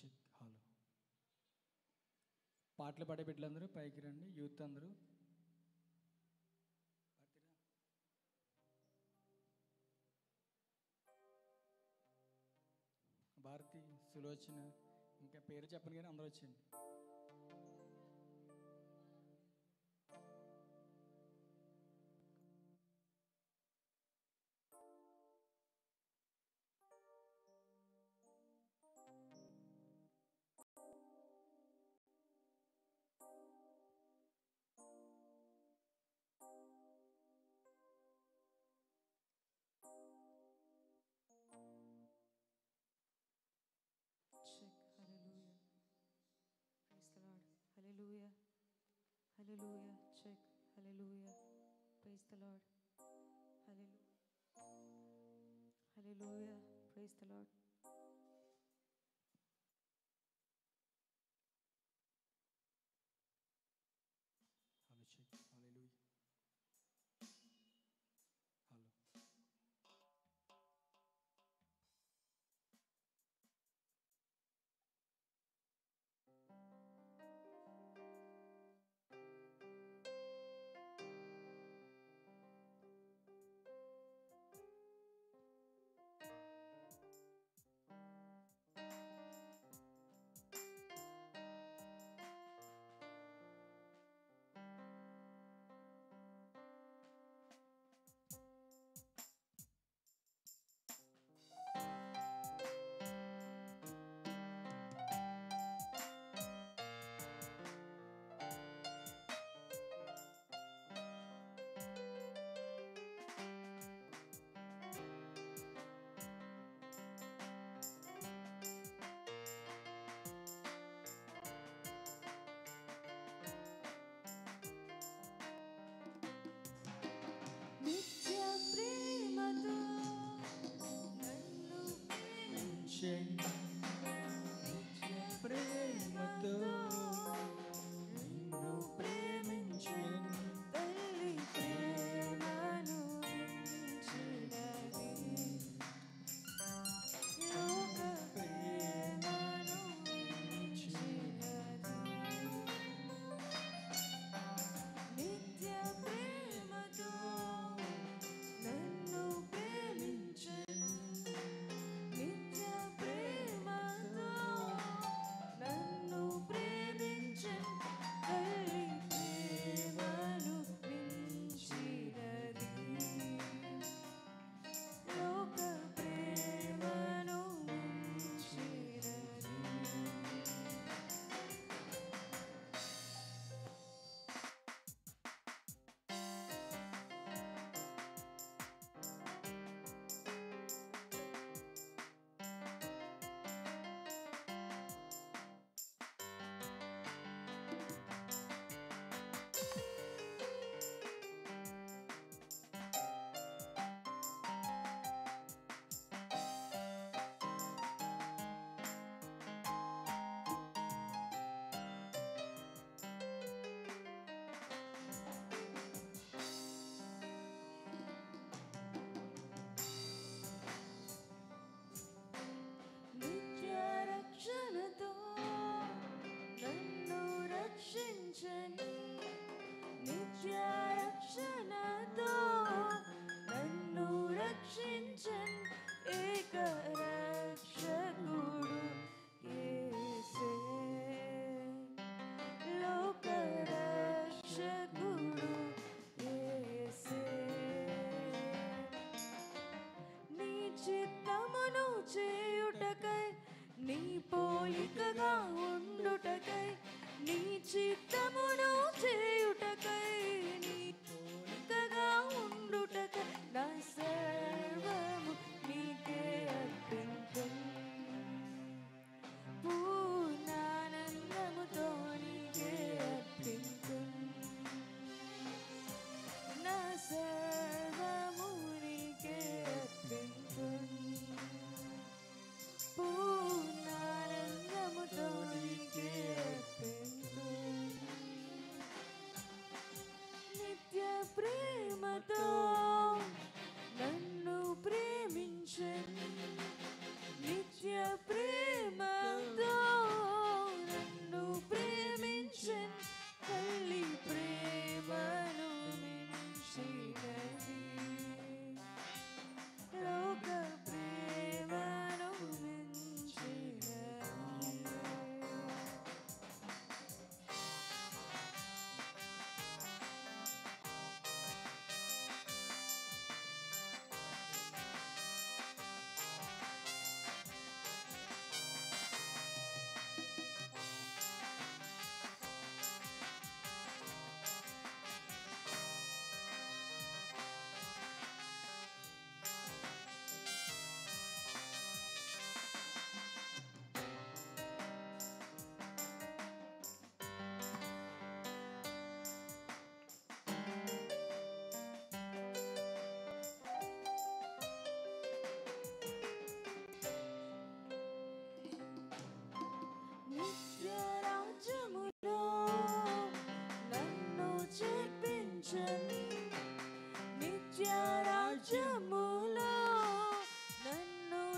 Music hall. పాటలు పాడే బిడ్డలందరూ పైకి రండి, యూత్ అందరూ. భారతి, సులోచన, ఇంకా పేరు చెప్పను కానీ అందరూ వచ్చేయండి. Hallelujah. Praise the Lord. Hallelujah. Hallelujah. Check. Hallelujah. Praise the Lord. Hallelujah. Hallelujah. Praise the Lord. Hallelujah.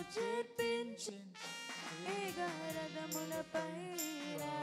मुझे टेंशन लेगा हरदमुना पैरा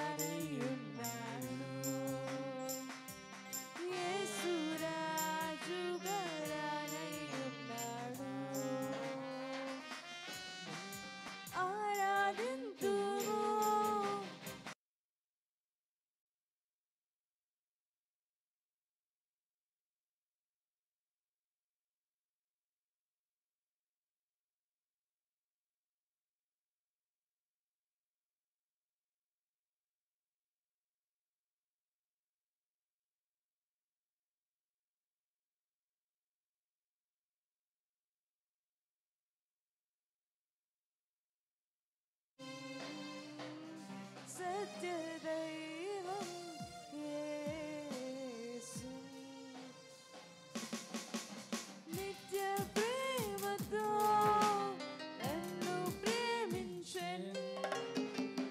सत्यदैवम येसु नित्य प्रेमतो नन्नु प्रेमिंचनु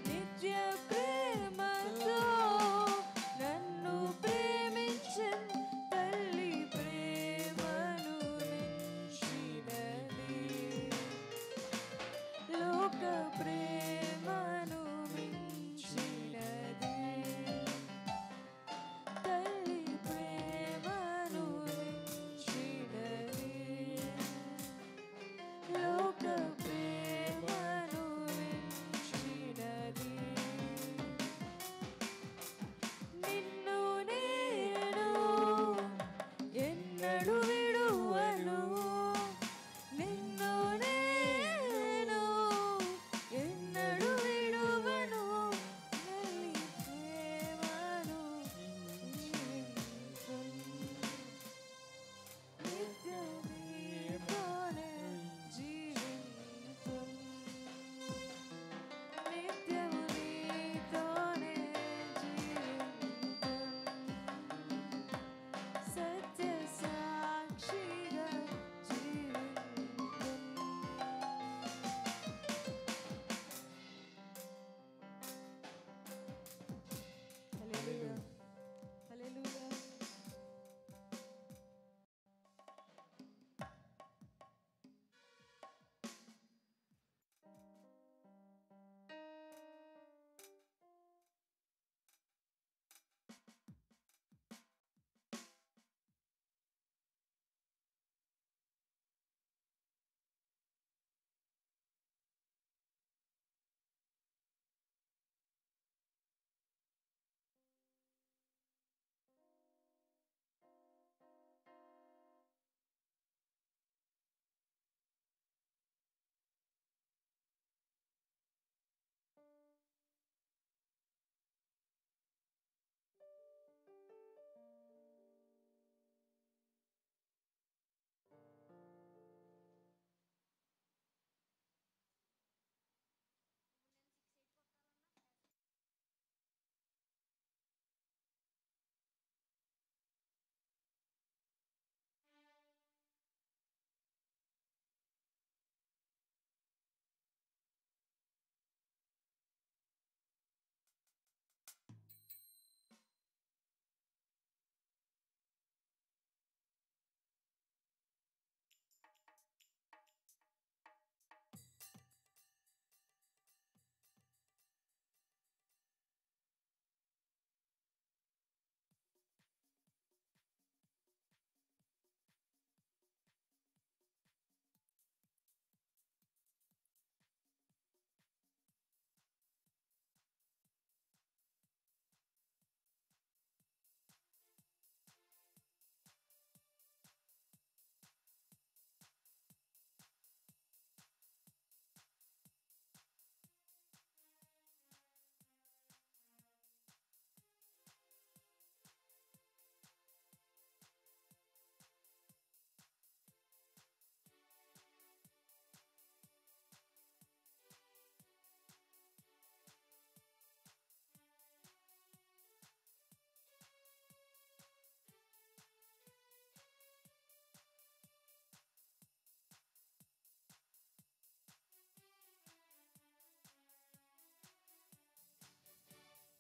नित्य प्रेमतो नन्नु प्रेमिंचनु तल्ली प्रेमनु निंचिनदी लोक प्रेमनु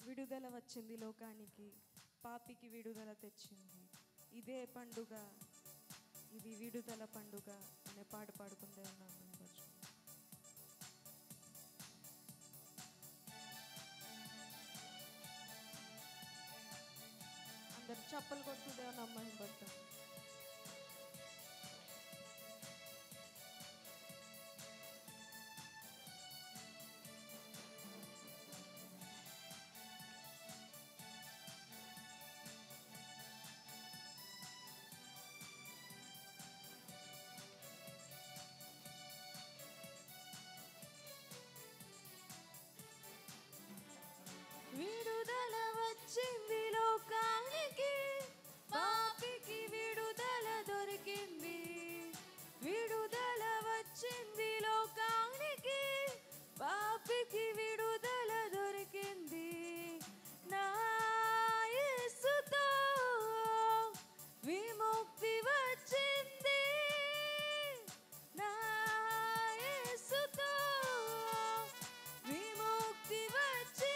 విడుదల వచ్చింది లోకానికి పాపికి విడుదల తెచ్చింది ఇదే పండుగ ఇది విడుదల పండుగ అనే పాట పాడుకుందాం మనం ಚಪ್ಪಲ್ ಕೊಟ್ಟಿದ್ದೇವ ನಮ್ಮ ಹೆಂಬತ್ತು. విడుదల వచ్చింది లోకానికి, పాపికి విడుదల దొరికింది. విడుదల వచ్చింది లోకానికి, పాపికి విడుదల దొరికింది. నా యేసుతో విముక్తి వచ్చింది. నా యేసుతో విముక్తి వచ్చింది.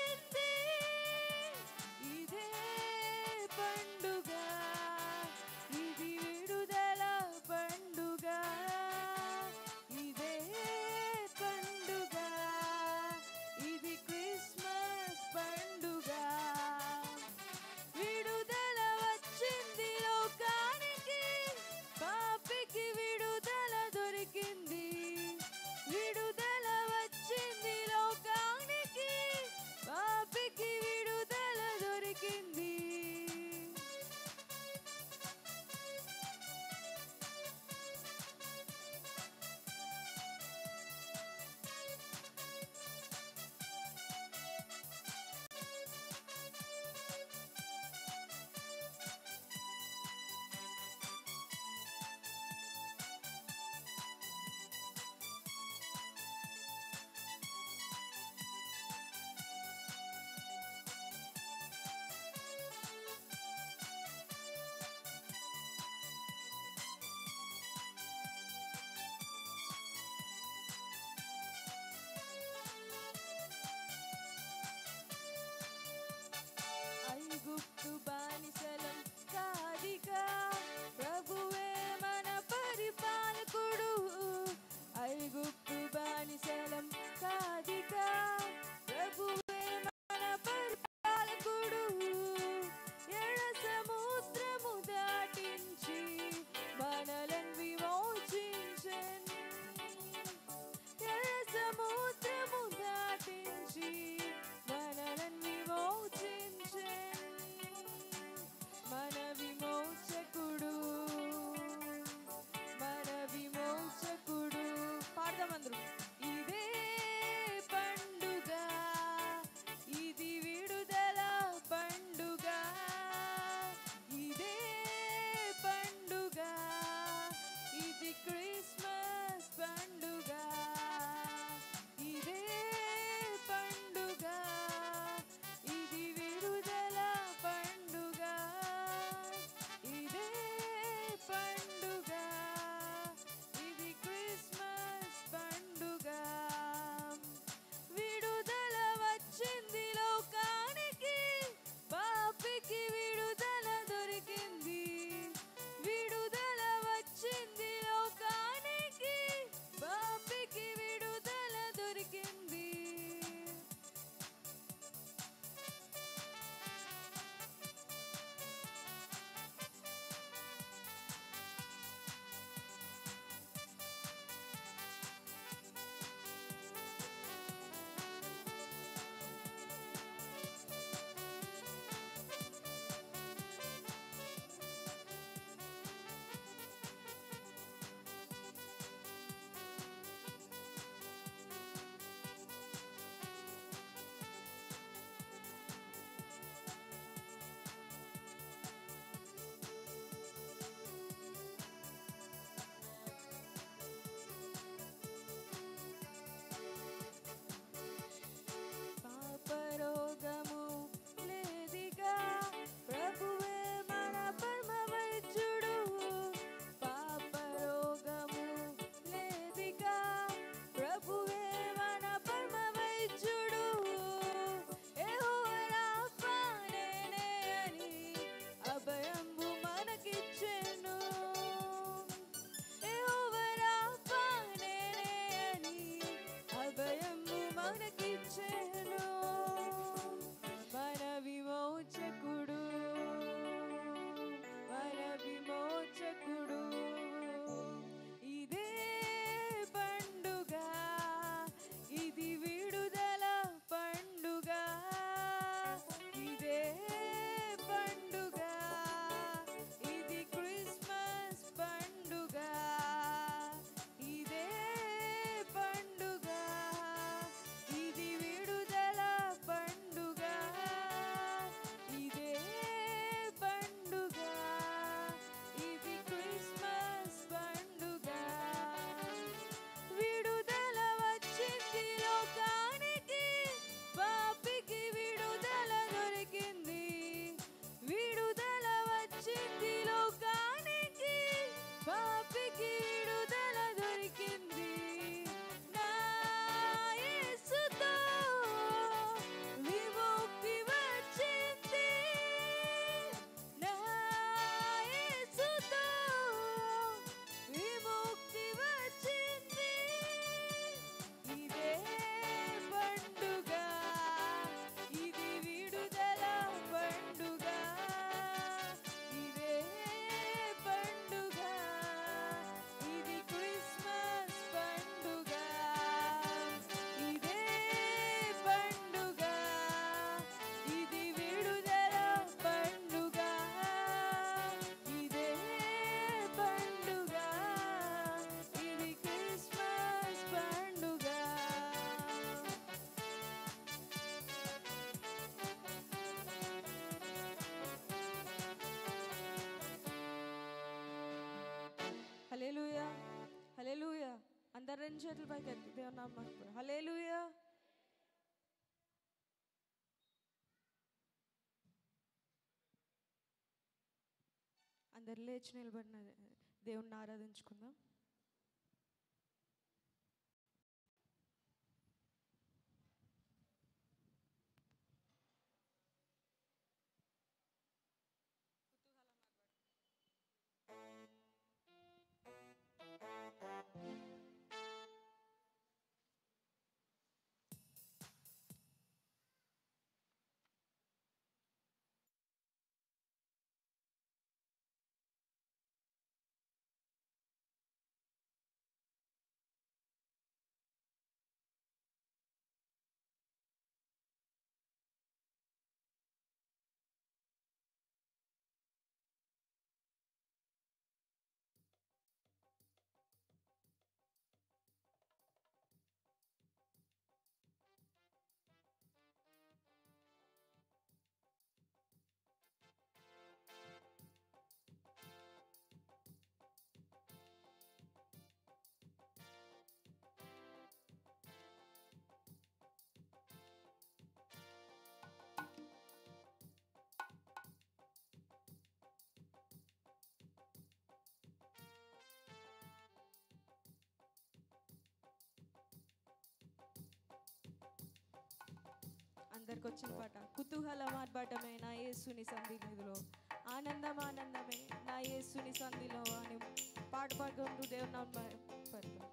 మన విమోచకుడు రెండు చేతులు పైకి ఎత్తి దేవుని నామమున హల్లెలూయా. అందరు లేచి నిలబడిన దేవుణ్ణి ఆరాధించుకుందాం. అందరికి వచ్చిన పాట కుతూహలమార్భాటమైన యేసుని సన్నిధిలో ఆనందమానందమే నా యేసుని సన్నిధిలో అని పాట పాడుకుంటూ దేవుని నామమున పడతాం.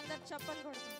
అందరు చప్పలు కొడతాం.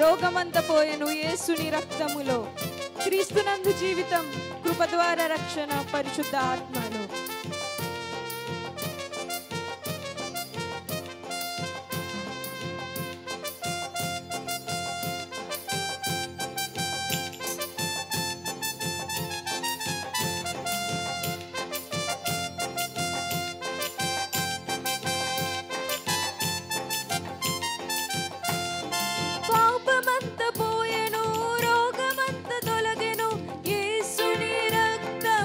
రోగమంత పోయెను యేసుని రక్తములో, క్రీస్తునందు జీవితం, కృప ద్వారా రక్షణ, పరిశుద్ధ ఆత్మలో. రోగమంత తొలగెను యేసుని రక్తములో,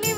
do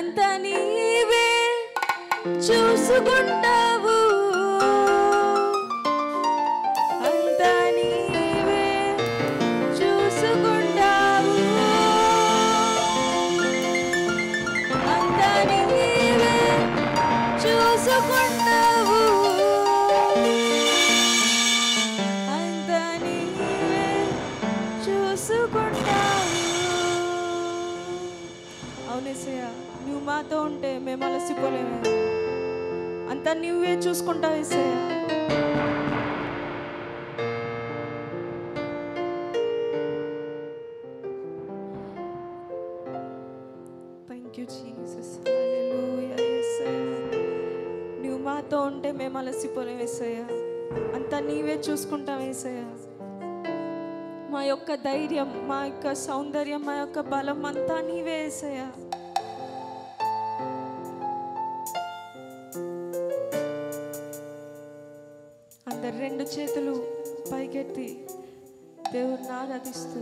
అంత నీవే చూసుకుంటావు तो उंटे మేము అలసిపోలేము అంత నువ్వే చూసుకుంటావు Yesayya thank you Jesus hallelujah Yesayya నువ్వు మాతో ఉంటే మేము అలసిపోలేము యేసయ్య అంత నీవే చూసుకుంటావు యేసయ్య మా యొక్క ధైర్యం మా యొక్క సౌందర్యం మా యొక్క బలం అంతా నీవే యేసయ్య రెండు చేతులు పైకెత్తి దేవుణ్ణి ఆరాధిస్తూ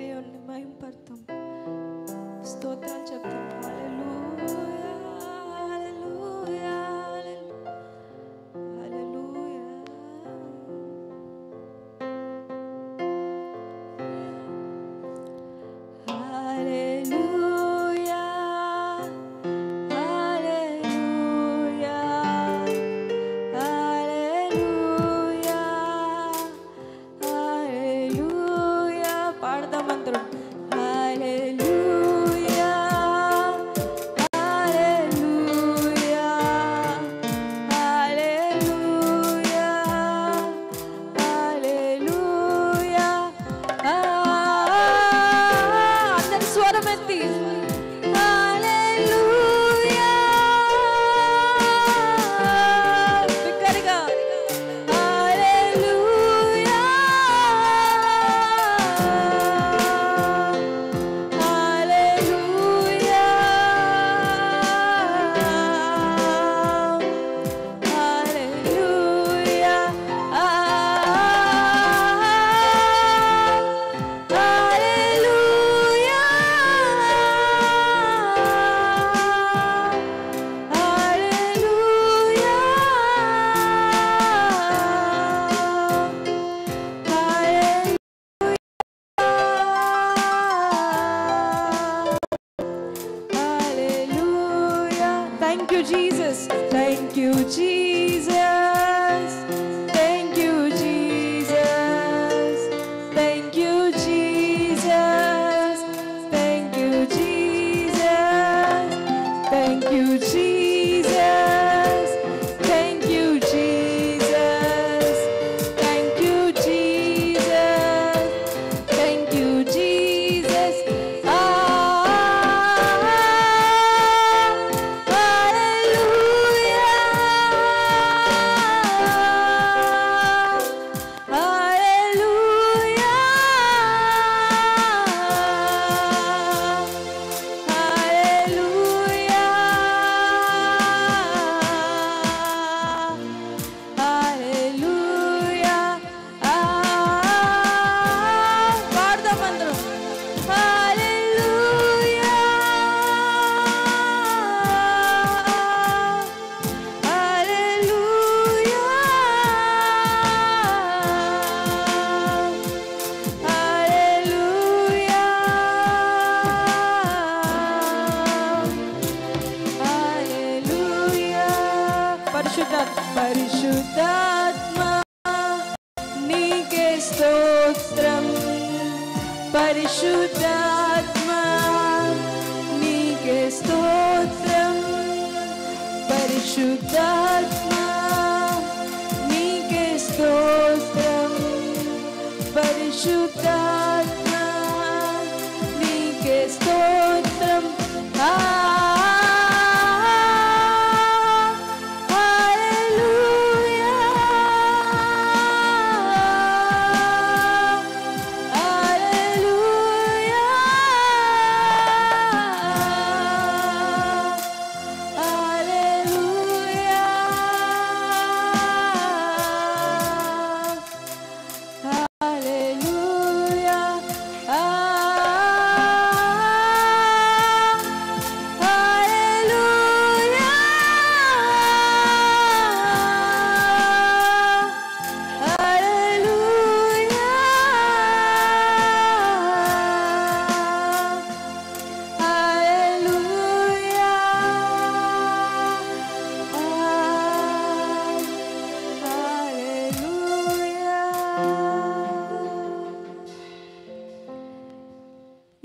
దేవుణ్ణి మహింపడతాం స్తోత్రాలు చెప్తాం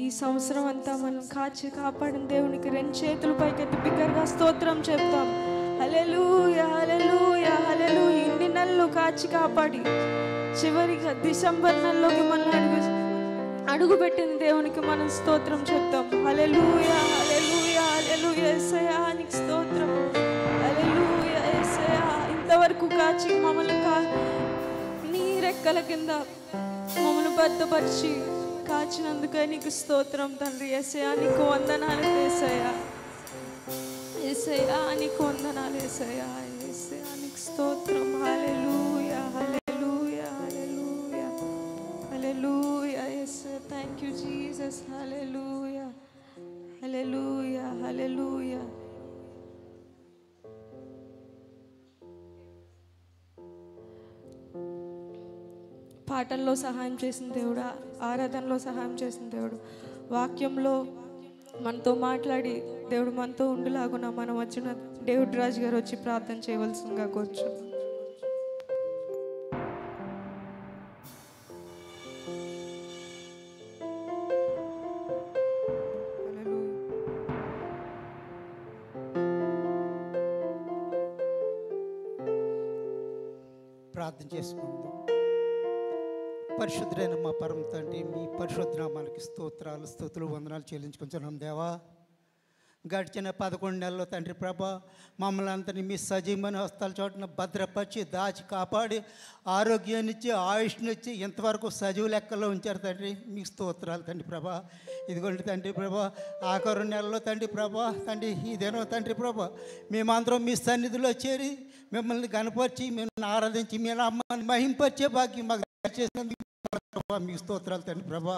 ఈ సంవత్సరం అంతా మనం కాచి కాపాడిన దేవునికి రెండు చేతుల పైకెత్తి బిగ్గరగా స్తోత్రం చెప్తాం. హల్లెలూయా హల్లెలూయా హల్లెలూయా. ఇన్ని నెలలు కాచి కాపాడి చివరిగా డిసెంబర్ నెలలోకి మనం అడుగుపెట్టిన దేవునికి మనం స్తోత్రం చెప్తాం. హల్లెలూయా హల్లెలూయా హల్లెలూయా. యేసయ్యా నీకు స్తోత్రం. హల్లెలూయా యేసయ్యా. ఇంతవరకు కాచి మమ్మల్ని నీ రెక్కల కింద మమ్మల్ని భద్రపరిచి కాచినందుకే నీకు స్తోత్రం తండ్రి. యేసయ్యా నీకు వందనాలు యేసయ్యా. యేసయ్యా నీకు వందనాలు యేసయ్యా. యేసయ్యా నీకు స్తోత్రం. Hallelujah hallelujah hallelujah hallelujah. యేసయ్యా thank you Jesus. Hallelujah hallelujah hallelujah. పాటల్లో సహాయం చేసిన దేవుడు, ఆరాధనలో సహాయం చేసిన దేవుడు, వాక్యంలో మనతో మాట్లాడి దేవుడు మనతో ఉండులాగున మనం వచ్చిన దేవుడు రాజు గారు వచ్చి ప్రార్థన చేయవలసిందిగా కోరుచు. ప్రార్థన చేసుకుందాం. పరిశుద్ధుడైన మా పరమ తండ్రి, మీ పరిశుద్ధనామానికి స్తోత్రాలు స్తుతులు వందనాలు చెల్లించుకుంటున్నాం దేవా. గడిచిన 11 నెలల్లో తండ్రి ప్రభా మమ్మల్ని అందరినీ మీ సజీవమైన హస్తాల చోటున భద్రపరిచి దాచి కాపాడి ఆరోగ్యాన్నిచ్చి ఆయుష్నిచ్చి ఇంతవరకు సజీవ లెక్కల్లో ఉంచారు తండ్రి. మీకు స్తోత్రాలు తండ్రి ప్రభా. ఇదిగోండి తండ్రి ప్రభా ఆఖరు నెలలో తండ్రి ప్రభా తండ్రి ఇదేనో తండ్రి ప్రభా మేమందరం మీ సన్నిధిలో చేరి మిమ్మల్ని కనపరిచి మిమ్మల్ని ఆరాధించి మీ నామాన్ని మహింపరిచే భాగ్యం మాకు చేసినందుకు మీకు స్తోత్రాలు తండ్రి ప్రభా.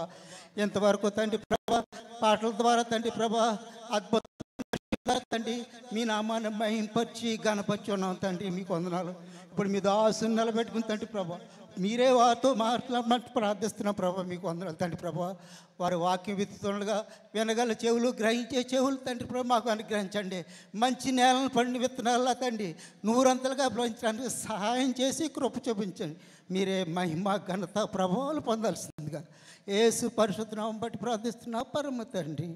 ఎంతవరకు తండ్రి ప్రభా పాటల ద్వారా తండ్రి ప్రభా అద్భుత తండ్రి మీ నామాన్ని మహింపరిచి గణపరిచి ఉన్నాం తండ్రి. మీకు వందనాలు. ఇప్పుడు మీ దాసుని నిలబెట్టుకుని తండ్రి ప్రభా మీరే వారితో మాట్లాడమంటే ప్రార్థిస్తున్నాం ప్రభా. మీకు వందనాలు తండ్రి ప్రభా. వారి వాక్యం విత్తుతుండగా వినగల చెవులు, గ్రహించే చెవులు తండ్రి ప్రభా మాకు అనుగ్రహించండి. మంచి నేలను పండిన విత్తనాల తండ్రి నూరంతలుగా పండించడానికి సహాయం చేసి కృప చూపించండి. మీరే మహిమ ఘనత ప్రభావాలు పొందాల్సిందిగా యేసు పరిశుద్ధ నామం బట్టి ప్రార్థిస్తున్నా పరమ తండ్రి.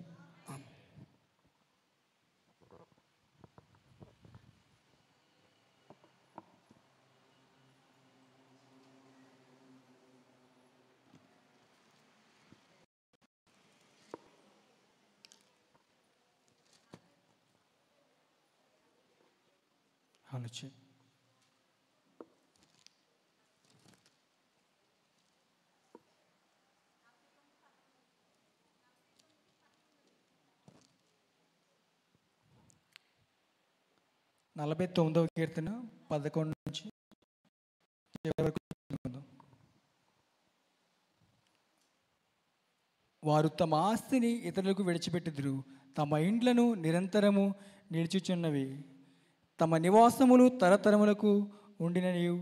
ఆలోచి నలభై 9వ కీర్తన 11 నుంచి 20 వరకు. వారు తమ ఆస్తిని ఇతరులకు విడిచిపెట్టిదురు, తమ ఇండ్లను నిరంతరము నిలిచిచున్నవి, తమ నివాసములు తరతరములకు ఉండిననియు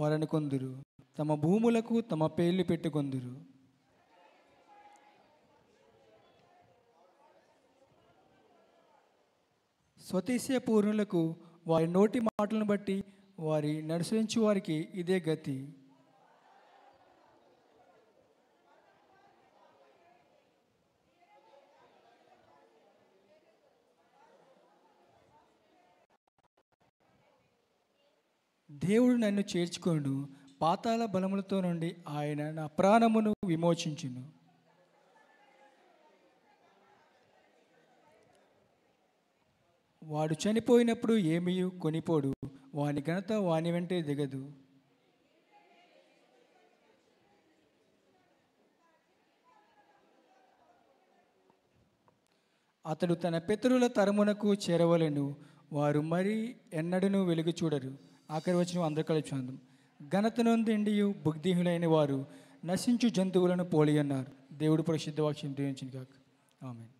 వారనుకొందురు, తమ భూములకు తమ పేర్లు పెట్టుకొందురు. స్వదేశీయ పూర్ణులకు వారి నోటి మాటలను బట్టి వారి నడుసరించు వారికి ఇదే గతి. దేవుడు నన్ను చేర్చుకొండు, పాతాళ బలములతో నుండి ఆయన నా ప్రాణమును విమోచించును. వాడు చనిపోయినప్పుడు ఏమీ కొనిపోడు, వాని ఘనత వాని వెంటే దిగదు. అతడు తన పితరుల తరమునకు చేరవలెను, వారు మరి ఎన్నడూ వెలుగు చూడరు. ఆఖరి వచనం అందరూ కలిపి చదువుదాం. ఘనత నుండి బుద్ధిహీనులైన వారు నశించు జంతువులను పోలి అన్నారు. దేవుడు పరిశుద్ధ వాక్యం దీవించును గాక. ఆమేన్.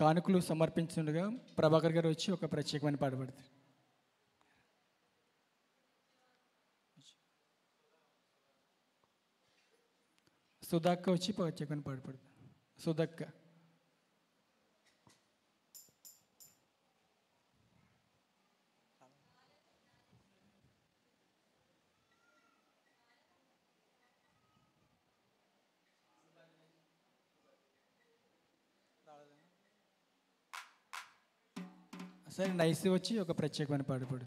కానుకలు సమర్పించుండగా ప్రభాకర్ గారు వచ్చి ఒక ప్రత్యేకమైన పాట పాడతారు. సుధాక వచ్చి చెప్పని పాడుపడతా సుధాక सर नईस वी प्रत्येक पाड़ पड़े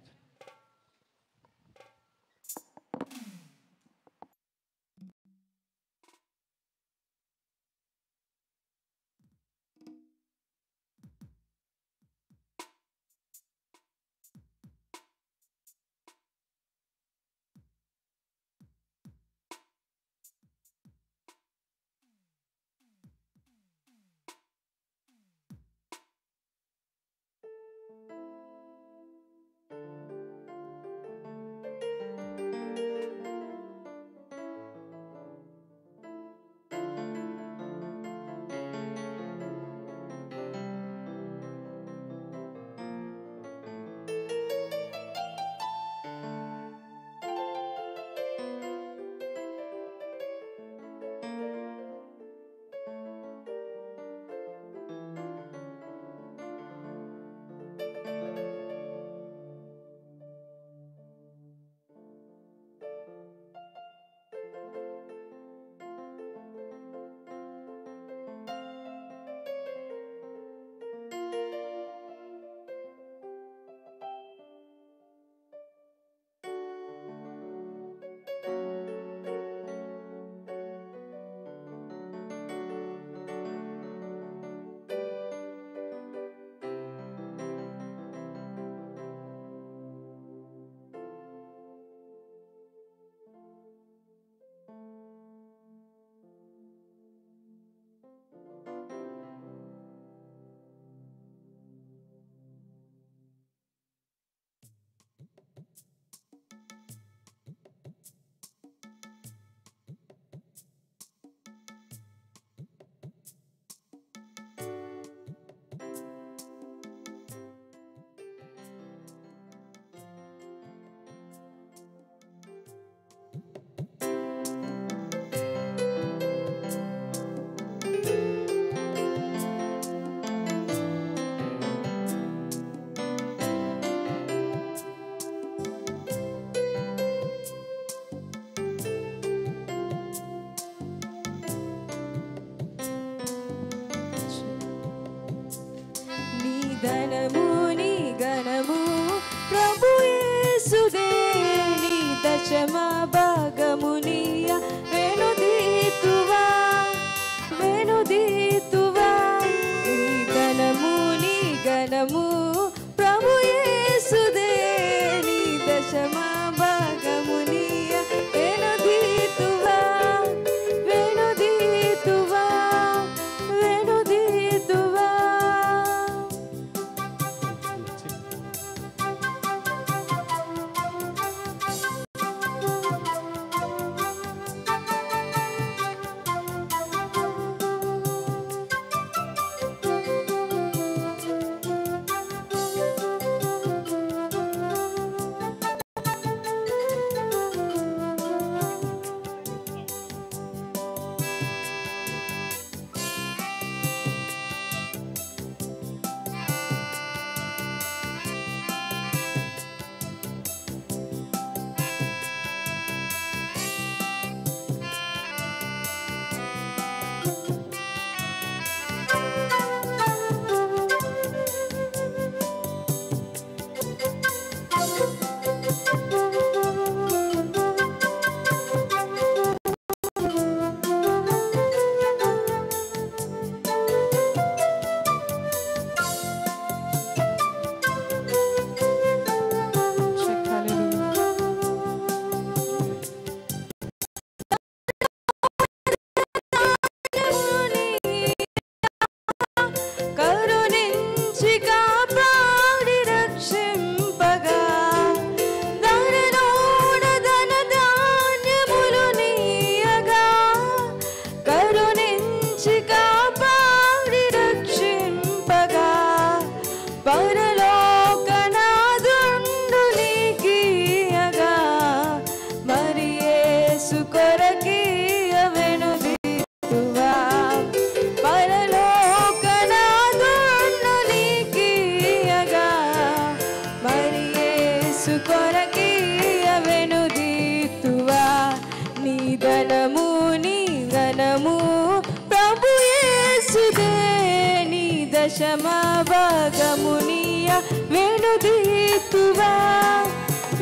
ಶಮವಗಮುನಿಯ ವೇಣುದೀತುವಾ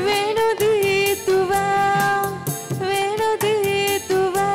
ವೇಣುದೀತುವಾ ವೇಣುದೀತುವಾ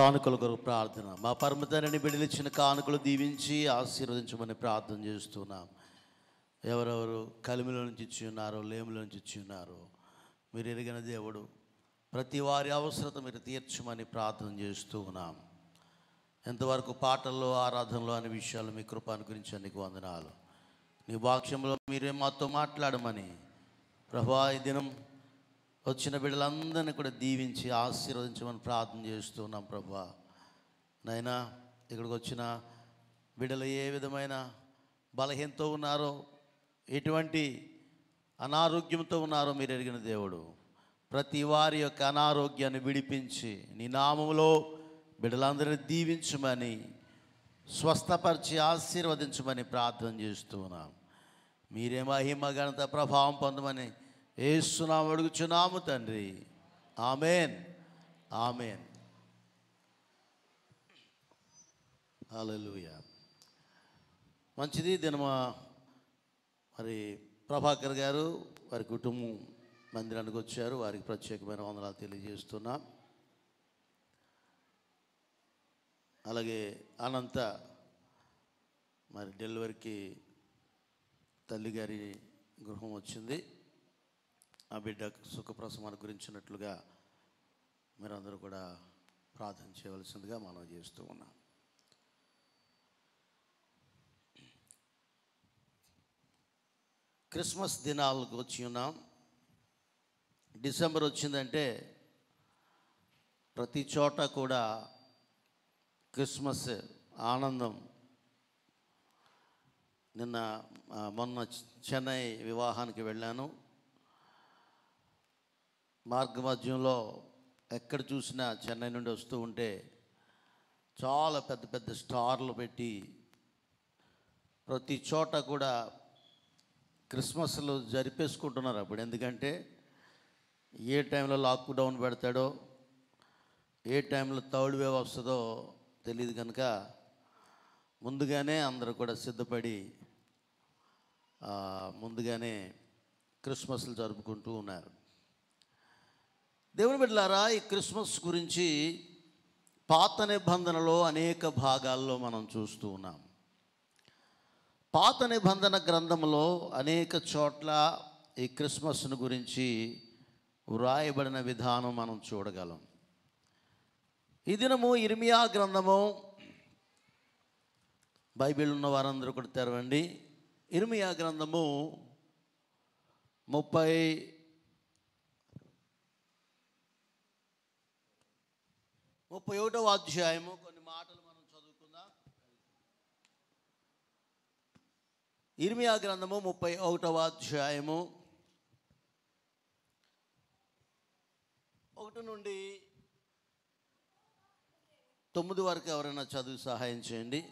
కానుకల కొరకు ప్రార్థన మా పరమ తండ్రిని బిడ్డలు ఇచ్చిన కానుకలు దీవించి ఆశీర్వదించమని ప్రార్థన చేస్తున్నాం. ఎవరెవరు కలిమిలో నుంచి ఇచ్చి ఉన్నారో, లేములో నుంచి ఇచ్చి ఉన్నారో మీరు ఎరిగిన దేవుడు ప్రతి వారి అవసరత మీరు తీర్చమని ప్రార్థన చేస్తూ ఉన్నాం. ఎంతవరకు పాటల్లో ఆరాధనలో అనే విషయాలు మీ కృపాను గురించి నీకు వందనాలు. నీ వాక్యంలో మీరే మాతో మాట్లాడమని ప్రభువా ఈ దినం వచ్చిన బిడ్డలందరినీ కూడా దీవించి ఆశీర్వదించమని ప్రార్థన చేస్తున్నాం. ప్రభువా నైనా ఇక్కడికి వచ్చిన బిడ్డలు ఏ విధమైన బలహీనతో ఉన్నారో ఎటువంటి అనారోగ్యంతో ఉన్నారో మీరు ఎరిగిన దేవుడు ప్రతి వారి యొక్క అనారోగ్యాన్ని విడిపించి నీ నామములో బిడ్డలందరిని దీవించమని స్వస్థపరిచి ఆశీర్వదించమని ప్రార్థన చేస్తున్నాం మీరే మహిమ ఘనత ప్రభావం పొందమని యేసు నామమున అడుగుచున్నాము తండ్రి ఆమేన్ ఆమేన్ హల్లెలూయా మంచిది దినమా మరి ప్రభాకర్ గారు వారి కుటుంబం మందిరానికి వచ్చారు వారికి ప్రత్యేకమైన వందనాలు తెలియజేస్తున్నాం అలాగే అనంత మరి డెలివరీకి తల్లి గారి గృహం వచ్చింది ఆ బిడ్డకు సుఖప్రసవాన్ని గురించినట్లుగా మీరందరూ కూడా ప్రార్థన చేయవలసిందిగా మనం చేస్తూ ఉన్నాం క్రిస్మస్ దినాలకు వచ్చి ఉన్నాం డిసెంబర్ వచ్చిందంటే ప్రతి చోట కూడా క్రిస్మస్ ఆనందం మొన్న చెన్నై వివాహానికి వెళ్ళాను మార్గమధ్యంలో ఎక్కడ చూసినా చెన్నై నుండి వస్తూ ఉంటే చాలా పెద్ద పెద్ద స్టార్లు పెట్టి ప్రతి చోట కూడా క్రిస్మస్లు జరిపేసుకుంటున్నారు అప్పుడు ఎందుకంటే ఏ టైంలో లాక్డౌన్ పెడతాడో ఏ టైంలో థర్డ్ వేవ్ వస్తుందో తెలియదు కనుక ముందుగానే అందరూ కూడా సిద్ధపడి ముందుగానే క్రిస్మస్లు జరుపుకుంటూ ఉన్నారు దేవుని బిడ్డలారా ఈ క్రిస్మస్ గురించి పాత నిబంధనలో అనేక భాగాల్లో మనం చూస్తూ ఉన్నాం పాత నిబంధన గ్రంథంలో అనేక చోట్ల ఈ క్రిస్మస్ను గురించి వ్రాయబడిన విధానం మనం చూడగలం ఈ దినము ఇర్మియా గ్రంథము బైబిల్ ఉన్న వారందరూ కూడా తెరవండి ఇర్మియా గ్రంథము 31వ అధ్యాయము కొన్ని మాటలు మనం చదువుకుందాం ఇర్మియా గ్రంథము 31వ అధ్యాయము 1 నుండి 9 వరకు ఎవరైనా చదువు సహాయం చేయండి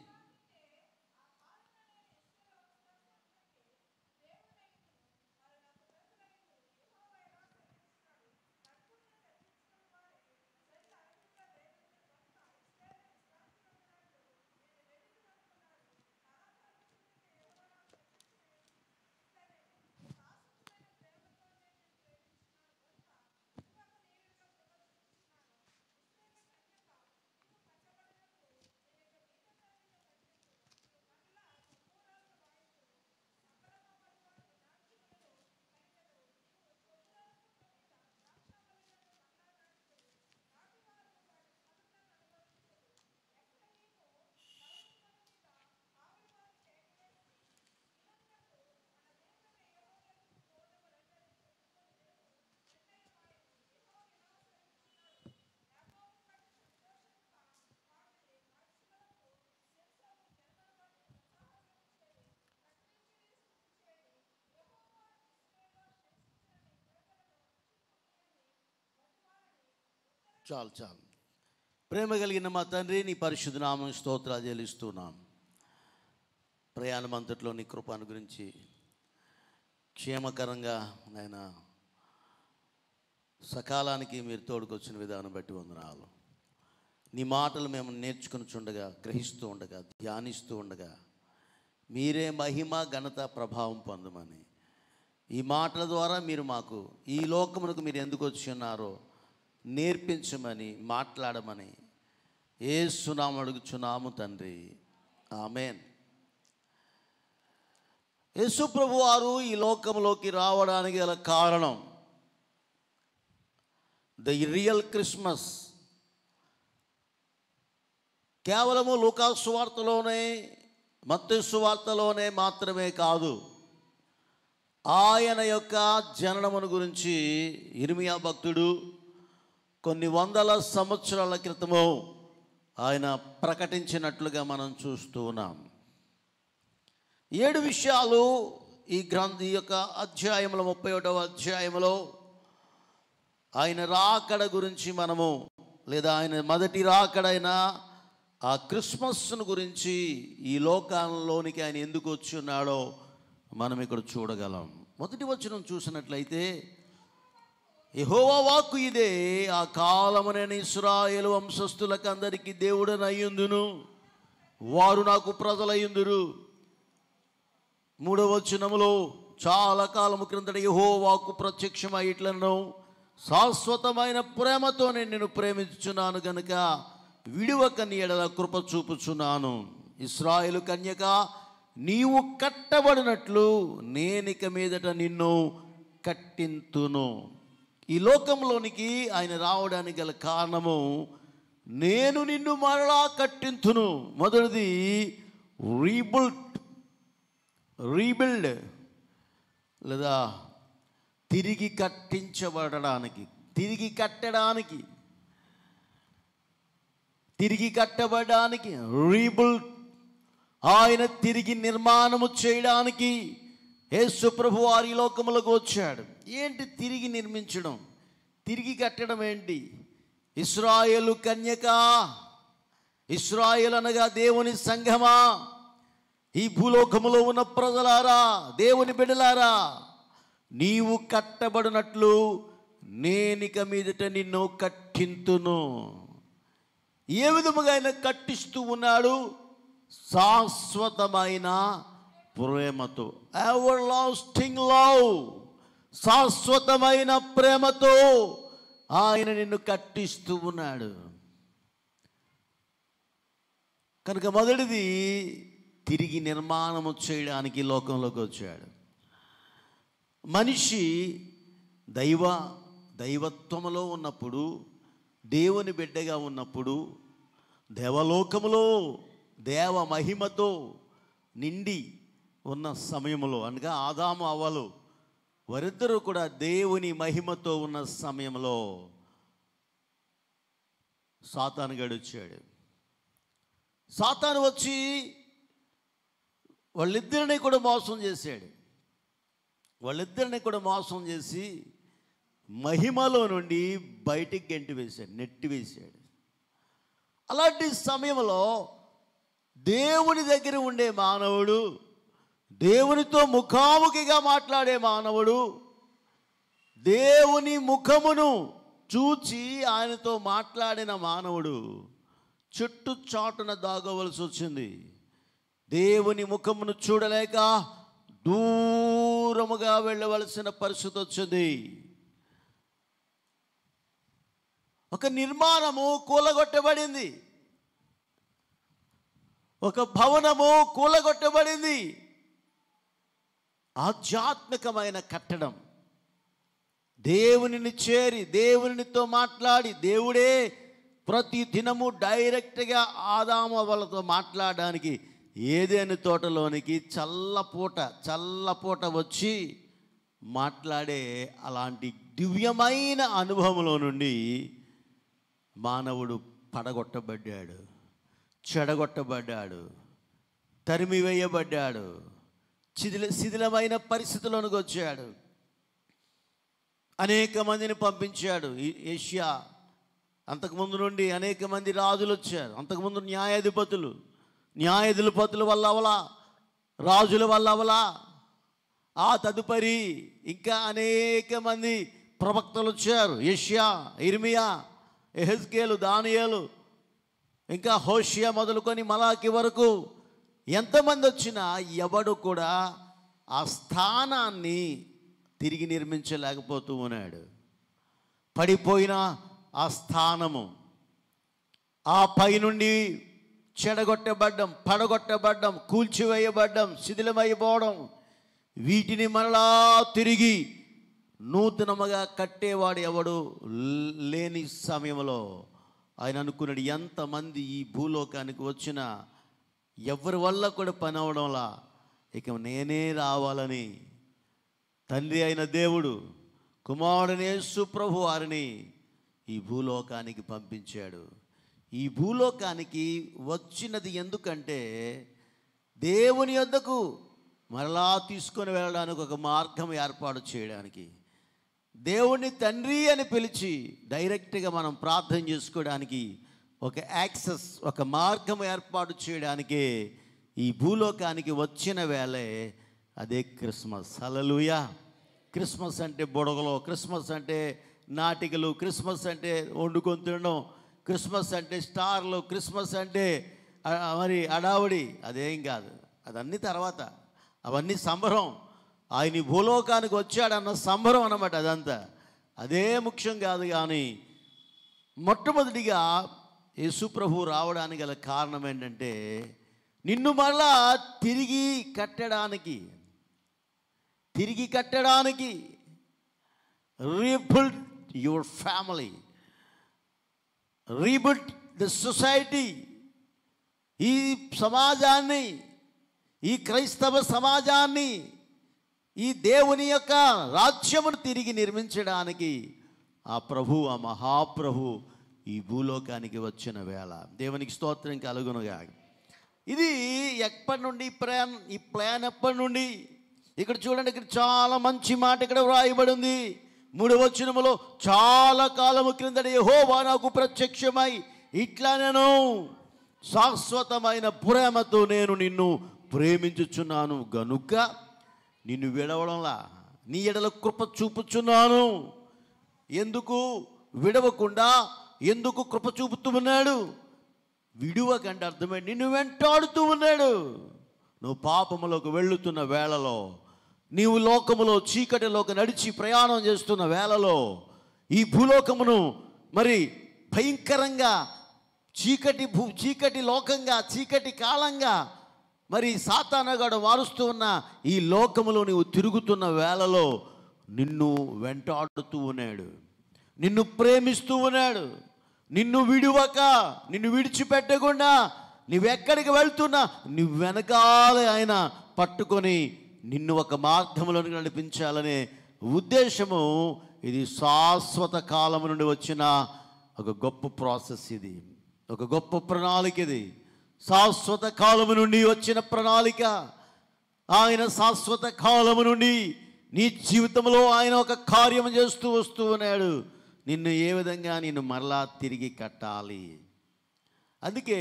చాలు చాలు ప్రేమ కలిగిన మా తండ్రి నీ పరిశుద్ధ నామం స్తోత్రాలు చెల్లిస్తున్నాం ప్రయాణం అంతట్లో నీ కృపను గురించి క్షేమకరంగా నాయన సకాలానికి మీరు తోడుకొచ్చిన విధానం బట్టి వందనాలు నీ మాటలు మేము నేర్చుకుని చుండగా గ్రహిస్తూ ఉండగా ధ్యానిస్తూ ఉండగా మీరే మహిమ ఘనత ప్రభావం పొందమని ఈ మాటల ద్వారా మీరు మాకు ఈ లోకమునకు మీరు ఎందుకు వచ్చి ఉన్నారో నేర్పించమని మాట్లాడమని యేసు నామమున అడుగుచున్నాము తండ్రి ఆమేన్ యేసు ప్రభు వారు ఈ లోకంలోకి రావడానికి గల కారణం ది రియల్ క్రిస్మస్ కేవలము లూకా సువార్తలోనే మత్తయి సువార్తలోనే మాత్రమే కాదు ఆయన యొక్క జననమును గురించి ఇర్మియా భక్తుడు కొన్ని వందల సంవత్సరాల క్రితము ఆయన ప్రకటించినట్లుగా మనం చూస్తూ ఉన్నాం 7 విషయాలు ग्रंथि अध्यायमुलो 31వ అధ్యాయములో ఆయన రాకడ గురించి మనము లేదా ఆయన మొదటి రాకడైన ఆ క్రిస్మస్ ను గురించి ఈ లోకాలలోనికి ఆయన ఎందుకు వచ్చునాడో మనం ఇక్కడ చూడగలం। మొదటి వచనం చూసినట్లయితే యెహోవా వాక్కు ఇదే ఆ కాలమున ఇశ్రాయేలు వంశస్థులకందరికి దేవుడనయ్యుందును వారు నాకు ప్రజలయ్యుందురు। మూడవ వచనములో చాలా కాలము క్రిందట యెహోవాకు ప్రత్యక్షమై ఇట్లనను శాశ్వతమైన ప్రేమతో నిన్ను ప్రేమించుచున్నాను గనుక విడివక నీ ఎడల కృప చూపుచున్నాను। ఇశ్రాయేలు కన్యక నీవు కట్టబడినట్లు నేనిక మీదట నిన్ను కట్టింతును। ఈ లోకంలోనికి ఆయన రావడానికి గల కారణము నేను నిన్ను మరలా కట్టింతును। మొదటిది రీబిల్డ్ లేదా తిరిగి కట్టించబడడానికి, తిరిగి కట్టడానికి, తిరిగి కట్టబడడానికి రీబిల్డ్, ఆయన తిరిగి నిర్మాణము చేయడానికి యేసు ప్రభు వారి లోకములకు వచ్చాడు। ఏంటి తిరిగి నిర్మించడం, తిరిగి కట్టడం ఏంటి? ఇశ్రాయేలు కన్యక, ఇశ్రాయేలు అనగా దేవుని సంఘమా, ఈ భూలోకములో ఉన్న ప్రజలారా, దేవుని బిడ్డలారా, నీవు కట్టబడినట్లు నేనిక మీదట నిన్ను కట్టింతును। ఏ విధముగా ఆయన కట్టిస్తూ ఉన్నాడు? శాశ్వతమైన ప్రేమతో, ఎవర్ లాస్టింగ్ లవ్, శాశ్వతమైన ప్రేమతో ఆయన నిన్ను కట్టిస్తూ ఉన్నాడు। కనుక మొదటిది తిరిగి నిర్మాణము చేయడానికి లోకంలోకి వచ్చాడు। మనిషి దైవత్వములో ఉన్నప్పుడు, దేవుని బిడ్డగా ఉన్నప్పుడు, దేవలోకములో దేవ మహిమతో నిండి ఉన్న సమయంలో, అనగా ఆదాము అవ్వలు వారిద్దరూ కూడా దేవుని మహిమతో ఉన్న సమయంలో సాతాను గడిచాడు। సాతాను వచ్చి వాళ్ళిద్దరిని కూడా మోసం చేశాడు, మహిమలో నుండి బయటికి నెట్టివేశాడు। అలాంటి సమయంలో దేవుని దగ్గర ఉండే మానవుడు, దేవునితో ముఖాముఖిగా మాట్లాడే మానవుడు, దేవుని ముఖమును చూచి ఆయనతో మాట్లాడిన మానవుడు చుట్టూ చాటున దాగవలసి వచ్చింది। దేవుని ముఖమును చూడలేక దూరముగా వెళ్ళవలసిన పరిస్థితి వచ్చింది। ఒక నిర్మాణము కూలగొట్టబడింది, ఒక భవనము కూలగొట్టబడింది, ఆధ్యాత్మికమైన కట్టడం, దేవునిని చేరి దేవునితో మాట్లాడి, దేవుడే ప్రతి దినము డైరెక్ట్గా ఆదాము వాళ్ళతో మాట్లాడడానికి ఏదేని తోటలోనికి చల్లపూట వచ్చి మాట్లాడే అలాంటి దివ్యమైన అనుభవంలో నుండి మానవుడు పడగొట్టబడ్డాడు, చెడగొట్టబడ్డాడు, తరిమివేయబడ్డాడు, శిథిలమైన పరిస్థితిలోనికి వచ్చాడు। అనేక మందిని పంపించాడు, ఏషియా అంతకుముందు నుండి అనేక మంది రాజులు వచ్చారు, అంతకుముందు న్యాయాధిపతుల వల్ల అవలా, రాజుల వల్ల అవలా, ఆ తదుపరి ఇంకా అనేక మంది ప్రవక్తలు వచ్చారు, యెషయా, ఇర్మియా, యెహెజ్కేలు, దానియేలు, ఇంకా హోషియా మొదలుకొని మలాకి వరకు ఎంతమంది వచ్చినా ఎవడు కూడా ఆ స్థానాన్ని తిరిగి నిర్మించలేకపోతూ ఉన్నాడు। పడిపోయిన ఆ స్థానము, ఆ పైనుండి చెడగొట్టబడ్డం, పడగొట్టబడ్డం, కూల్చివేయబడ్డం, శిథిలమైపోవడం, వీటిని మరలా తిరిగి నూతనముగా కట్టేవాడు ఎవడు లేని సమయంలో ఆయన అనుకున్నాడు, ఎంతమంది ఈ భూలోకానికి వచ్చినా ఎవరి వల్ల కూడా పని అవడంలా, ఇక నేనే రావాలని తండ్రి అయిన దేవుడు కుమారుడైన యేసు ప్రభు వారిని ఈ భూలోకానికి పంపించాడు। ఈ భూలోకానికి వచ్చినది ఎందుకంటే దేవుని యొద్దకు మరలా తీసుకొని వెళ్ళడానికి ఒక మార్గం ఏర్పాటు చేయడానికి దేవుని తండ్రి అని పిలిచి డైరెక్ట్‌గా మనం ప్రార్థన చేసుకోవడానికి ఒక యాక్సెస్ ఒక మార్గం ఏర్పాటు చేయడానికి ఈ భూలోకానికి వచ్చిన వేళే అదే క్రిస్మస్. హల్లెలూయా. క్రిస్మస్ అంటే బొడగలు, క్రిస్మస్ అంటే నాటికలు, క్రిస్మస్ అంటే వండుకొని తినడం, క్రిస్మస్ అంటే స్టార్లు, క్రిస్మస్ అంటే మరి అడావుడి, అదేం కాదు. అదన్నీ తర్వాత, అవన్నీ సంబరం. ఆయన భూలోకానికి వచ్చాడన్న సంబరం అన్నమాట. అదంతా అదే ముఖ్యం కాదు. కానీ మొట్టమొదటిగా యేసు ప్రభు రావడానికి గల కారణం ఏంటంటే నిన్ను మళ్ళా తిరిగి కట్టడానికి rebuild your family, rebuild the society. ఈ సమాజాన్ని, ఈ క్రైస్తవ సమాజాన్ని, ఈ దేవుని యొక్క రాజ్యమును తిరిగి నిర్మించడానికి ఆ ప్రభు, ఆ మహాప్రభు ఈ భూలోకానికి వచ్చిన వేళ. దేవునికి స్తోత్రం కలుగునుగా. ఇది ఎప్పటి నుండి ఈ ప్లాన్ ఎప్పటి నుండి? ఇక్కడ చూడండి, ఇక్కడ చాలా మంచి మాట ఇక్కడ వ్రాయబడి ఉంది. 3వ వచనములో, చాలా కాలము క్రిందట యెహోవా నాకు ప్రత్యక్షమై ఇట్లా, నేను శాశ్వతమైన ప్రేమతో నేను నిన్ను ప్రేమించుచున్నాను గనుక నిన్ను విడవడంలా నీ ఎడల కృప చూపుచున్నాను. ఎందుకు విడవకుండా, ఎందుకు కృప చూపుతూ ఉన్నాడు? విడువకంటే అర్థమే, నిన్ను వెంటాడుతూ ఉన్నాడు. నువ్వు పాపములోకి వెళ్ళుతున్న వేళలో, నీవు లోకములో చీకటిలోకి నడిచి ప్రయాణం చేస్తున్న వేళలో, ఈ భూలోకమును మరి భయంకరంగా చీకటి లోకంగా, చీకటి కాలంగా మరి సాతానుగాడు మారుస్తూ ఉన్న ఈ లోకములో నీవు తిరుగుతున్న వేళలో నిన్ను వెంటాడుతూ ఉన్నాడు, నిన్ను ప్రేమిస్తూ ఉన్నాడు. నిన్ను విడువక, నిన్ను విడిచిపెట్టకుండా, నువ్వెక్కడికి వెళ్తున్నా నువ్వు వెనకాలే ఆయన పట్టుకొని నిన్ను ఒక మార్గంలోకి నడిపించాలనే ఉద్దేశము. ఇది శాశ్వత కాలం నుండి వచ్చిన ఒక గొప్ప ప్రాసెస్, ఇది ఒక గొప్ప ప్రణాళిక. ఇది శాశ్వత కాలము నుండి వచ్చిన ప్రణాళిక. ఆయన శాశ్వత కాలము నుండి నీ జీవితంలో ఆయన ఒక కార్యం చేస్తూ వస్తూ ఉన్నాడు. నిన్ను ఏ విధంగా నిన్ను మరలా తిరిగి కట్టాలి. అందుకే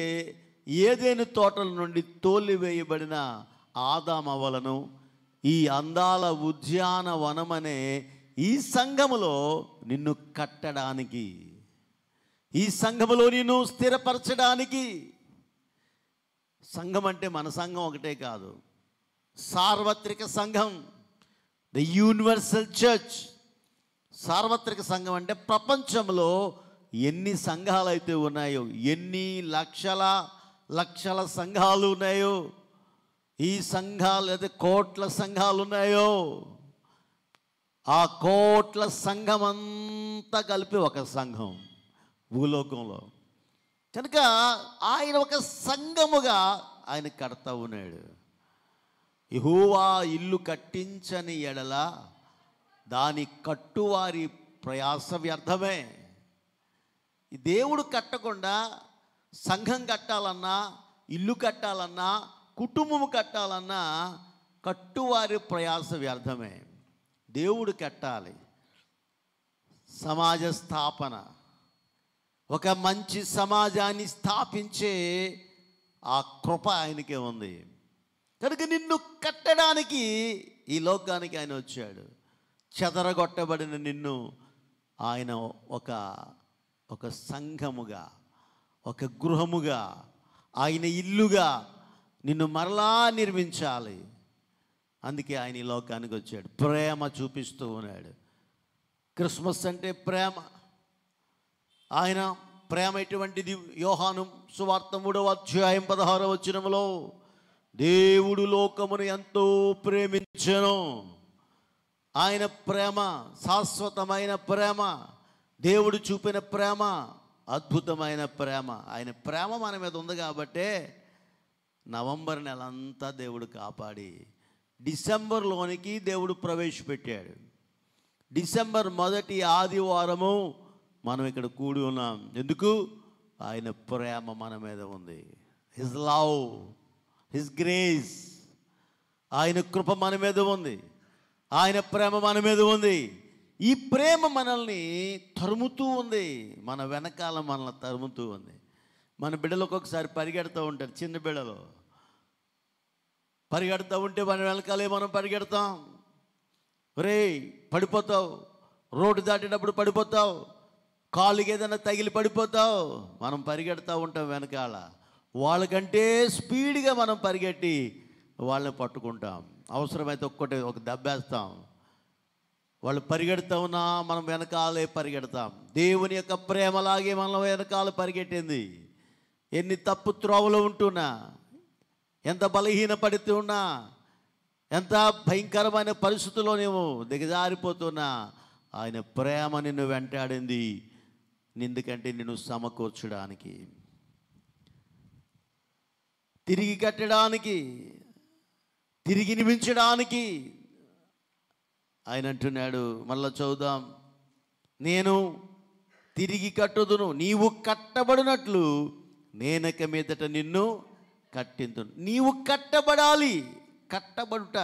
ఏదైనా తోటల నుండి తోలివేయబడిన ఆదామవలను, ఈ అందాల ఉద్యానవనమనే ఈ సంఘములో నిన్ను కట్టడానికి, ఈ సంఘములో నిన్ను స్థిరపరచడానికి. సంఘం అంటే మన సంఘం ఒకటే కాదు, సార్వత్రిక సంఘం, ద యూనివర్సల్ చర్చ్. సార్వత్రిక సంఘం అంటే ప్రపంచంలో ఎన్ని సంఘాలు అయితే ఉన్నాయో, ఎన్ని లక్షల లక్షల సంఘాలు ఉన్నాయో, ఈ సంఘాలు అయితే కోట్ల సంఘాలు ఉన్నాయో, ఆ కోట్ల సంఘం అంతా కలిపి ఒక సంఘం భూలోకంలో. కనుక ఆయన ఒక సంఘముగా ఆయన కడతా ఉన్నాడు. యెహోవా ఇల్లు కట్టించని ఎడల దాని కట్టువారి ప్రయాస వ్యర్థమే. దేవుడు కట్టకుండా సంఘం కట్టాలన్నా, ఇల్లు కట్టాలన్నా, కుటుంబం కట్టాలన్నా కట్టువారి ప్రయాస వ్యర్థమే. దేవుడు కట్టాలి. సమాజ స్థాపన, ఒక మంచి సమాజాన్ని స్థాపించే ఆ కృప ఆయనకే ఉంది. కనుక నిన్ను కట్టడానికి ఈ లోకానికి ఆయన వచ్చాడు. చెదరగొట్టబడిన నిన్ను ఆయన ఒక ఒక సంఘముగా, ఒక గృహముగా, ఆయన ఇల్లుగా నిన్ను మరలా నిర్మించాలి. అందుకే ఆయన ఈ లోకానికి వచ్చాడు. ప్రేమ చూపిస్తూ ఉన్నాడు. క్రిస్మస్ అంటే ప్రేమ. ఆయన ప్రేమ ఎటువంటిది? యోహాను సువార్త 3వ అధ్యాయం 16వ వచనములో, దేవుడు లోకమును ఎంతో ప్రేమించెను. ఆయన ప్రేమ, శాశ్వతమైన ప్రేమ, దేవుడు చూపిన ప్రేమ, అద్భుతమైన ప్రేమ. ఆయన ప్రేమ మన మీద ఉంది కాబట్టే నవంబర్ నెల అంతా దేవుడు కాపాడి డిసెంబర్లోనికి దేవుడు ప్రవేశపెట్టాడు. డిసెంబర్ 1వ ఆదివారము మనం ఇక్కడ కూడి ఉన్నాం. ఎందుకు? ఆయన ప్రేమ మన మీద ఉంది. హిజ్ లవ్, హిజ్ గ్రేస్, ఆయన కృప మన మీద ఉంది, ఆయన ప్రేమ మన మీద ఉంది. ఈ ప్రేమ మనల్ని తరుముతూ ఉంది, మన వెనకాల మనల్ని తరుముతూ ఉంది. మన బిడ్డలు ఒక్కొక్కసారి పరిగెడుతూ ఉంటారు, చిన్న బిడ్డలు పరిగెడుతూ ఉంటే మన వెనకాలే మనం పరిగెడతాం. రే పడిపోతావు, రోడ్డు దాటేటప్పుడు పడిపోతావు, కాళ్ళకి ఏదైనా తగిలి పడిపోతావు. మనం పరిగెడుతూ ఉంటాం వెనకాల, వాళ్ళకంటే స్పీడ్గా మనం పరిగెట్టి వాళ్ళని పట్టుకుంటాం. అవసరమైతే ఒక్కటే ఒక దెబ్బేస్తాం. వాళ్ళు పరిగెడుతూ ఉన్నా మనం వెనకాలే పరిగెడతాం. దేవుని యొక్క ప్రేమలాగే మనం వెనకాల పరిగెట్టింది. ఎన్ని తప్పు త్రోవలు ఉంటున్నా, ఎంత బలహీన పడుతున్నా, ఎంత భయంకరమైన పరిస్థితుల్లో నేను దిగజారిపోతున్నా, ఆయన ప్రేమ నిన్ను వెంటాడింది. ఎందుకంటే నిన్ను సమకూర్చడానికి, తిరిగి కట్టడానికి, తిరిగి నిర్మించడానికి. ఆయన అంటున్నాడు, మళ్ళా చదువుదాం, నేను తిరిగి కట్టుదును, నీవు కట్టబడినట్లు నేనక మీదట నిన్ను కట్టిందును. నీవు కట్టబడాలి. కట్టబడుట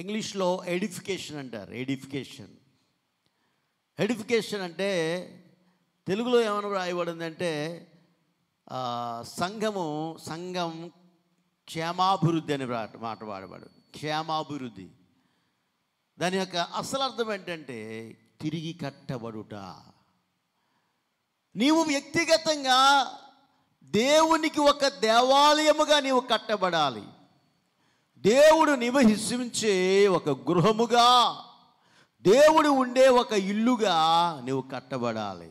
ఇంగ్లీష్లో ఎడిఫికేషన్ అంటారు. ఎడిఫికేషన్, ఎడిఫికేషన్ అంటే తెలుగులో ఏమైనా రాయబడిందంటే సంఘము, సంఘం క్షేమాభివృద్ధి అని మాట వాడబడింది. క్షేమాభివృద్ధి దాని యొక్క అసలు అర్థం ఏంటంటే తిరిగి కట్టబడుట. నీవు వ్యక్తిగతంగా దేవునికి ఒక దేవాలయముగా నీవు కట్టబడాలి. దేవుడు నివసించే ఒక గృహముగా, దేవుడు ఉండే ఒక ఇల్లుగా నీవు కట్టబడాలి.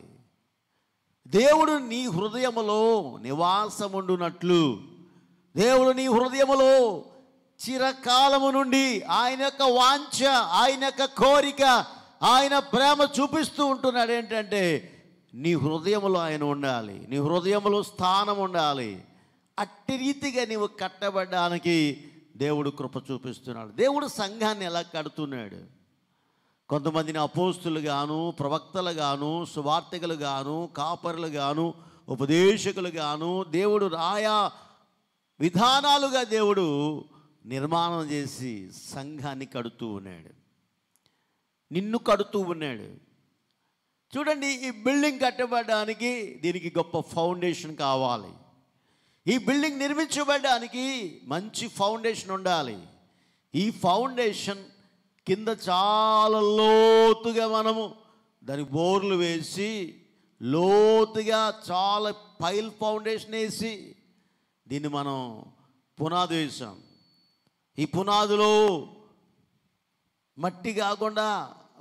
దేవుడు నీ హృదయములో నివాసముండునట్లు, దేవుడు నీ హృదయములో చిరకాలము నుండి ఆయన యొక్క వాంఛ, ఆయన యొక్క కోరిక, ఆయన ప్రేమ చూపిస్తూ ఉంటున్నాడు. ఏంటంటే నీ హృదయములో ఆయన ఉండాలి, నీ హృదయములో స్థానం ఉండాలి. అట్టి రీతిగా నీవు కట్టబడడానికి దేవుడు కృప చూపిస్తున్నాడు. దేవుడు సంఘాన్ని ఎలా కడుతున్నాడు? కొంతమందిని అపోస్తులుగాను, ప్రవక్తలుగాను, సువార్తికులుగాను, కాపరులుగాను, ఉపదేశకులుగాను, దేవుడు ఆయా విధానాలుగా దేవుడు నిర్మాణం చేసి సంఘాన్ని కడుతూ ఉన్నాడు, నిన్ను కడుతూ ఉన్నాడు. చూడండి, ఈ బిల్డింగ్ కట్టబడడానికి దీనికి గొప్ప ఫౌండేషన్ కావాలి. ఈ బిల్డింగ్ నిర్మించబడడానికి మంచి ఫౌండేషన్ ఉండాలి. ఈ ఫౌండేషన్ కింద చాలా లోతుగా మనము దానికి బోర్లు వేసి, లోతుగా చాలా పైల్ ఫౌండేషన్ వేసి దీన్ని మనం పునాది వేసాం. ఈ పునాదులో మట్టి కాకుండా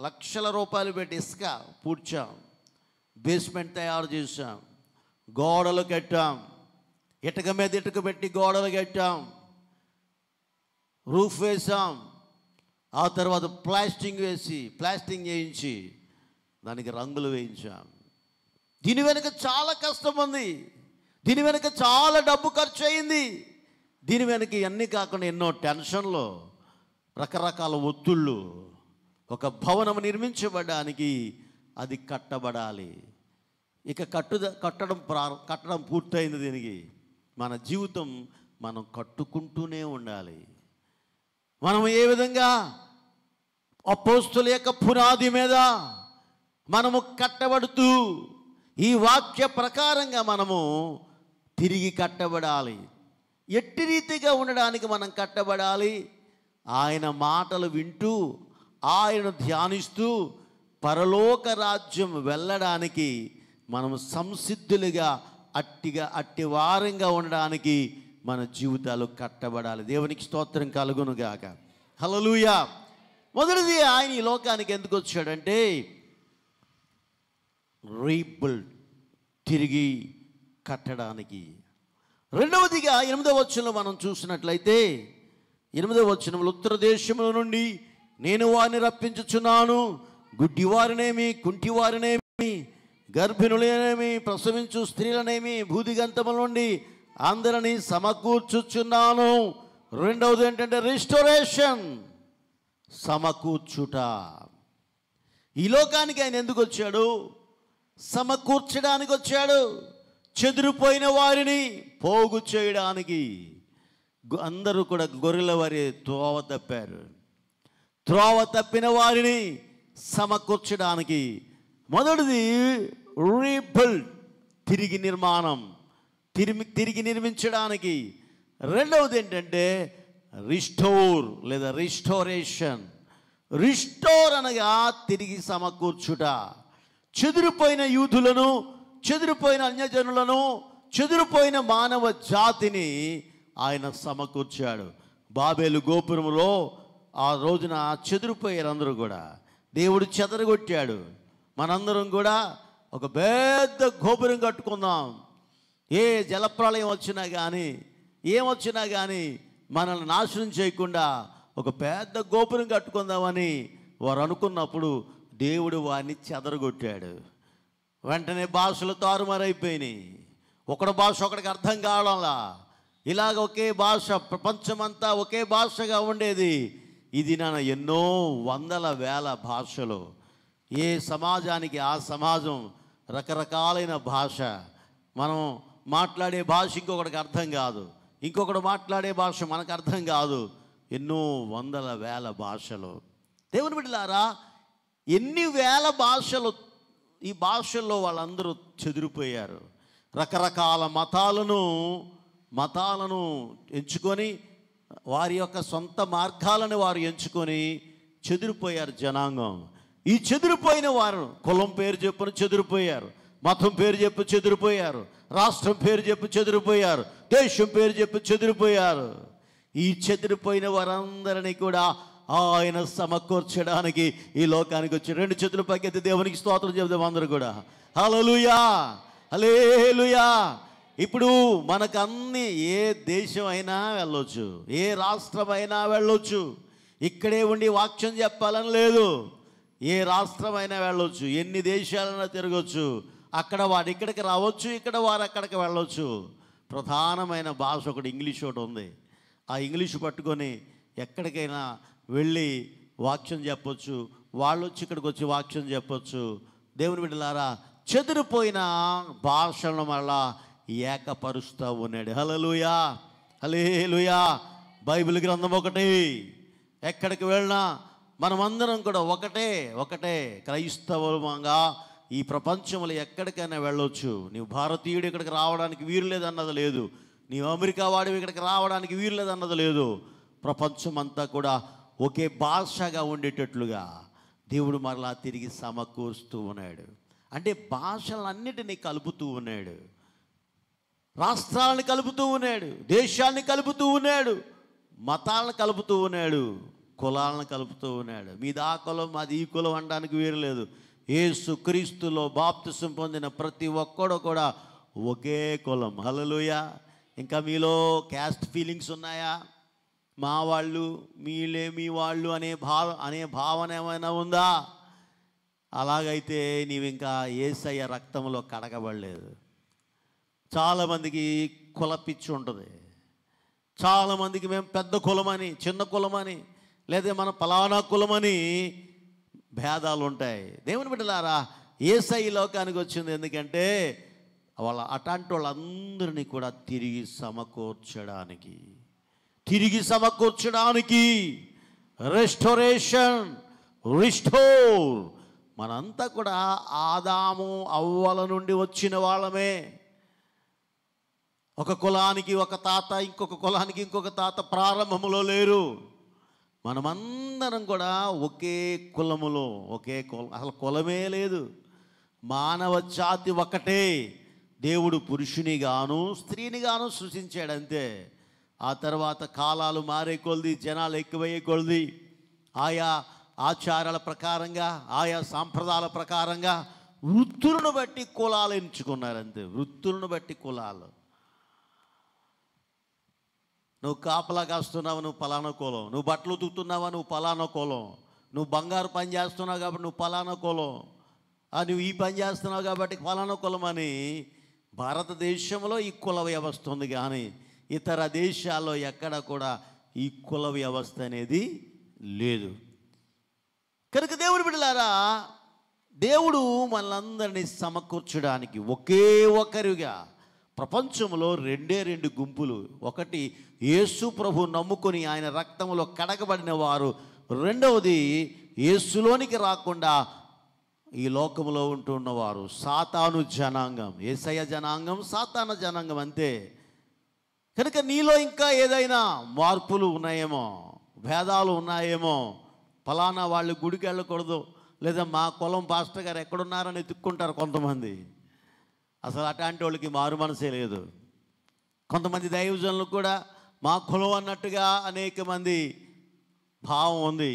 లక్షల రూపాయలు పెట్టి ఇసుక పూడ్చాం, బేస్మెంట్ తయారు చేసాం, గోడలు కట్టాం, ఇటుక మీద ఇటుక పెట్టి గోడలు కట్టాం, రూఫ్ వేసాం. ఆ తర్వాత ప్లాస్టింగ్ వేసి, ప్లాస్టింగ్ చేయించి దానికి రంగులు వేయించాం. దీని వెనుక చాలా కష్టం ఉంది, దీని వెనుక చాలా డబ్బు ఖర్చు అయింది, దీని వెనక ఇవన్నీ కాకుండా ఎన్నో టెన్షన్లు, రకరకాల ఒత్తుళ్ళు. ఒక భవనం నిర్మించబడడానికి అది కట్టబడాలి. ఇక కట్టడం పూర్తయింది. దీనికి మన జీవితం మనం కట్టుకుంటూనే ఉండాలి. మనం ఏ విధంగా అపోస్తుల యొక్క పునాది మీద మనము కట్టబడుతూ ఈ వాక్య ప్రకారంగా మనము తిరిగి కట్టబడాలి. ఎట్టి రీతిగా ఉండడానికి మనం కట్టబడాలి. ఆయన మాటలు వింటూ, ఆయన ధ్యానిస్తూ పరలోక రాజ్యం వెళ్ళడానికి మనము సంసిద్ధులుగా, అట్టి వారంగా ఉండడానికి మన జీవితాలు కట్టబడాలి. దేవునికి స్తోత్రం కలుగునుగాక. హల్లెలూయా. మొదటిది, ఆయన ఈ లోకానికి ఎందుకు వచ్చాడంటే రీబిల్డ్, తిరిగి కట్టడానికి. రెండవదిగా 8వ వచనంలో మనం చూసినట్లయితే, 8వ వచనంలో ఉత్తర దేశముల నుండి నేను వారిని రప్పించుచున్నాను, గుడ్డివారినేమి, కుంటివారినేమి, గర్భిణులనేమి, ప్రసవించు స్త్రీలనేమి భూదిగంతముల నుండి అందరినీ సమకూర్చుచున్నాను. రెండవది ఏంటంటే రిస్టోరేషన్, సమకూర్చుట. ఈ లోకానికి ఆయన ఎందుకు వచ్చాడు? సమకూర్చడానికి వచ్చాడు. చెదిరిపోయిన వారిని పోగు చేయడానికి, అందరూ కూడా గొర్రెల వారి త్రోవ తప్పారు. త్రోవ తప్పిన వారిని సమకూర్చడానికి మొదటిది రీబిల్డ్, తిరిగి నిర్మాణం, తిరిగి నిర్మించడానికి. రెండవది ఏంటంటే రిస్టోర్ లేదా రిస్టోరేషన్. రిస్టోర్ అనగా తిరిగి సమకూర్చుట. చెదిరిపోయిన యూదులను, చెదిరిపోయిన అన్యజనులను, చెదిరిపోయిన మానవ జాతిని ఆయన సమకూర్చాడు. బాబేలు గోపురంలో ఆ రోజున చెదిరిపోయారు అందరూ కూడా. దేవుడు చెదరగొట్టాడు. మనందరం కూడా ఒక పెద్ద గోపురం కట్టుకుందాం. ఏ జలప్రళయం వచ్చినా కానీ, ఏమొచ్చినా కానీ మనల్ని నాశనం చేయకుండా ఒక పెద్ద గోపురం కట్టుకుందామని వారు అనుకున్నప్పుడు దేవుడు వారిని చెదరగొట్టాడు. వెంటనే భాషలు తారుమారైపోయినాయి. ఒకడు భాష ఒకడికి అర్థం కావడంలా. ఇలాగ ఒకే భాష, ప్రపంచమంతా ఒకే భాషగా ఉండేది. ఇది నా ఎన్నో వందల వేల భాషలు. ఏ సమాజానికి ఆ సమాజం రకరకాలైన భాష. మనం మాట్లాడే భాష ఇంకొకటికి అర్థం కాదు, ఇంకొకటి మాట్లాడే భాష మనకు అర్థం కాదు. ఎన్నో వందల వేల భాషలు. దేవుని బిడ్డలారా, ఎన్ని వేల భాషలు, ఈ భాషల్లో వాళ్ళందరూ చెదిరిపోయారు. రకరకాల మతాలను ఎంచుకొని, వారి యొక్క సొంత మార్గాలను వారు ఎంచుకొని చెదిరిపోయారు జనాంగం. ఈ చెదిరిపోయిన వారు కులం పేరు చెప్పున చెదిరిపోయారు, మతం పేరు చెప్పి చెదిరిపోయారు, రాష్ట్రం పేరు చెప్పి చెదిరిపోయారు, దేశం పేరు చెప్పి చెదిరిపోయారు. ఈ చెదిరిపోయిన వారందరినీ కూడా ఆయన సమకూర్చడానికి ఈ లోకానికి వచ్చి రెండు చేతుల పైకెత్తి దేవునికి స్తోత్రం చెబుదాం అందరూ కూడా. హల్లెలూయా, హల్లెలూయా. ఇప్పుడు మనకు అన్ని, ఏ దేశం అయినా వెళ్ళొచ్చు, ఏ రాష్ట్రం అయినా వెళ్ళొచ్చు. ఇక్కడే ఉండి వాక్యం చెప్పాలని లేదు. ఏ రాష్ట్రం అయినా వెళ్ళొచ్చు, ఎన్ని దేశాలైనా తిరగొచ్చు. అక్కడ వాడు ఇక్కడికి రావచ్చు, ఇక్కడ వారు అక్కడికి వెళ్ళొచ్చు. ప్రధానమైన భాష ఒకటి, ఇంగ్లీష్ ఒకటి ఉంది. ఆ ఇంగ్లీష్ పట్టుకొని ఎక్కడికైనా వెళ్ళి వాక్యం చెప్పొచ్చు. వాళ్ళు వచ్చి ఇక్కడికి వచ్చి వాక్యం చెప్పొచ్చు. దేవుని బిడ్డలారా, చెదిరిపోయిన భాషలను మళ్ళా ఏకపరుస్తూ ఉన్నాడు. హల్లెలూయా, హల్లెలూయా. బైబిల్ గ్రంథం ఒకటి, ఎక్కడికి వెళ్ళినా మనమందరం కూడా ఒకటే ఒకటే క్రైస్తవంగా ఈ ప్రపంచంలో ఎక్కడికైనా వెళ్ళొచ్చు. నీవు భారతీయుడు ఇక్కడికి రావడానికి వీలు లేదన్నది లేదు, నీవు అమెరికా వాడివి ఇక్కడికి రావడానికి వీలు లేదన్నది లేదు. ప్రపంచమంతా కూడా ఒకే భాషగా ఉండేటట్లుగా దేవుడు మరలా తిరిగి సమకూరుస్తూ ఉన్నాడు. అంటే భాషలన్నిటినీ కలుపుతూ ఉన్నాడు, రాష్ట్రాలను కలుపుతూ ఉన్నాడు, దేశాన్ని కలుపుతూ ఉన్నాడు, మతాలను కలుపుతూ ఉన్నాడు, కులాలను కలుపుతూ ఉన్నాడు. మీది ఆ కులం, మాది ఈ కులం అనడానికి వేరు లేదు. యేసు క్రీస్తులో బాప్తిసం పొందిన ప్రతి ఒక్కడు కూడా ఒకే కులం. హల్లెలూయా. ఇంకా మీలో క్యాస్ట్ ఫీలింగ్స్ ఉన్నాయా? మా వాళ్ళు, మీలే, మీ వాళ్ళు అనే భావన ఏమైనా ఉందా? అలాగైతే నీవు ఇంకా యేసయ్య రక్తంలో కడగబడలేదు. చాలామందికి కుల పిచ్చి ఉంటుంది. చాలామందికి మేము పెద్ద కులమని, చిన్న కులమని, లేదా మన పలానా కులమని భేదాలు ఉంటాయి. దేవుని బిడ్డలారా, యేసయ్య లోకానికి వచ్చింది ఎందుకంటే అటాంటి వాళ్ళందరినీ కూడా తిరిగి సమకూర్చడానికి. Restoration, restore. మనంతా కూడా ఆదాము అవ్వల నుండి వచ్చిన వాళ్ళమే. ఒక కులానికి ఒక తాత, ఇంకొక కులానికి ఇంకొక తాత ప్రారంభములో లేరు. మనమందరం కూడా ఒకే కులములో, ఒకే కులం, అసలు కులమే లేదు. మానవ జాతి ఒకటే. దేవుడు పురుషునిగాను స్త్రీనిగాను సృష్టించాడంతే. ఆ తర్వాత కాలాలు మారే కొలది, జనాలు ఎక్కువయ్యే కొలది, ఆయా ఆచారాల ప్రకారంగా, ఆయా సాంప్రదాయాల ప్రకారంగా వృత్తులను బట్టి కులాలు ఎంచుకున్నారంతే. వృత్తులను బట్టి కులాలు. నువ్వు కాపలా కాస్తున్నావు, నువ్వు పలానా కులం. నువ్వు బట్టలు ఉతుకుతున్నావా, నువ్వు పలానా కులం. నువ్వు బంగారు పని చేస్తున్నావు కాబట్టి నువ్వు పలానా కులం. నువ్వు ఈ పని చేస్తున్నావు కాబట్టి పలానా కులం అని భారతదేశంలో ఈ కుల వ్యవస్థ ఉంది. కానీ ఇతర దేశాల్లో ఎక్కడ కూడా ఈ కుల వ్యవస్థ అనేది లేదు. కనుక దేవుని బిడ్డలారా, దేవుడు మనందరినీ సమకూర్చడానికి ఒకే ఒకరిగా ప్రపంచంలో రెండే గుంపులు, ఒకటి యేసు ప్రభు నమ్ముకొని ఆయన రక్తంలో కడగబడిన వారు, రెండవది యేసులోనికి రాకుండా ఈ లోకంలో ఉంటున్న వారు, సాతాను జనాంగం. యేసయ్య జనాంగం, సాతాను జనాంగం అంతే. కనుక నీలో ఇంకా ఏదైనా మార్పులు ఉన్నాయేమో, భేదాలు ఉన్నాయేమో, ఫలానా వాళ్ళు గుడికి వెళ్ళకూడదు, లేదా మా కులం పాస్టర్ గారు ఎక్కడున్నారని ఎత్తుక్కుంటారు కొంతమంది. అసలు అట్లాంటి వాళ్ళకి మారు మనసే లేదు. కొంతమంది దైవజనులు కూడా మా కులం అన్నట్టుగా అనేక మంది భావం ఉంది.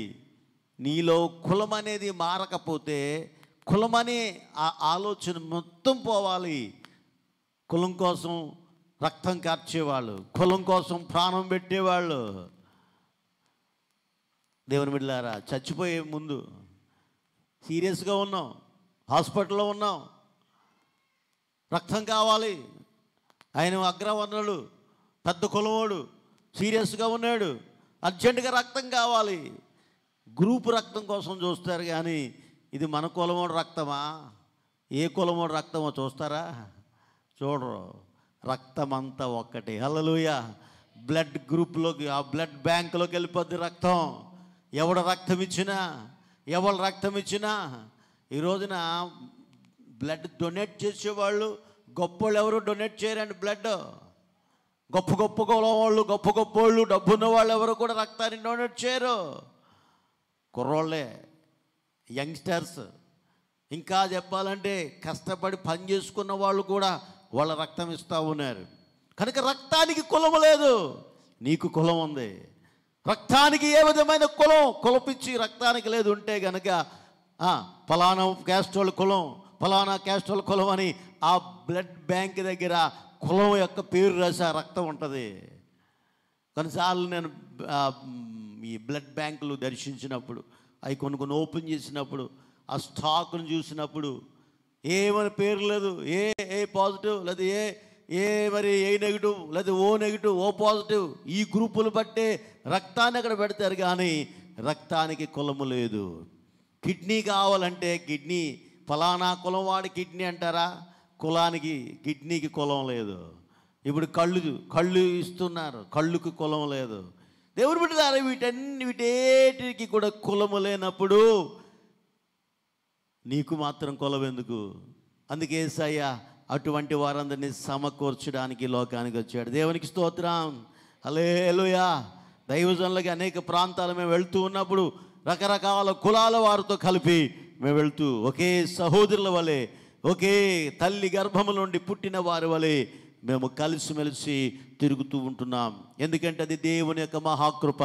నీలో కులం అనేది మారకపోతే, కులం అనే ఆలోచన మొత్తం పోవాలి. కులం కోసం రక్తం కార్చేవాళ్ళు, కులం కోసం ప్రాణం పెట్టేవాళ్ళు. దేవుని బిడ్డలారా, చచ్చిపోయే ముందు సీరియస్గా ఉన్నాం, హాస్పిటల్లో ఉన్నాం, రక్తం కావాలి, ఆయన అగ్రవర్ణుడు, పెద్ద కులవాడు, సీరియస్గా ఉన్నాడు, అర్జెంటుగా రక్తం కావాలి. గ్రూప్ రక్తం కోసం చూస్తారు కానీ ఇది మన కులమోడు రక్తమా, ఏ కులమోడు రక్తమో చూస్తారా? చూడరు. రక్తమంతా ఒక్కటి. హల్లెలూయా. బ్లడ్ గ్రూప్లోకి, ఆ బ్లడ్ బ్యాంకులోకి వెళ్ళిపోద్ది రక్తం. ఎవడు రక్తం ఇచ్చినా ఈ రోజున బ్లడ్ డొనేట్ చేసేవాళ్ళు గొప్ప వాళ్ళు ఎవరు డొనేట్ చేయరండి. బ్లడ్ గొప్ప గొప్ప కులం వాళ్ళు, గొప్ప గొప్ప వాళ్ళు, డబ్బు ఉన్న వాళ్ళు ఎవరు కూడా రక్తాన్ని డొనేట్ చేయరు. కుర్రోళ్ళే, యంగ్స్టర్స్, ఇంకా చెప్పాలంటే కష్టపడి పని చేసుకున్న వాళ్ళు కూడా వాళ్ళ రక్తం ఇస్తూ ఉన్నారు. కనుక రక్తానికి కులం లేదు, నీకు కులం ఉంది. రక్తానికి ఏ విధమైన కులపిచ్చి రక్తానికి లేదు. ఉంటే గనక ఫలానా క్యాస్ట్రోల్ కులం, ఫలానా క్యాస్ట్రోల్ కులం అని ఆ బ్లడ్ బ్యాంక్ దగ్గర కులం యొక్క పేరు రాసే రక్తం ఉంటుంది. కొన్నిసార్లు నేను ఈ బ్లడ్ బ్యాంకులు దర్శించినప్పుడు, అవి కొన్ని ఓపెన్ చేసినప్పుడు, ఆ స్టాక్ను చూసినప్పుడు ఏమైనా పేరు లేదు. ఏ ఏ పాజిటివ్, లేదా ఏ ఏ మరి ఏ నెగిటివ్, లేదా ఓ నెగిటివ్, ఓ పాజిటివ్, ఈ గ్రూపులు బట్టే రక్తాన్ని అక్కడ పెడతారు కానీ రక్తానికి కులము లేదు. కిడ్నీ కావాలంటే కిడ్నీ, ఫలానా కులం వాడి కిడ్నీ అంటారా? కులానికి, కిడ్నీకి కులం లేదు. ఇప్పుడు కళ్ళు ఇస్తున్నారు, కళ్ళుకి కులం లేదు. దేవుని బిడ్డలారా, వీటన్నిటికి కూడా కులము లేనప్పుడు నీకు మాత్రం కులం ఎందుకు? అందుకే యేసయ్య అటువంటి వారందరినీ సమకూర్చడానికి లోకానికి వచ్చాడు. దేవునికి స్తోత్రం. హల్లెలూయా. దైవజనులకి అనేక ప్రాంతాలు మేము వెళ్తూ ఉన్నప్పుడు రకరకాల కులాల వారితో కలిపి మేము వెళ్తూ, ఒకే సహోదరుల వలె, ఒకే తల్లి గర్భము నుండి పుట్టిన వారి వలె మేము కలిసిమెలిసి తిరుగుతూ ఉంటున్నాం. ఎందుకంటే అది దేవుని యొక్క మహాకృప.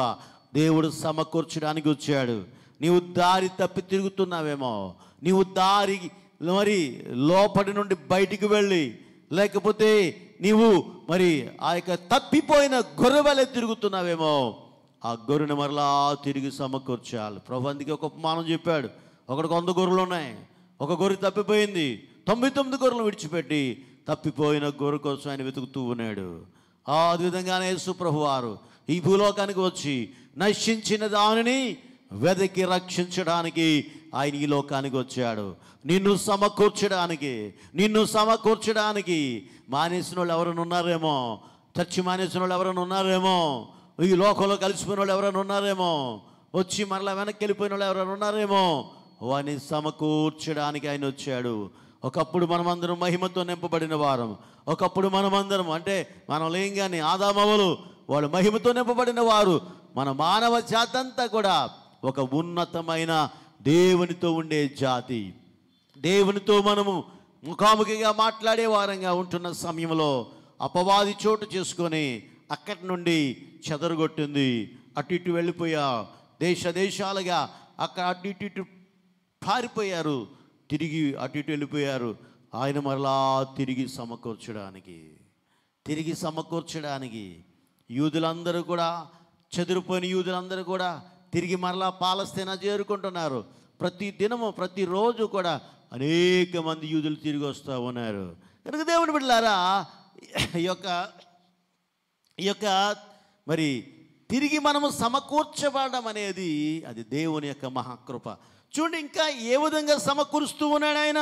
దేవుడు సమకూర్చడానికి వచ్చాడు. నీవు దారి తప్పి తిరుగుతున్నావేమో, నీవు దారి మరి లోపటి నుండి బయటికి వెళ్ళి, లేకపోతే నీవు మరి ఆ యొక్క తప్పిపోయిన గొర్రె వలె తిరుగుతున్నావేమో, ఆ గొర్రెను మరలా తిరిగి సమకూర్చాలి. ప్రభు అందుకే ఒక ఉపమానం చెప్పాడు. ఒకటి 100 గొర్రెలు ఉన్నాయి, ఒక గొర్రె తప్పిపోయింది. 99 గొర్రెలను విడిచిపెట్టి తప్పిపోయిన గొర్రె కోసం ఆయన వెతుకుతూ ఉన్నాడు. ఆ విధంగానే యేసు ప్రభు వారు ఈ భూలోకానికి వచ్చి నశించిన దానిని వెదకి రక్షించడానికి ఆయన ఈ లోకానికి వచ్చాడు. నిన్ను సమకూర్చడానికి మానేసిన వాళ్ళు ఎవరైనా ఉన్నారేమో, చర్చి మానేసిన వాళ్ళు ఎవరైనా ఉన్నారేమో, ఈ లోకంలో కలిసిపోయిన వాళ్ళు ఎవరైనా ఉన్నారేమో, వచ్చి మరలా వెనక్కి వెళ్ళిపోయిన వాళ్ళు ఎవరైనా ఉన్నారేమో, వారిని సమకూర్చడానికి ఆయన వచ్చాడు. ఒకప్పుడు మనమందరం మహిమతో నింపబడిన వారం. ఒకప్పుడు మనమందరం అంటే మనం లేం కానీ ఆదామవ్వలు వాళ్ళు మహిమతో నింపబడిన వారు. మన మానవ జాతి అంతా కూడా ఒక ఉన్నతమైన దేవునితో ఉండే జాతి. దేవునితో మనము ముఖాముఖిగా మాట్లాడే వారంగా ఉంటున్న సమయంలో అపవాది చోటు చేసుకొని అక్కడి నుండి చెదరగొట్టింది. అటు ఇటు వెళ్ళిపోయా, దేశాలుగా అక్కడ అటు ఇటు పారిపోయారు, తిరిగి అటు ఇటు వెళ్ళిపోయారు. ఆయన మరలా తిరిగి సమకూర్చడానికి యూదులందరూ కూడా, చెదిరిపోయిన యూదులందరూ కూడా తిరిగి మరలా పాలస్తీనా చేరుకుంటున్నారు. ప్రతి దినము, ప్రతిరోజు కూడా అనేక మంది యూదులు తిరిగి వస్తూ ఉన్నారు. కనుక దేవుని బిడ్డలారా, ఈ యొక్క మరి తిరిగి మనము సమకూర్చబడడం అనేది అది దేవుని యొక్క మహాకృప. చూడండి, ఇంకా ఏ విధంగా సమకూరుస్తూ ఉన్నాడు ఆయన.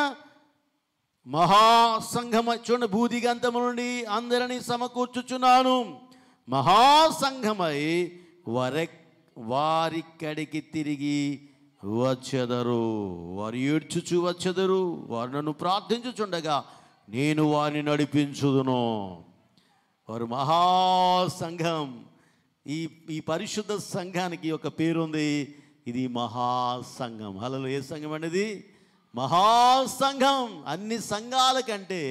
महासंघम चूँ भूदि गंतम अंदर समकूर्चुचुनानु महासंघमై వారిక్కడికి తిరిగి వచ్చెదరు వారు ఏడ్చుచు వచ్చెదరు వారు నన్ను ప్రార్థించుచుండగా నేను వారిని నడిపించుదును వారు మహాసంఘం ఈ పరిశుద్ధ సంఘానికి ఒక పేరు ఉంది ఇది మహాసంఘం హల్లెలూయా ఏ సంఘం అనేది మహాసంఘం అన్ని సంఘాల కంటే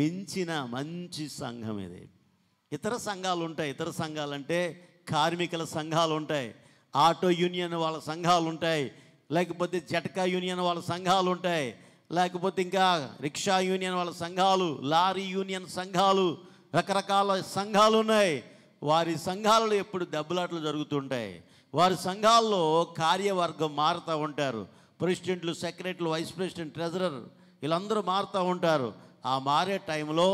మించిన మంచి సంఘం ఇది ఇతర సంఘాలు ఉంటాయి ఇతర సంఘాలంటే కార్మికుల సంఘాలు ఉంటాయి ఆటో యూనియన్ వాళ్ళ సంఘాలు ఉంటాయి లేకపోతే జటకా యూనియన్ వాళ్ళ సంఘాలు ఉంటాయి లేకపోతే ఇంకా రిక్షా యూనియన్ వాళ్ళ సంఘాలు లారీ యూనియన్ సంఘాలు రకరకాల సంఘాలు ఉన్నాయి వారి సంఘాలలో ఎప్పుడు దెబ్బలాటలు జరుగుతుంటాయి వారి సంఘాల్లో కార్యవర్గం మారుతూ ఉంటారు ప్రెసిడెంట్లు సెక్రటరీలు వైస్ ప్రెసిడెంట్ ట్రెజరర్ వీళ్ళందరూ మారుతూ ఉంటారు ఆ మారే టైంలో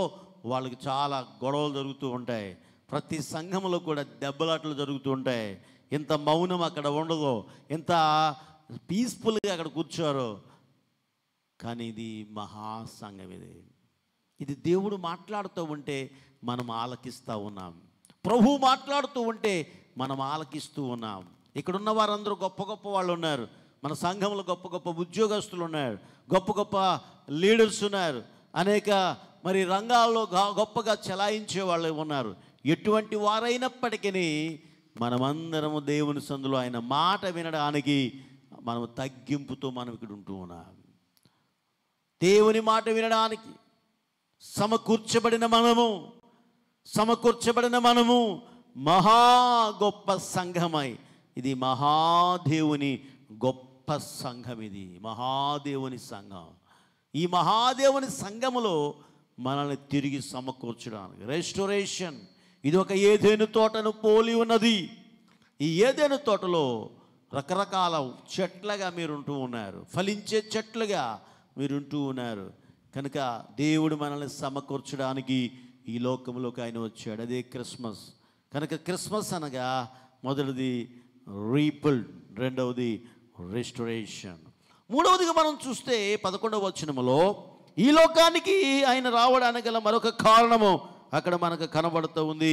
వాళ్ళకి చాలా గొడవలు జరుగుతూ ఉంటాయి ప్రతి సంఘంలో కూడా దెబ్బలాటలు జరుగుతూ ఉంటాయి ఇంత మౌనం అక్కడ ఉండదు ఇంత పీస్ఫుల్గా అక్కడ కూర్చోరు కానీ ఇది మహాసంఘం ఇది ఇది దేవుడు మాట్లాడుతూ ఉంటే మనం ఆలకిస్తూ ఉన్నాం ప్రభు మాట్లాడుతూ ఉంటే మనం ఆలకిస్తూ ఉన్నాం ఇక్కడున్న వారందరూ గొప్ప గొప్ప వాళ్ళు ఉన్నారు మన సంఘంలో గొప్ప గొప్ప ఉద్యోగస్తులు ఉన్నారు గొప్ప గొప్ప లీడర్స్ ఉన్నారు అనేక మరి రంగాల్లో గొప్పగా చలాయించే వాళ్ళు ఉన్నారు ఎటువంటి వారైనప్పటికీ మనమందరము దేవుని సందులో ఆయన మాట వినడానికి మనం తగ్గింపుతో మనం ఇక్కడ ఉంటూ ఉన్నాం దేవుని మాట వినడానికి సమకూర్చబడిన మనము మహా గొప్ప సంఘమై ఇది మహాదేవుని గొప్ప సంఘం ఇది మహాదేవుని సంఘం ఈ మహాదేవుని సంఘములో మనల్ని తిరిగి సమకూర్చడానికి రెస్టోరేషన్ ఇది ఒక ఏదైనా తోటను పోలి ఉన్నది ఈ ఏదైనా తోటలో రకరకాల చెట్లుగా మీరుంటూ ఉన్నారు ఫలించే చెట్లుగా మీరుంటూ ఉన్నారు కనుక దేవుడు మనల్ని సమకూర్చడానికి ఈ లోకంలోకి ఆయన వచ్చాడు అదే క్రిస్మస్ కనుక క్రిస్మస్ అనగా మొదటిది రీబిల్డ్ రెండవది రెస్టోరేషన్ మూడవదిగా మనం చూస్తే 11వ వచనములో ఈ లోకానికి ఆయన రావడానికి గల మరొక కారణము అక్కడ మనకు కనబడుతూ ఉంది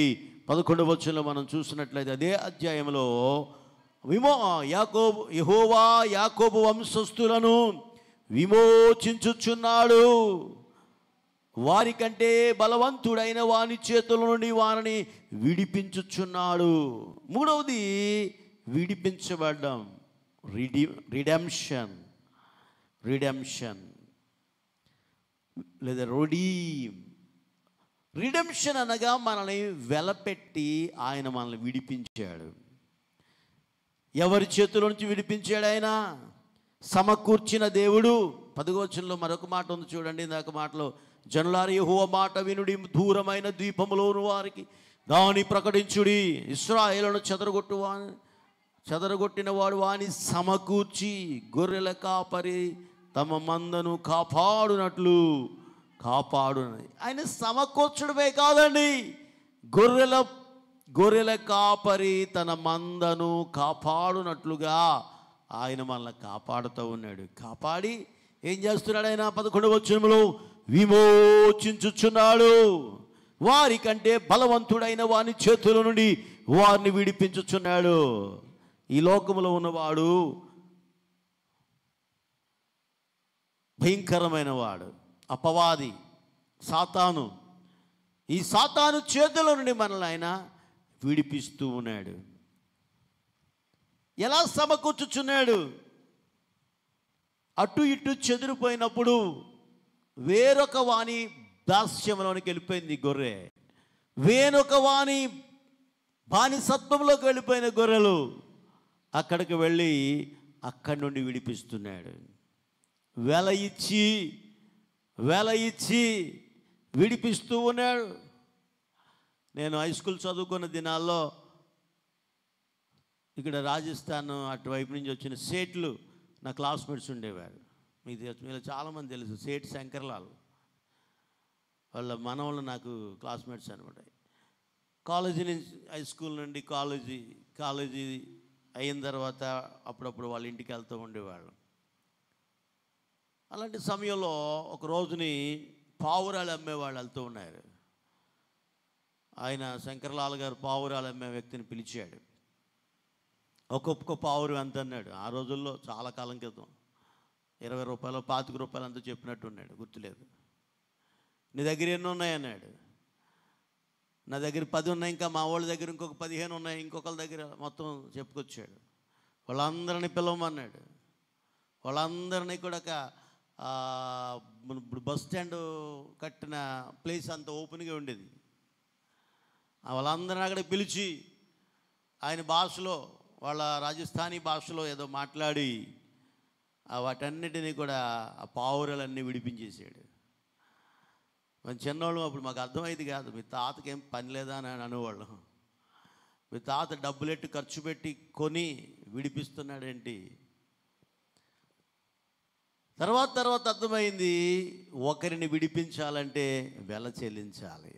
11వ వచనంలో మనం చూసినట్లయితే అదే అధ్యాయంలో యెహోవా యాకోబు వంశస్థులను విమోచించుచున్నాడు వారికంటే బలవంతుడైన వాని చేతుల నుండి వారిని విడిపించుచున్నాడు మూడవది విడిపించబడ్డం రిడెంప్షన్ లేదా రిడెంప్షన్ అనగా మనల్ని వెలపెట్టి ఆయన మనల్ని విడిపించాడు ఎవరి చేతుల నుంచి విడిపించాడు ఆయన సమకూర్చిన దేవుడు 10వ వచనంలో మరొక మాట ఉంది చూడండి ఇందాక మాటలో జనులారి యెహోవా మాట వినుడి దూరమైన ద్వీపములోని వారికి దాని ప్రకటించుడి ఇశ్రాయేలును చెదరగొట్టిన వాడు వాని సమకూర్చి గొర్రెల కాపరి తమ మందను కాపాడు ఆయన సమకూర్చడమే కాదండి గొర్రెల కాపరి తన మందను కాపాడునట్లుగా ఆయన మనల్ని కాపాడుతూ ఉన్నాడు కాపాడి ఏం చేస్తున్నాడు ఆయన 11వ వచనంలో విమోచించుచున్నాడు వారికంటే బలవంతుడైన వాని చేతుల నుండి వారిని విడిపించుచున్నాడు ఈ లోకంలో ఉన్నవాడు భయంకరమైన వాడు అపవాది సాతాను ఈ సాతాను చేతుల నుండి మనల్ని ఆయన విడిపిస్తూ ఉన్నాడు ఎలా సమకూర్చుచున్నాడు అటు ఇటు చెదిరిపోయినప్పుడు వేరొక వాణి దాస్యంలోనికి వెళ్ళిపోయింది గొర్రె వేరొక వాణి బానిసత్వంలోకి వెళ్ళిపోయిన గొర్రెలు అక్కడికి వెళ్ళి అక్కడి నుండి విడిపిస్తున్నాడు వెల ఇచ్చి విడిపిస్తూ ఉన్నాడు నేను హై స్కూల్ చదువుకున్న దినాల్లో ఇక్కడ రాజస్థాన్ అటువైపు నుంచి వచ్చిన సేట్లు నా క్లాస్మేట్స్ ఉండేవారు మీలో చాలామంది తెలుసు సేట్ శంకర్లాల్ వాళ్ళ మనవాళ్ళు నాకు క్లాస్మేట్స్ అనమాట కాలేజీ నుంచి హై స్కూల్ నుండి కాలేజీ అయిన తర్వాత అప్పుడప్పుడు వాళ్ళ ఇంటికి వెళ్తూ ఉండేవాళ్ళు అలాంటి సమయంలో ఒక రోజుని పావురాలు అమ్మేవాళ్ళు వెళ్తూ ఉన్నారు. ఆయన శంకర్లాల్ గారు పావురాలు అమ్మే వ్యక్తిని పిలిచాడు. ఒక్కొక్క పావురం ఎంత అన్నాడు. ఆ రోజుల్లో చాలా కాలం క్రితం 20 రూపాయలు 25 రూపాయలు అంతా చెప్పినట్టున్నాడు, గుర్తులేదు. నీ దగ్గర ఎన్ని ఉన్నాయన్నాడు. నా దగ్గర 10 ఉన్నాయి, ఇంకా మా వాళ్ళ దగ్గర ఇంకొక 15 ఉన్నాయి, ఇంకొకళ్ళ దగ్గర మొత్తం చెప్పుకొచ్చాడు. వాళ్ళందరినీ పిలవమన్నాడు. వాళ్ళందరినీ కూడా ఇప్పుడు బస్ స్టాండ్ కట్టిన ప్లేస్ అంత ఓపెన్గా ఉండేది. వాళ్ళందరినీ అక్కడ పిలిచి ఆయన భాషలో, వాళ్ళ రాజస్థానీ భాషలో ఏదో మాట్లాడి వాటన్నిటినీ కూడా ఆ పావురాలన్నీ విడిపించేసాడు. మన చిన్నవాళ్ళం అప్పుడు మాకు అర్థమైంది కాదు, మీ తాతకి ఏం పని లేదా అని అనేవాళ్ళం. మీ తాత డబ్బులెట్టు ఖర్చు పెట్టి కొని విడిపిస్తున్నాడేంటి. తర్వాత అర్థమైంది, ఒకరిని విడిపించాలంటే వెల చెల్లించాలి.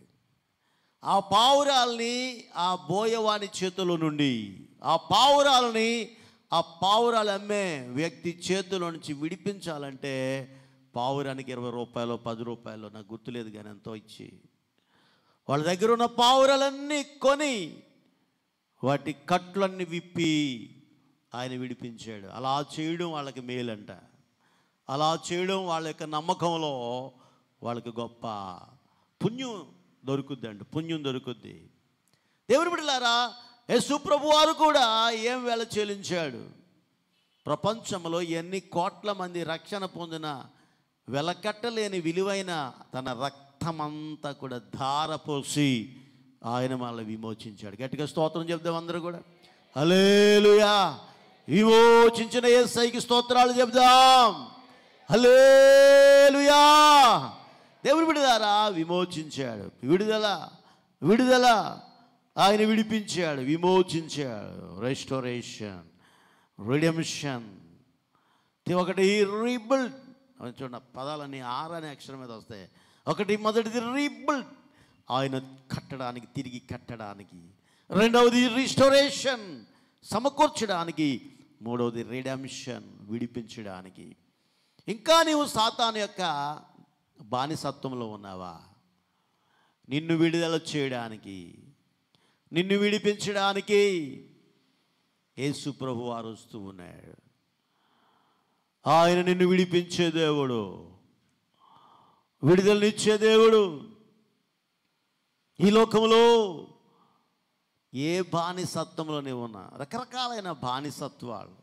ఆ పావురాల్ని ఆ బోయవాని చేతుల నుండి, ఆ పావురాలని ఆ పావురాలు అమ్మే వ్యక్తి చేతుల నుంచి విడిపించాలంటే పావురానికి 20 రూపాయలు 10 రూపాయలు నాకు గుర్తులేదు కానీ ఎంతో ఇచ్చి వాళ్ళ దగ్గర ఉన్న పావురాలన్నీ కొని వాటి కట్లన్నీ విప్పి ఆయన విడిపించాడు. అలా చేయడం వాళ్ళకి మేలంట. అలా చేయడం వాళ్ళ యొక్క నమ్మకంలో వాళ్ళకి గొప్ప పుణ్యం దొరుకుద్దండి, పుణ్యం దొరుకుద్ది. దేవుని బిడ్డలారా, యేసు ప్రభు వారు కూడా ఏం వేళ చెల్లించాడు. ప్రపంచంలో ఎన్ని కోట్ల మంది రక్షణ పొందిన వెలకట్టలేని విలువైన తన రక్తమంతా కూడా ధారపోసి ఆయన మనల్ని విమోచించాడు. గట్టిగా స్తోత్రం చెప్దాం అందరూ కూడా. హల్లెలూయా. విమోచించిన యేసయ్యకి స్తోత్రాలు చెప్దాం. హల్లెలూయా. దేవుని విడుదల విమోచించాడు. విడుదల ఆయన విడిపించాడు, విమోచించాడు. రెస్టోరేషన్, రిడెంప్షన్, ఒకటి రీబిల్డ్. చూడండి పదాలన్నీ ఆర్ అనే అక్షరం మీద వస్తాయి. ఒకటి మొదటిది రీబిల్డ్, ఆయన కట్టడానికి, తిరిగి కట్టడానికి. రెండవది రిస్టోరేషన్, సమకూర్చడానికి. మూడవది రిడెంప్షన్, విడిపించడానికి. ఇంకా నీవు సాతాను యొక్క బానిసత్వంలో ఉన్నావా? నిన్ను విడుదల చేయడానికి, నిన్ను విడిపించడానికి యేసు ప్రభు వారు వస్తూ ఉన్నాడు. ఆయన నిన్ను విడిపించే దేవుడు, విడుదలనిచ్చే దేవుడు. ఈ లోకంలో ఏ బానిసత్వంలోనే ఉన్నా, రకరకాలైన బానిసత్వాలు,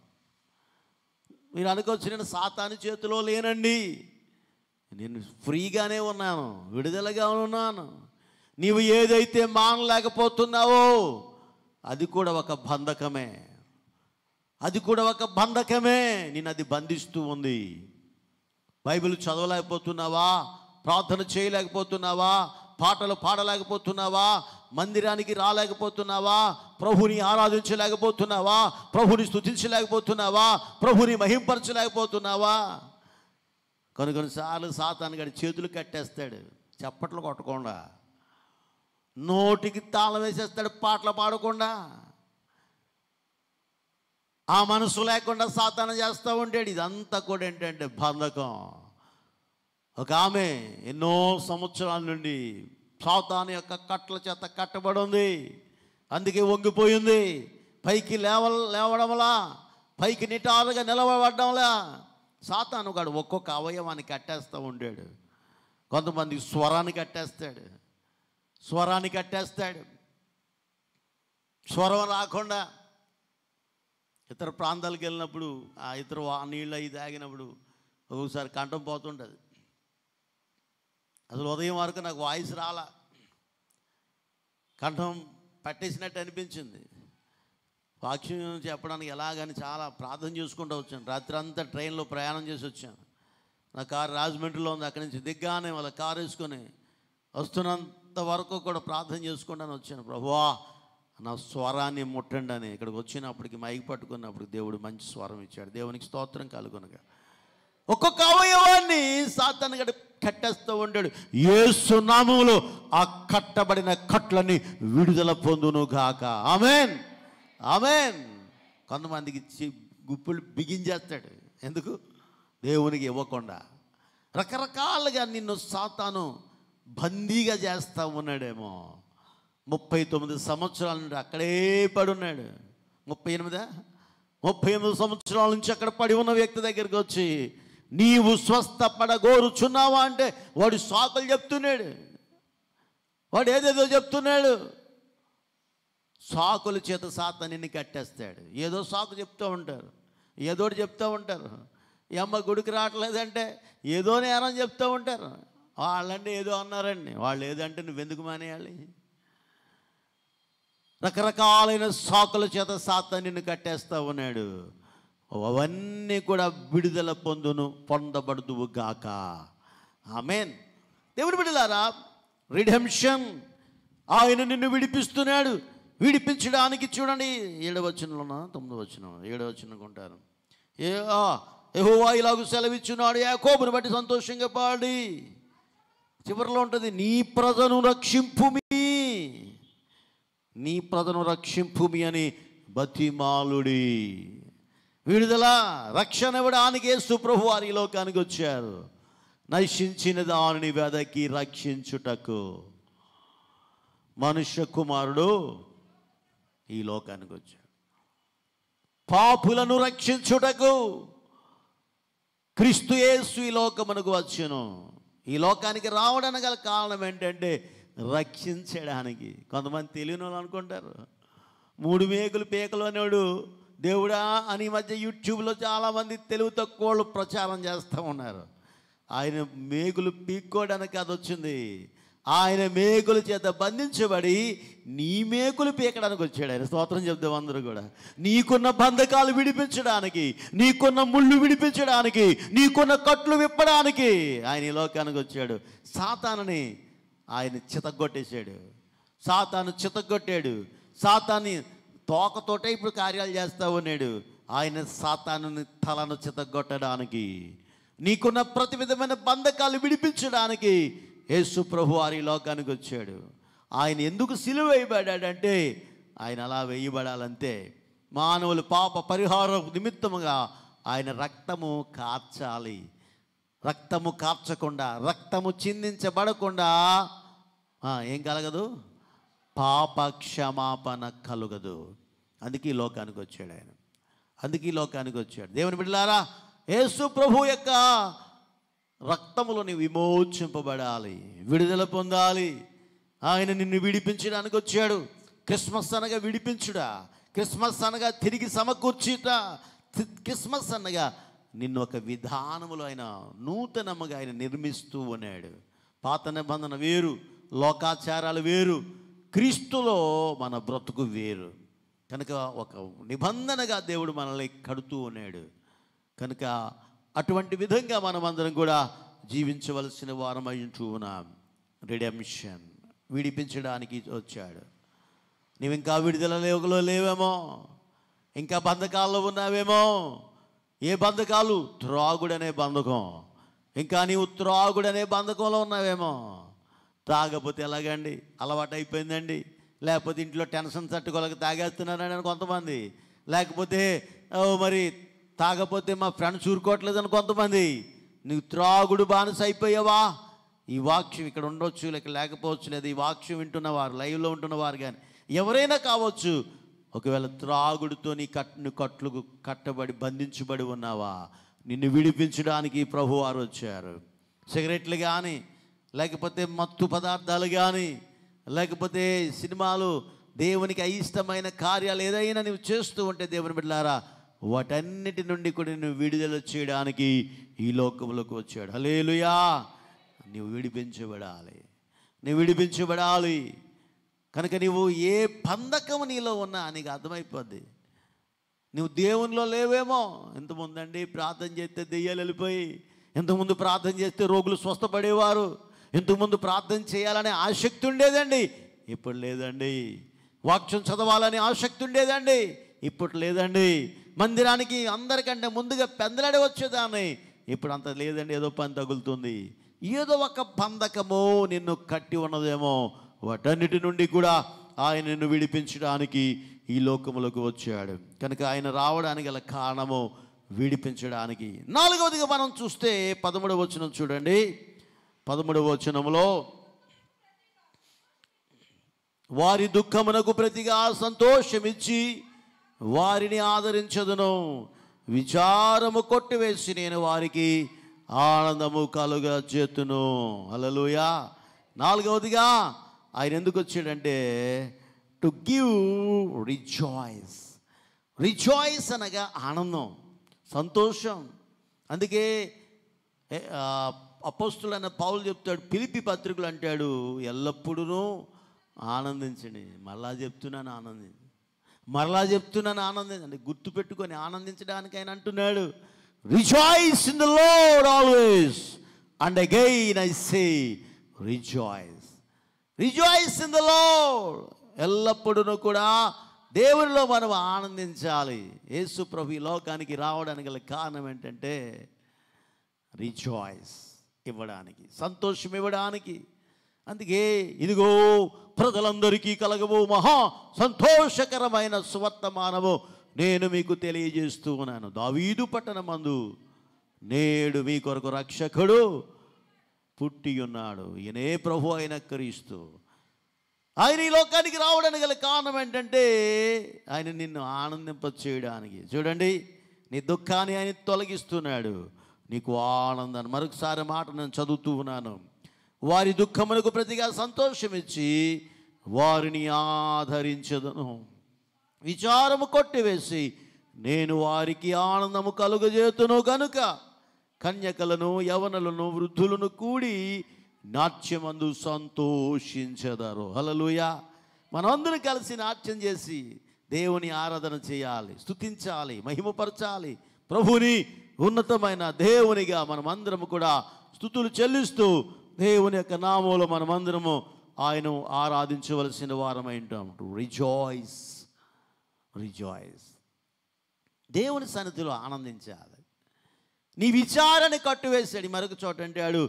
మీరు అనుకోవచ్చు నేను సాతాను చేతిలో లేనండి, నేను ఫ్రీగానే ఉన్నాను, విడుదలగా ఉన్నాను. నీవు ఏదైతే మానలేకపోతున్నావో అది కూడా ఒక బంధకమే, నేను అది బంధిస్తూ ఉంది. బైబిల్ చదవలేకపోతున్నావా? ప్రార్థన చేయలేకపోతున్నావా? పాటలు పాడలేకపోతున్నావా? మందిరానికి రాలేకపోతున్నావా? ప్రభుని ఆరాధించలేకపోతున్నావా? ప్రభుని స్తుతించలేకపోతున్నావా? ప్రభుని మహింపరచలేకపోతున్నావా? కొన్నిసార్లు సాతాను గడి చేతులు కట్టేస్తాడు, చప్పట్లు కొట్టకుండా, నోటికి తాళం వేసేస్తాడు, పాటలు పాడకుండా, ఆ మనసు లేకుండా సాతాను చేస్తూ ఉంటాడు. ఇదంతా కూడా ఏంటంటే బంధకం. ఒక ఆమె ఎన్నో సంవత్సరాల నుండి సాతాను యొక్క కట్ల చేత కట్టబడి ఉంది, అందుకే వంగిపోయింది. పైకి లేవడంలా, పైకి నిటారుగా నిలబడడంలా సాతాను గాడు ఒక్కొక్క అవయవాన్ని కట్టేస్తూ ఉండాడు. కొంతమంది స్వరాన్ని కట్టేస్తాడు, స్వరం రాకుండా. ఇతర ప్రాంతాలకు వెళ్ళినప్పుడు, ఆ ఇతర నీళ్ళు అవి తాగినప్పుడు ఒక్కొక్కసారి కంఠం పోతుంటుంది. అసలు ఉదయం వరకు నాకు వాయిస్ రాలా, కంఠం పట్టేసినట్టు అనిపించింది. వాక్యం చెప్పడానికి ఎలాగని చాలా ప్రార్థన చేసుకుంటూ వచ్చాను. రాత్రి అంతా ట్రైన్లో ప్రయాణం చేసి వచ్చాను. నా కారు రాజమండ్రిలో ఉంది. అక్కడి నుంచి దిగ్గానే వాళ్ళ కారు వేసుకొని వస్తున్నంత వరకు కూడా ప్రార్థన చేసుకుంటాను వచ్చాను. ప్రభువా, నా స్వరాన్ని ముట్టండి అని. ఇక్కడికి వచ్చినప్పటికి మైకి పట్టుకున్నప్పుడు దేవుడు మంచి స్వరం ఇచ్చాడు. దేవునికి స్తోత్రం కలుగునుగా. ఒక్కొక్క అవయవాన్ని సాతాను గడి కట్టేస్తూ ఉంటాడు. యేసు నామములో ఆ కట్టబడిన కట్లని విడుదల పొందునుగాక. Amen, amen. కొంతమందికి గుప్పులు బిగించేస్తాడు. ఎందుకు? దేవునికి ఇవ్వకుండా. రకరకాలుగా నిన్ను సాతాను బందీగా చేస్తా ఉన్నాడేమో. 39 సంవత్సరాల నుండి అక్కడే పడున్నాడు. 38 సంవత్సరాల నుంచి అక్కడ పడి ఉన్న వ్యక్తి దగ్గరికి వచ్చి నీవు స్వస్థపడగోరుచున్నావా అంటే వాడు సాకులు చెప్తున్నాడు, వాడు ఏదేదో చెప్తున్నాడు. సాకుల చేత సాతానుని కట్టేస్తాడు. ఏదో సాకు చెప్తూ ఉంటారు, ఏదోటి చెప్తూ ఉంటారు. ఈ అమ్మ గుడికి రావట్లేదంటే ఏదో నేరం చెప్తూ ఉంటారు. వాళ్ళంటే ఏదో అన్నారండి, వాళ్ళు ఏదంటే నువ్వెందుకు మానేయాలి. రకరకాలైన సాకుల చేత సాతానుని కట్టేస్తూ ఉన్నాడు. అవన్నీ కూడా విడుదల పొందబడుదువు గాక. ఆమేన్. దేవుని బిడ్డలారా, రిడెంప్షన్, ఆయన నిన్ను విడిపిస్తున్నాడు. విడిపించడానికి చూడండి 7వ వచనంలో 9వ వచనం 7వ వచనం ఉంటారు. యెహోవా ఇలాగూ సెలవిచ్చున్నాడు, యాకోబును బట్టి సంతోషంగా పాడి, చివరిలో ఉంటుంది, నీ ప్రజను రక్షింపుమి అని బతిమాలుడి. విడుదల, రక్షణ ఇవ్వడానికి యేసు ప్రభు వారి లోకానికి వచ్చారు. నశించిన దానిని వెదకి రక్షించుటకు మనుష్య కుమారుడు ఈ లోకానికి వచ్చాడు. పాపులను రక్షించుటకు క్రీస్తు యేసు ఈ లోకమునకు వచ్చెను. ఈ లోకానికి రావడానికి గల కారణం ఏంటంటే రక్షించడానికి. కొంతమంది తెలియని వాళ్ళు అనుకుంటారు, మూడు మేకులు పీకలు అనేవాడు దేవుడా అని ఈ మధ్య యూట్యూబ్లో చాలామంది తెలుగు తక్కువ వాళ్ళు ప్రచారం చేస్తూ ఉన్నారు. ఆయన మేకులు పీక్కోవడానికి అది వచ్చింది. ఆయన మేకుల చేత బంధించబడి నీ మేకులు పీకడానికి వచ్చాడు. ఆయన స్తోత్రం చెప్దాం అందరూ కూడా. నీకున్న బంధకాలు విడిపించడానికి, నీకున్న ముళ్ళు విడిపించడానికి, నీకున్న కట్లు విప్పడానికి ఆయన ఈ లోకానికి వచ్చాడు. సాతానుని ఆయన చితగొట్టేశాడు. సాతాను చితగొట్టాడు. సాతాన్ని తోకతోటే ఇప్పుడు కార్యాలు చేస్తూ ఉన్నాడు. ఆయన సాతానుని తలను చితగొట్టడానికి, నీకున్న ప్రతి విధమైన బంధకాలు విడిపించడానికి యేసు ప్రభు వారి లోకానికి వచ్చాడు. ఆయన ఎందుకు సిలువ వేయబడాడంటే ఆయన అలా వేయబడాలంటే మానవులు పాప పరిహారం నిమిత్తముగా ఆయన రక్తము కార్చాలి. రక్తము కార్చకుండా, రక్తము చిందించబడకుండా ఏం కలగదు, పాప క్షమాపణ కలుగదు. అందుకే ఈ లోకానికి వచ్చాడు ఆయన. అందుకే ఈ లోకానికి వచ్చాడు. దేవుని బిడ్డలారా, యేసు ప్రభు యొక్క రక్తములో నీవు విమోచింపబడాలి, విడుదల పొందాలి. ఆయన నిన్ను విడిపించడానికి వచ్చాడు. క్రిస్మస్ అనగా విడిపించుట, క్రిస్మస్ అనగా తిరిగి సమకూర్చుట, క్రిస్మస్ అనగా నిన్ను ఒక విధానములో ఆయన నూతనముగా ఆయన నిర్మిస్తూ ఉన్నాడు. పాత నిబంధన వేరు, లోకాచారాలు వేరు, క్రీస్తులో మన బ్రతుకు వేరు. కనుక ఒక నిబంధనగా దేవుడు మనల్ని కడుతూ ఉన్నాడు. కనుక అటువంటి విధంగా మనమందరం కూడా జీవించవలసిన వారమై ఉంటూ ఉన్నాం. రిడెంప్షన్, విడిపించడానికి వచ్చాడు. నువ్వు ఇంకా విడుదల లేవలో లేవేమో, ఇంకా బంధకాల్లో ఉన్నావేమో. ఏ బంధకాలు? త్రాగుడనే బంధకం. ఇంకా నీవు త్రాగుడనే బంధకంలో ఉన్నావేమో. తాగపోతే ఎలాగండి, అలవాటు అయిపోయిందండి. లేకపోతే ఇంట్లో టెన్షన్ తట్టుకోలేక తాగేస్తున్నారని కొంతమంది, లేకపోతే మరి తాగపోతే మా ఫ్రెండ్స్ ఊరుకోవట్లేదని కొంతమంది. నువ్వు త్రాగుడు బానిస అయిపోయావా? ఈ వాక్యం ఇక్కడ ఉండొచ్చు, లేకపోవచ్చు. లేదు, ఈ వాక్యం వింటున్నవారు, లైవ్లో ఉంటున్నవారు కానీ ఎవరైనా కావచ్చు. ఒకవేళ త్రాగుడితో నీ కట్లకు కట్టబడి బంధించబడి ఉన్నావా, నిన్ను విడిపించడానికి ప్రభువారు వచ్చారు. సిగరెట్లు కానీ, లేకపోతే మత్తు పదార్థాలు కానీ, లేకపోతే సినిమాలు, దేవునికి అయిష్టమైన కార్యాలు ఏదైనా నువ్వు చేస్తూ ఉంటే దేవుని బిడ్డలారా, వాటన్నిటి నుండి కూడా నువ్వు విడుదల చేయడానికి ఈ లోకంలోకి వచ్చాడు. హల్లెలూయా. నువ్వు విడిపించబడాలి, నువ్వు విడిపించబడాలి. కనుక నీవు ఏ బంధకం నీలో ఉన్నా నీకు అర్థమైపోద్ది. నువ్వు దేవునిలో లేవేమో. ఇంతకుముందండి ప్రార్థన చేస్తే దెయ్యాలు వెళ్ళిపోయి, ఇంతకుముందు ప్రార్థన చేస్తే రోగులు స్వస్థపడేవారు, ఇంతకుముందు ప్రార్థన చేయాలనే ఆసక్తి ఉండేదండి, ఇప్పుడు లేదండి. వాక్యం చదవాలనే ఆసక్తి ఉండేదండి, ఇప్పుడు లేదండి. మందిరానికి అందరికంటే ముందుగా పెందలాడే వచ్చేదాన్ని, ఇప్పుడు అంత లేదండి. ఏదో పని తగులుతుంది. ఏదో ఒక బంధకము నిన్ను కట్టి ఉన్నదేమో. వాటన్నిటి నుండి కూడా ఆయన నిన్ను విడిపించడానికి ఈ లోకములకు వచ్చాడు. కనుక ఆయన రావడానికి గల కారణము విడిపించడానికి. నాలుగవదిగా మనం చూస్తే 13వ వచనం చూడండి. 13వ వచనంలో వారి దుఃఖమునకు ప్రతిగా సంతోషమిచ్చి వారిని ఆదరించదును, విచారము కొట్టివేసి నేను వారికి ఆనందము కలుగజేతును. హల్లెలూయా. నాలుగవదిగా ఆయన ఎందుకు వచ్చాడంటే టు గివ్ రిజాయిస్. రిజాయిస్ అనగా ఆనందం, సంతోషం. అందుకే అపోస్తులైన పౌలు చెప్తాడు, ఫిలిప్పీ పత్రికలు అంటాడు, ఎల్లప్పుడూ ఆనందించండి. మరలా చెప్తున్నాను ఆనందించండి, మరలా చెప్తున్నాను ఆనందించండి. గుర్తుపెట్టుకొని ఆనందించడానికి ఆయన అంటున్నాడు, rejoice in the Lord always and again I say rejoice. Rejoice in the Lord, ఎల్లప్పుడూ కూడా దేవునిలో మనం ఆనందించాలి. యేసు ప్రభు ఈ లోకానికి రావడానికి గల కారణం ఏంటంటే రిజాయిస్ ఇవ్వడానికి, సంతోషం ఇవ్వడానికి. అందుకే ఇదిగో ప్రజలందరికీ కలగవు మహా సంతోషకరమైన సువర్తమానము నేను మీకు తెలియజేస్తూ ఉన్నాను. దావీదు పట్టణమందు నేడు మీ కొరకు రక్షకుడు పుట్టి ఉన్నాడు, ఈయనే ప్రభు అయిన క్రీస్తు. ఆయన ఈ లోకానికి రావడానికి గల కారణం ఏంటంటే ఆయన నిన్ను ఆనందింప చేయడానికి. చూడండి, నీ దుఃఖాన్ని ఆయన తొలగిస్తున్నాడు, నీకు ఆనందాన్ని. మరొకసారి మాట నేను చదువుతూ ఉన్నాను, వారి దుఃఖమునకు ప్రతిగా సంతోషం ఇచ్చి వారిని ఆదరించదును, విచారము కొట్టివేసి నేను వారికి ఆనందము కలుగజేతును. కనుక కన్యకలను యవనులను వృద్ధులను కూడి నాట్యమందు సంతోషించెదరు. హల్లెలూయా. మనందరం కలిసి నాట్యం చేసి దేవుని ఆరాధన చేయాలి, స్తుతించాలి, మహిమపరచాలి. ప్రభుని ఉన్నతమైన దేవునిగా మనమందరము కూడా స్తుతులు చెల్లిస్తూ దేవుని యొక్క నామములో మనమందరము ఆయనను ఆరాధించవలసిన వారమై ఉంటాం. Rejoice, rejoice. దేవుని సన్నిధిలో ఆనందించాలి. నీ విచారాన్ని కట్టువేశాడు. మరొక చోట అంటాడు,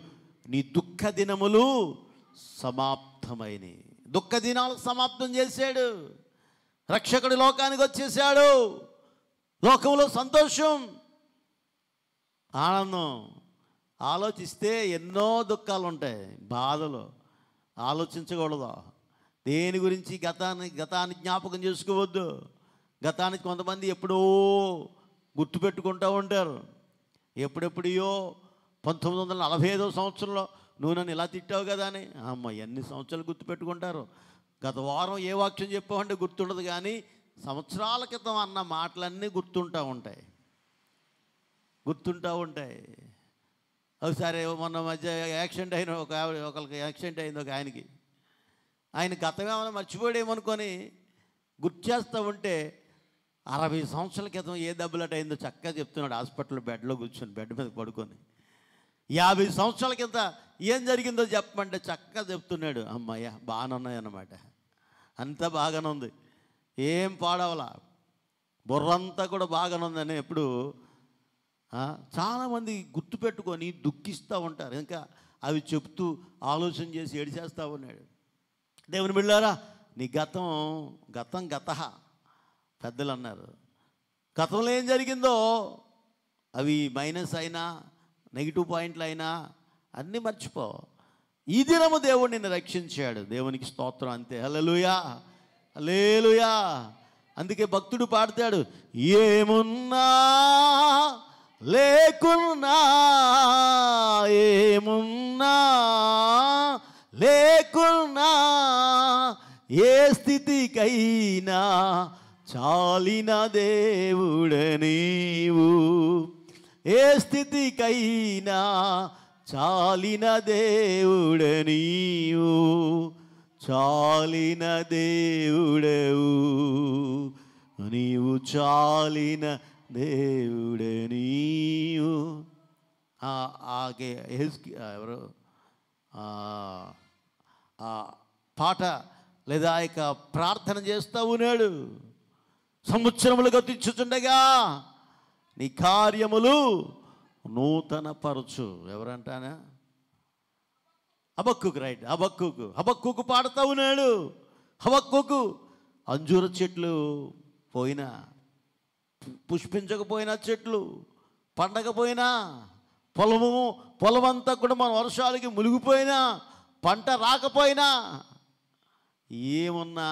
నీ దుఃఖ దినములు సమాప్తమైనవి. దుఃఖ దినాలు సమాప్తం చేశాడు. రక్షకుడు లోకానికి వచ్చేసాడు. లోకంలో సంతోషం, ఆనందం. ఆలోచిస్తే ఎన్నో దుఃఖాలు ఉంటాయి, బాధలు. ఆలోచించకూడదు దేని గురించి. గతాన్ని జ్ఞాపకం చేసుకోవద్దు. గతానికి కొంతమంది ఎప్పుడో గుర్తుపెట్టుకుంటూ ఉంటారు. ఎప్పుడెప్పుడో 1945వ సంవత్సరంలో నువ్వు నన్ను ఇలా తిట్టావు కదా అని అమ్మ ఎన్ని సంవత్సరాలు గుర్తుపెట్టుకుంటారు. గత వారం ఏ వాక్యం చెప్పామంటే గుర్తుండదు, కానీ సంవత్సరాల క్రితం అన్న మాటలన్నీ గుర్తుంటూ ఉంటాయి. ఒకసారి మొన్న మధ్య యాక్సిడెంట్ అయిన ఒకరికి యాక్సిడెంట్ అయింది. ఒక ఆయన గతం ఏమైనా మర్చిపోయాడేమనుకొని గుర్తు చేస్తూ ఉంటే 60 సంవత్సరాల క్రితం ఏ దెబ్బలట అయిందో చక్కగా చెప్తున్నాడు. హాస్పిటల్లో బెడ్లో కూర్చొని, బెడ్ మీద పడుకొని 50 సంవత్సరాల కింద ఏం జరిగిందో చెప్పమంటే చక్కగా చెప్తున్నాడు. అమ్మయ్య బాగానే ఉన్నాయన్నమాట, అంతా బాగానే ఉంది, ఏం పాడవలా, బుర్రంతా కూడా బాగానే ఉందని. ఎప్పుడు చాలామంది గుర్తుపెట్టుకొని దుఃఖిస్తూ ఉంటారు. ఇంకా అవి చెప్తూ ఆలోచన చేసి ఏడిచేస్తూ ఉన్నాడు. దేవుని బిడ్డలారా, నీ గతం గతం గత పెద్దలు అన్నారు. గతంలో ఏం జరిగిందో అవి మైనస్ అయినా నెగిటివ్ పాయింట్లు అయినా అన్నీ మర్చిపో. ఈ దినము దేవుడు నిన్ను రక్షించాడు, దేవునికి స్తోత్రం. అంతే. హల్లెలూయా, హల్లెలూయా. అందుకే భక్తుడు పాడతాడు, ఏమున్నా లేకున్నా, ఏమున్నా లేకున్నా, ఏ స్థితికైనా చాలిన దేవుడే నీవు, ఏ స్థితికైనా చాలిన దేవుడే నీవు, చాలిన దేవుడవు నీవు, చాలిన దేవుడే నీవు. ఎవరు పాట లేదా ఇక ప్రార్థన చేస్తూ ఉన్నాడు, సంవత్సరములు గతించుచుండగా నీ కార్యములు నూతన పరచు. ఎవరంటానా? హబక్కూకు. రైట్, హబక్కూకు పాడుతూ ఉన్నాడు. హబక్కూకు అంజూర చెట్లు పోయినా, పుష్పించకపోయినా చెట్లు పండకపోయినా పొలమంతా కూడా మన వర్షాలకి మునిగిపోయినా పంట రాకపోయినా ఏమున్నా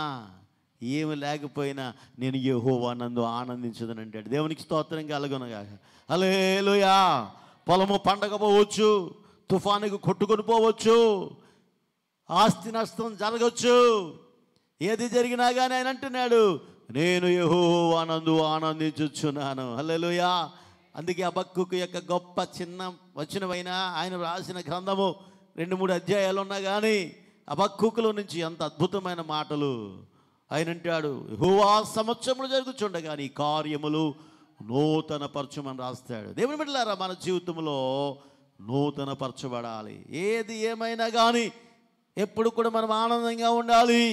ఏమీ లేకపోయినా నేను యెహోవా నందు ఆనందించుదును అంటాడు. దేవునికి స్తోత్రం కలుగును గాక. హల్లెలూయా. పొలము పండకపోవచ్చు, తుఫానుకు కొట్టుకొని పోవచ్చు, ఆస్తి నష్టం జరగవచ్చు, ఏది జరిగినా కానీ ఆయన అంటున్నాడు నేను యెహోవా నందు ఆనందించుచున్నాను. హల్లెలూయా. అందుకే హబక్కూకు యొక్క గొప్ప చిన్న వచనమైన ఆయన రాసిన గ్రంథము 2-3 అధ్యాయాలు ఉన్నా కానీ హబక్కూకులో నుంచి ఎంత అద్భుతమైన మాటలు. ఆయన అంటాడు యెహోవా సమక్షంలో జరుగుచుండగా నీ కార్యములు నూతన పరచమని రాస్తాడు. దేవుని బిడ్డలారా, మన జీవితంలో నూతన పరచబడాలి. ఏది ఏమైనా కానీ ఎప్పుడు కూడా మనం ఆనందంగా ఉండాలి,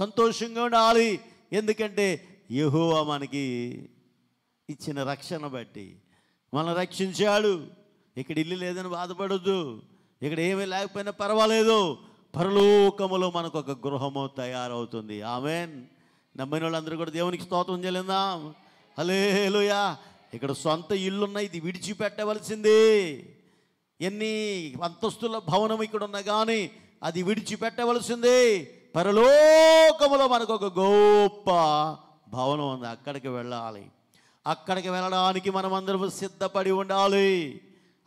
సంతోషంగా ఉండాలి. ఎందుకంటే యెహోవా మనకి ఇచ్చిన రక్షణ బట్టి మనం రక్షించాడు. ఇక్కడ ఇల్లు లేదని బాధపడద్దు, ఇక్కడ ఏమీ లేకపోయినా పర్వాలేదు, పరలోకములో మనకు ఒక గృహము తయారవుతుంది. ఆమెన్. నమ్మిన వాళ్ళందరూ కూడా దేవునికి స్తోత్రం చెల్లిందాం. హల్లెలూయా. ఇక్కడ సొంత ఇల్లున్నా ఇది విడిచిపెట్టవలసింది. ఎన్ని అంతస్తుల భవనం ఇక్కడ ఉన్నా కానీ అది విడిచిపెట్టవలసింది. పరలోకములో మనకు ఒక గొప్ప భవనం ఉంది, అక్కడికి వెళ్ళాలి. అక్కడికి వెళ్ళడానికి మనం అందరూ సిద్ధపడి ఉండాలి.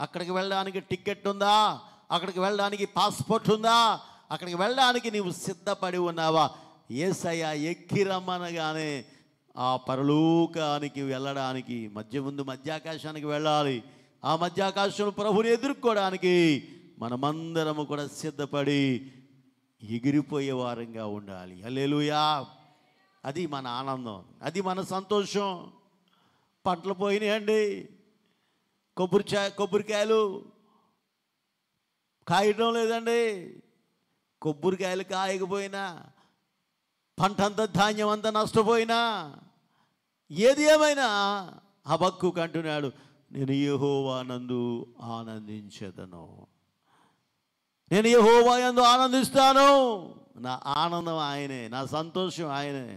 అక్కడికి వెళ్ళడానికి టికెట్ ఉందా? అక్కడికి వెళ్ళడానికి పాస్పోర్ట్ ఉందా? అక్కడికి వెళ్ళడానికి నీవు సిద్ధపడి ఉన్నావా? యేసయ్య ఎక్కి రమ్మనగానే ఆ పరలోకానికి వెళ్ళడానికి మధ్యాకాశానికి వెళ్ళాలి. ఆ మధ్యాకాశం ప్రభుని ఎదుర్కోవడానికి మనమందరము కూడా సిద్ధపడి ఎగిరిపోయే వారంగా ఉండాలి. హల్లెలూయా. అది మన ఆనందం, అది మన సంతోషం. పంటలు పోయినాయండి, కొబ్బరికాయలు కాయడం లేదండి. కొబ్బరికాయలు కాయకపోయినా, పంట అంతా ధాన్యం అంతా నష్టపోయినా, ఏది ఏమైనా హబక్కూకు అంటున్నాడు నేను యెహోవా నందు ఆనందించేదను, నేను యెహోవా యందు ఆనందిస్తాను. నా ఆనందం ఆయనే, నా సంతోషం ఆయనే.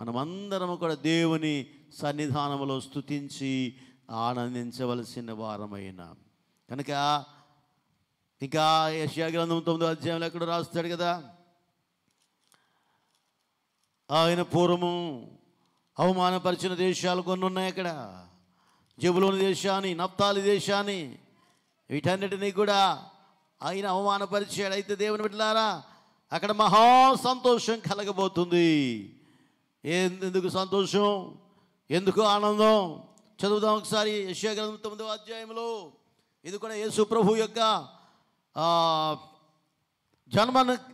మనమందరం కూడా దేవుని సన్నిధానంలో స్తుతించి ఆనందించవలసిన వారమైనా కనుక. ఇంకా యెషయా గ్రంథం 9వ అధ్యాయంలో ఎక్కడ రాస్తాడు కదా, ఆయన పూర్వము అవమానపరిచిన దేశాలు కొన్ని ఉన్నాయి. అక్కడ జెబులోని దేశాన్ని, నప్తాలి దేశాన్ని, వీటన్నిటినీ కూడా ఆయన అవమానపరిచాడు. అయితే దేవుని బిడ్డలారా, అక్కడ మహా సంతోషం కలగబోతుంది. ఎందుకు సంతోషం, ఎందుకు ఆనందం చదువుదాం ఒకసారి. యెషయా గ్రంథం 9వ అధ్యాయంలో ఇది కూడా యేసు ప్రభు యొక్క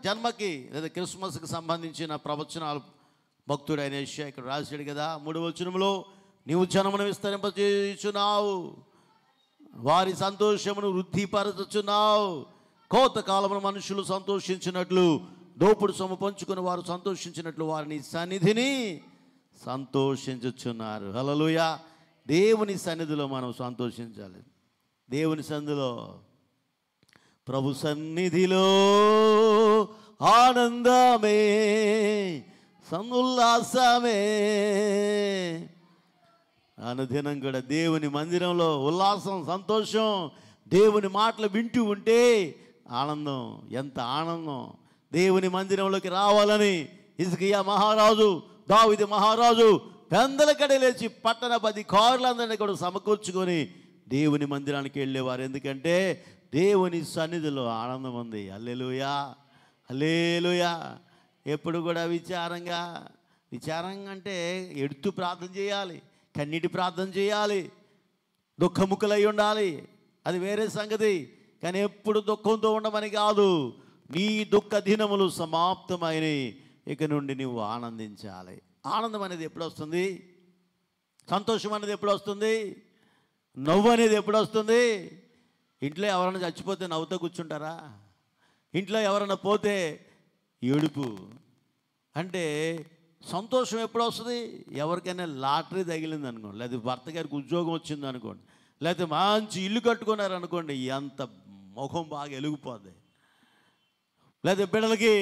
జన్మకి లేదా క్రిస్మస్కి సంబంధించిన ప్రవచనాలు భక్తుడు అయిన యెషయా ఇక్కడ రాశాడు కదా. 3వ వచనంలో నీవు జనమును విస్తరింపచేయుచున్నావు, వారి సంతోషమును వృద్ధిపరచుచున్నావు, కోతకాలమున మనుషులు సంతోషించినట్లు, దోపుడు సొమ్ము పంచుకుని వారు సంతోషించినట్లు వారిని సన్నిధిని సంతోషించుచున్నారు. హల్లెలూయా. దేవుని సన్నిధిలో మనం సంతోషించాలి. దేవుని సన్నిధిలో, ప్రభు సన్నిధిలో ఆనందమే సనుల్లాసమే. అనుదినం కూడా దేవుని మందిరంలో ఉల్లాసం, సంతోషం. దేవుని మాటలు వింటూ ఉంటే ఆనందం, ఎంత ఆనందం. దేవుని మందిరంలోకి రావాలని హిజ్కియా మహారాజు, దావీదు మహారాజు పెందలకడ లేచి పట్టణ 10 కార్లందరినీ కూడా సమకూర్చుకొని దేవుని మందిరానికి వెళ్ళేవారు. ఎందుకంటే దేవుని సన్నిధిలో ఆనందం ఉంది. హల్లెలూయా. హల్లెలూయా. ఎప్పుడు కూడా విచారంగా అంటే ఎడుతూ ప్రార్థన చేయాలి, కన్నీటి ప్రార్థన చేయాలి, దుఃఖముఖులై ఉండాలి, అది వేరే సంగతి. కానీ ఎప్పుడు దుఃఖంతో ఉండమని కాదు, నీ దుఃఖ దినములు సమాప్తమైనవి, ఇక నుండి నువ్వు ఆనందించాలి. ఆనందం అనేది ఎప్పుడు వస్తుంది? సంతోషం అనేది ఎప్పుడు వస్తుంది? నవ్వు అనేది ఎప్పుడు వస్తుంది? ఇంట్లో ఎవరైనా చచ్చిపోతే నవ్వుతూ కూర్చుంటారా? ఇంట్లో ఎవరైనా పోతే ఏడుపు. అంటే సంతోషం ఎప్పుడు వస్తుంది? ఎవరికైనా లాటరీ తగిలింది అనుకోండి, లేదా భర్త గారికి ఉద్యోగం వచ్చింది అనుకోండి, లేకపోతే మంచి ఇల్లు కట్టుకున్నారనుకోండి, ఎంత ముఖం బాగా వెలిగిపోద్ది. లేకపోతే బిడ్డలకి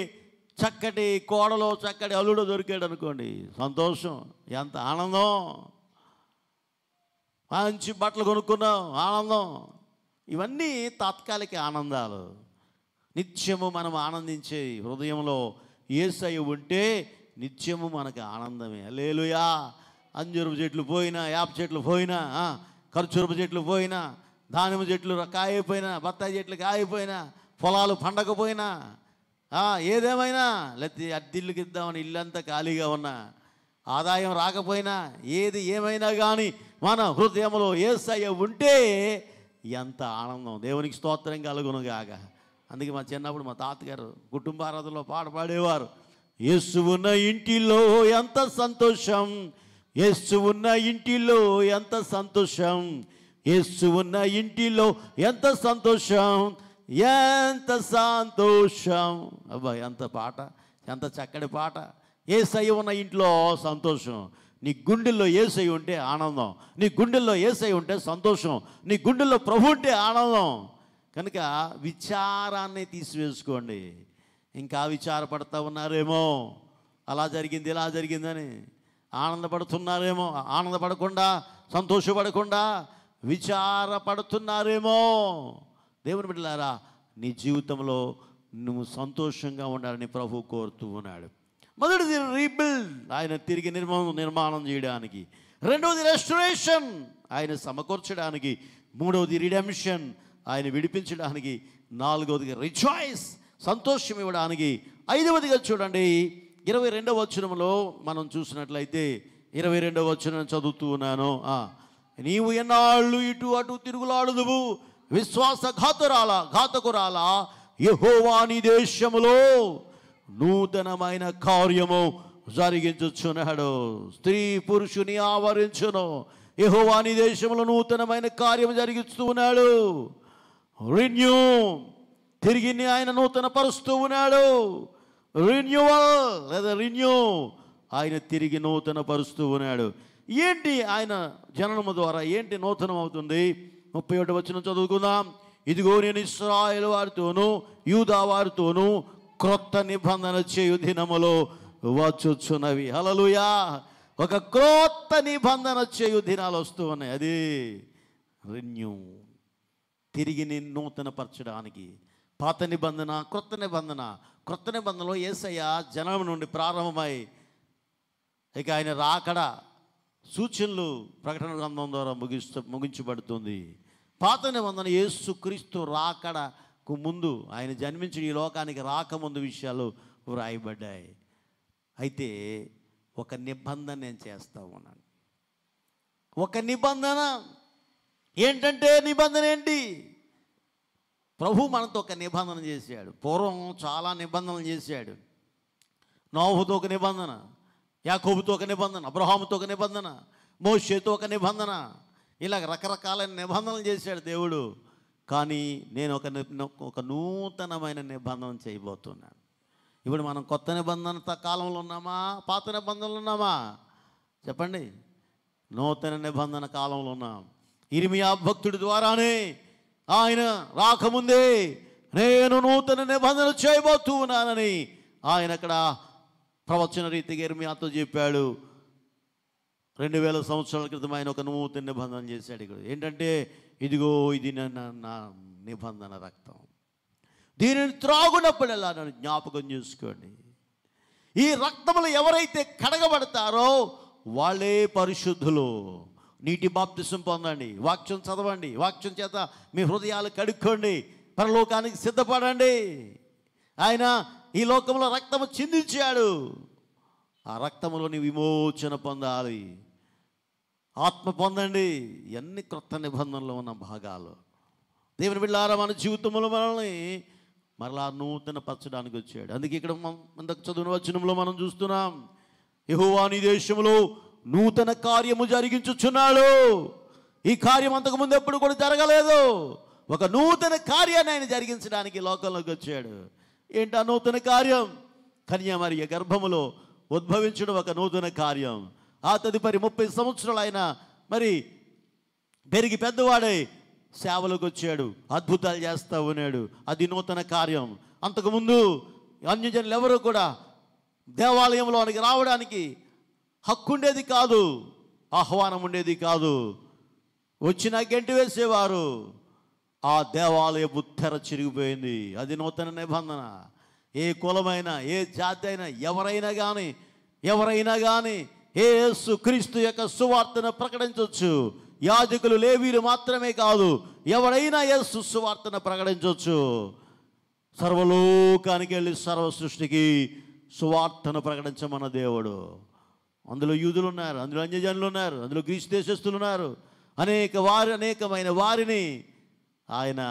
చక్కటి కోడలో, చక్కటి అల్లుడో దొరికాడు అనుకోండి, సంతోషం, ఎంత ఆనందం. మంచి బట్టలు కొనుక్కున్నాం, ఆనందం. ఇవన్నీ తాత్కాలిక ఆనందాలు. నిత్యము మనం ఆనందించే హృదయంలో యేసయ్య ఉంటే నిత్యము మనకు ఆనందమే. హల్లెలూయా. అంజూరపు చెట్లు పోయినా, యాప చెట్లు పోయినా, ఖర్జూరపు చెట్లు పోయినా, దానిమ్మ చెట్లు కాయపోయినా, బత్తాయి చెట్లు కాయపోయినా, పొలాలు పండకపోయినా, ఏదేమైనా, లేకపోతే అద్దెళ్ళకి ఇద్దామని ఇల్లంతా ఖాళీగా ఉన్నా, ఆదాయం రాకపోయినా, ఏది ఏమైనా కానీ మన హృదయంలో యేసయ్య ఉంటే ఎంత ఆనందం. దేవునికి స్తోత్రం కలుగునుగాక. అందుకే మా చిన్నప్పుడు మా తాతగారు కుటుంబ ఆరాధనలో పాట పాడేవారు. యేసు ఉన్న ఇంటిలో ఎంత సంతోషం, యేసు ఉన్న ఇంటిలో ఎంత సంతోషం, యేసు ఉన్న ఇంటిలో ఎంత సంతోషం, ఎంత సంతోషం. అబ్బా ఎంత పాట, ఎంత చక్కటి పాట. యేసయ్య ఉన్న ఇంట్లో సంతోషం. నీ గుండెల్లో యేసయ్య ఉంటే ఆనందం, నీ గుండెల్లో యేసయ్య ఉంటే సంతోషం, నీ గుండెల్లో ప్రభు ఉంటే ఆనందం. కనుక విచారాన్ని తీసివేసుకోండి. ఇంకా విచారపడతా ఉన్నారేమో, అలా జరిగింది ఇలా జరిగిందని ఆనందపడుతున్నారేమో, ఆనందపడకుండా సంతోషపడకుండా విచారపడుతున్నారేమో. దేవుని బిడ్డలారా, నీ జీవితంలో నువ్వు సంతోషంగా ఉండాలని ప్రభు కోరుతూ ఉన్నాడు. మొదటిది రీబిల్డ్, ఆయన తిరిగి నిర్మాణం చేయడానికి. రెండవది రెస్టరేషన్, ఆయన సమకూర్చడానికి. మూడవది రిడెంప్షన్, ఆయన విడిపించడానికి. నాలుగవదిగా రిజాయిస్, సంతోషం ఇవ్వడానికి. ఐదవదిగా చూడండి, 22వ వచనంలో మనం చూసినట్లయితే, 22వ వచనం చదువుతూ ఉన్నాను. నీవు ఎన్నాళ్ళు ఇటు అటు తిరుగులాడుదువు, విశ్వాసఘాతకురాలా, యెహోవా నీ దేశములో నూతనమైన కార్యము జరిగించుచున్నాడు, స్త్రీ పురుషుని ఆవరించును. యెహోవా నీ దేశంలో నూతనమైన కార్యం జరిగిస్తూ ఉన్నాడు. రిన్యూ, తిరిగి ఆయన నూతన పరుస్తూ ఉన్నాడు. రిన్యూవల్ లేదా రిన్యూ, ఆయన తిరిగి నూతన పరుస్తూ ఉన్నాడు. ఏంటి ఆయన జననము ద్వారా ఏంటి నూతనం అవుతుంది? 31వ వచనం చదువుకుందాం. ఇదిగో నేను ఇశ్రాయేలు వారితోనూ యూదా వారితోనూ క్రొత్త నిబంధన చేయు దినములో వచ్చుచున్నవి. హల్లెలూయా. ఒక క్రొత్త నిబంధన చేయు దినాలు వస్తూ ఉన్నాయి. అది రిన్యూ, తిరిగి నేను నూతనపరచడానికి. పాత నిబంధన, క్రొత్త నిబంధన. క్రొత్త నిబంధనలో యేసయ్య జననం నుండి ప్రారంభమై ఇక ఆయన రాకడ సూచనలు ప్రకటన గ్రంథం ద్వారా ముగించబడుతుంది. పాత నిబంధన యేసుక్రీస్తు రాకడకు ముందు, ఆయన జన్మించిన ఈ లోకానికి రాకముందు విషయాలు వ్రాయబడ్డాయి. అయితే ఒక నిబంధన నేను చేస్తా ఉన్నాను. ఒక నిబంధన ఏంటంటే, నిబంధన ఏంటి? ప్రభు మనతో ఒక నిబంధన చేశాడు. పూర్వం చాలా నిబంధనలు చేశాడు. నోహుతో ఒక నిబంధన, యాకోబుతో ఒక నిబంధన, అబ్రహాముతో ఒక నిబంధన, మోషేతో ఒక నిబంధన, ఇలా రకరకాలైన నిబంధనలు చేశాడు దేవుడు. కానీ నేను ఒక నూతనమైన నిబంధన చేయబోతున్నాను. ఇప్పుడు మనం కొత్త నిబంధన కాలంలో ఉన్నామా, పాత నిబంధనలు ఉన్నామా చెప్పండి? నూతన నిబంధన కాలంలో ఉన్నాం. ఇర్మియా భక్తుడి ద్వారానే ఆయన రాకముందే నేను నూతన నిబంధన చేయబోతూ ఉన్నానని ఆయన అక్కడ ప్రవచన రీతిగా ఇర్మియాతో చెప్పాడు. 2000 సంవత్సరాల క్రితం ఆయన ఒక నూతన నిబంధన చేశాడు. ఇక్కడ ఏంటంటే, ఇదిగో ఇది నా నిబంధన రక్తం, దీనిని త్రాగునప్పుడెల్లా నన్ను జ్ఞాపకం చేసుకోండి. ఈ రక్తములు ఎవరైతే కడగబడతారో వాళ్ళే పరిశుద్ధులు. నీటి బాప్తిసం పొందండి, వాక్యం చదవండి, వాక్యం చేత మీ హృదయాలు కడుక్కోండి, పరలోకానికి సిద్ధపడండి. ఆయన ఈ లోకంలో రక్తము చిందించాడు. ఆ రక్తములోని విమోచన పొందాలి, ఆత్మ పొందండి. ఇవన్నీ క్రొత్త నిబంధనలో ఉన్న భాగాలు. దేవుని బిడ్డలారా, మన జీవితంలో మనల్ని మరలా నూతన పరచడానికి వచ్చాడు. అందుకే ఇక్కడ ఇంతకు చదువున వచనంలో మనం చూస్తున్నాం, యెహోవా నీ దేశంలో నూతన కార్యము జరిగించుచున్నాడు. ఈ కార్యం అంతకుముందు ఎప్పుడు కూడా జరగలేదు. ఒక నూతన కార్యాన్ని ఆయన జరిగించడానికి లోకంలోకి వచ్చాడు. ఏంటి ఆ నూతన కార్యం? కన్యమరియ గర్భములో ఉద్భవించడం ఒక నూతన కార్యం. ఆ తదుపరి 30 సంవత్సరాలు ఆయన మరి పెరిగి పెద్దవాడై సేవలకు వచ్చాడు, అద్భుతాలు చేస్తూ ఉన్నాడు. అది నూతన కార్యం. అంతకుముందు అన్యజనులు ఎవరు కూడా దేవాలయంలోనికి రావడానికి హక్కు ఉండేది కాదు, ఆహ్వానం ఉండేది కాదు. వచ్చినా గెంటి వేసేవారు. ఆ దేవాలయపు తెర చిరిగిపోయింది. అది నూతన నిబంధన. ఏ కులమైనా, ఏ జాతి అయినా, ఎవరైనా కానీ యేసు క్రీస్తు యొక్క సువార్తను ప్రకటించవచ్చు. యాజకులు లేవీలు మాత్రమే కాదు, ఎవరైనా యేసు సువార్తను ప్రకటించవచ్చు. సర్వలోకానికి వెళ్ళి సర్వ సృష్టికి సువార్తను ప్రకటించమన్న దేవుడు. అందులో యూదులు ఉన్నారు, అందులో అన్యజనులు ఉన్నారు, అందులో గ్రీసు దేశస్తులు ఉన్నారు. అనేకమైన వారిని ఆయన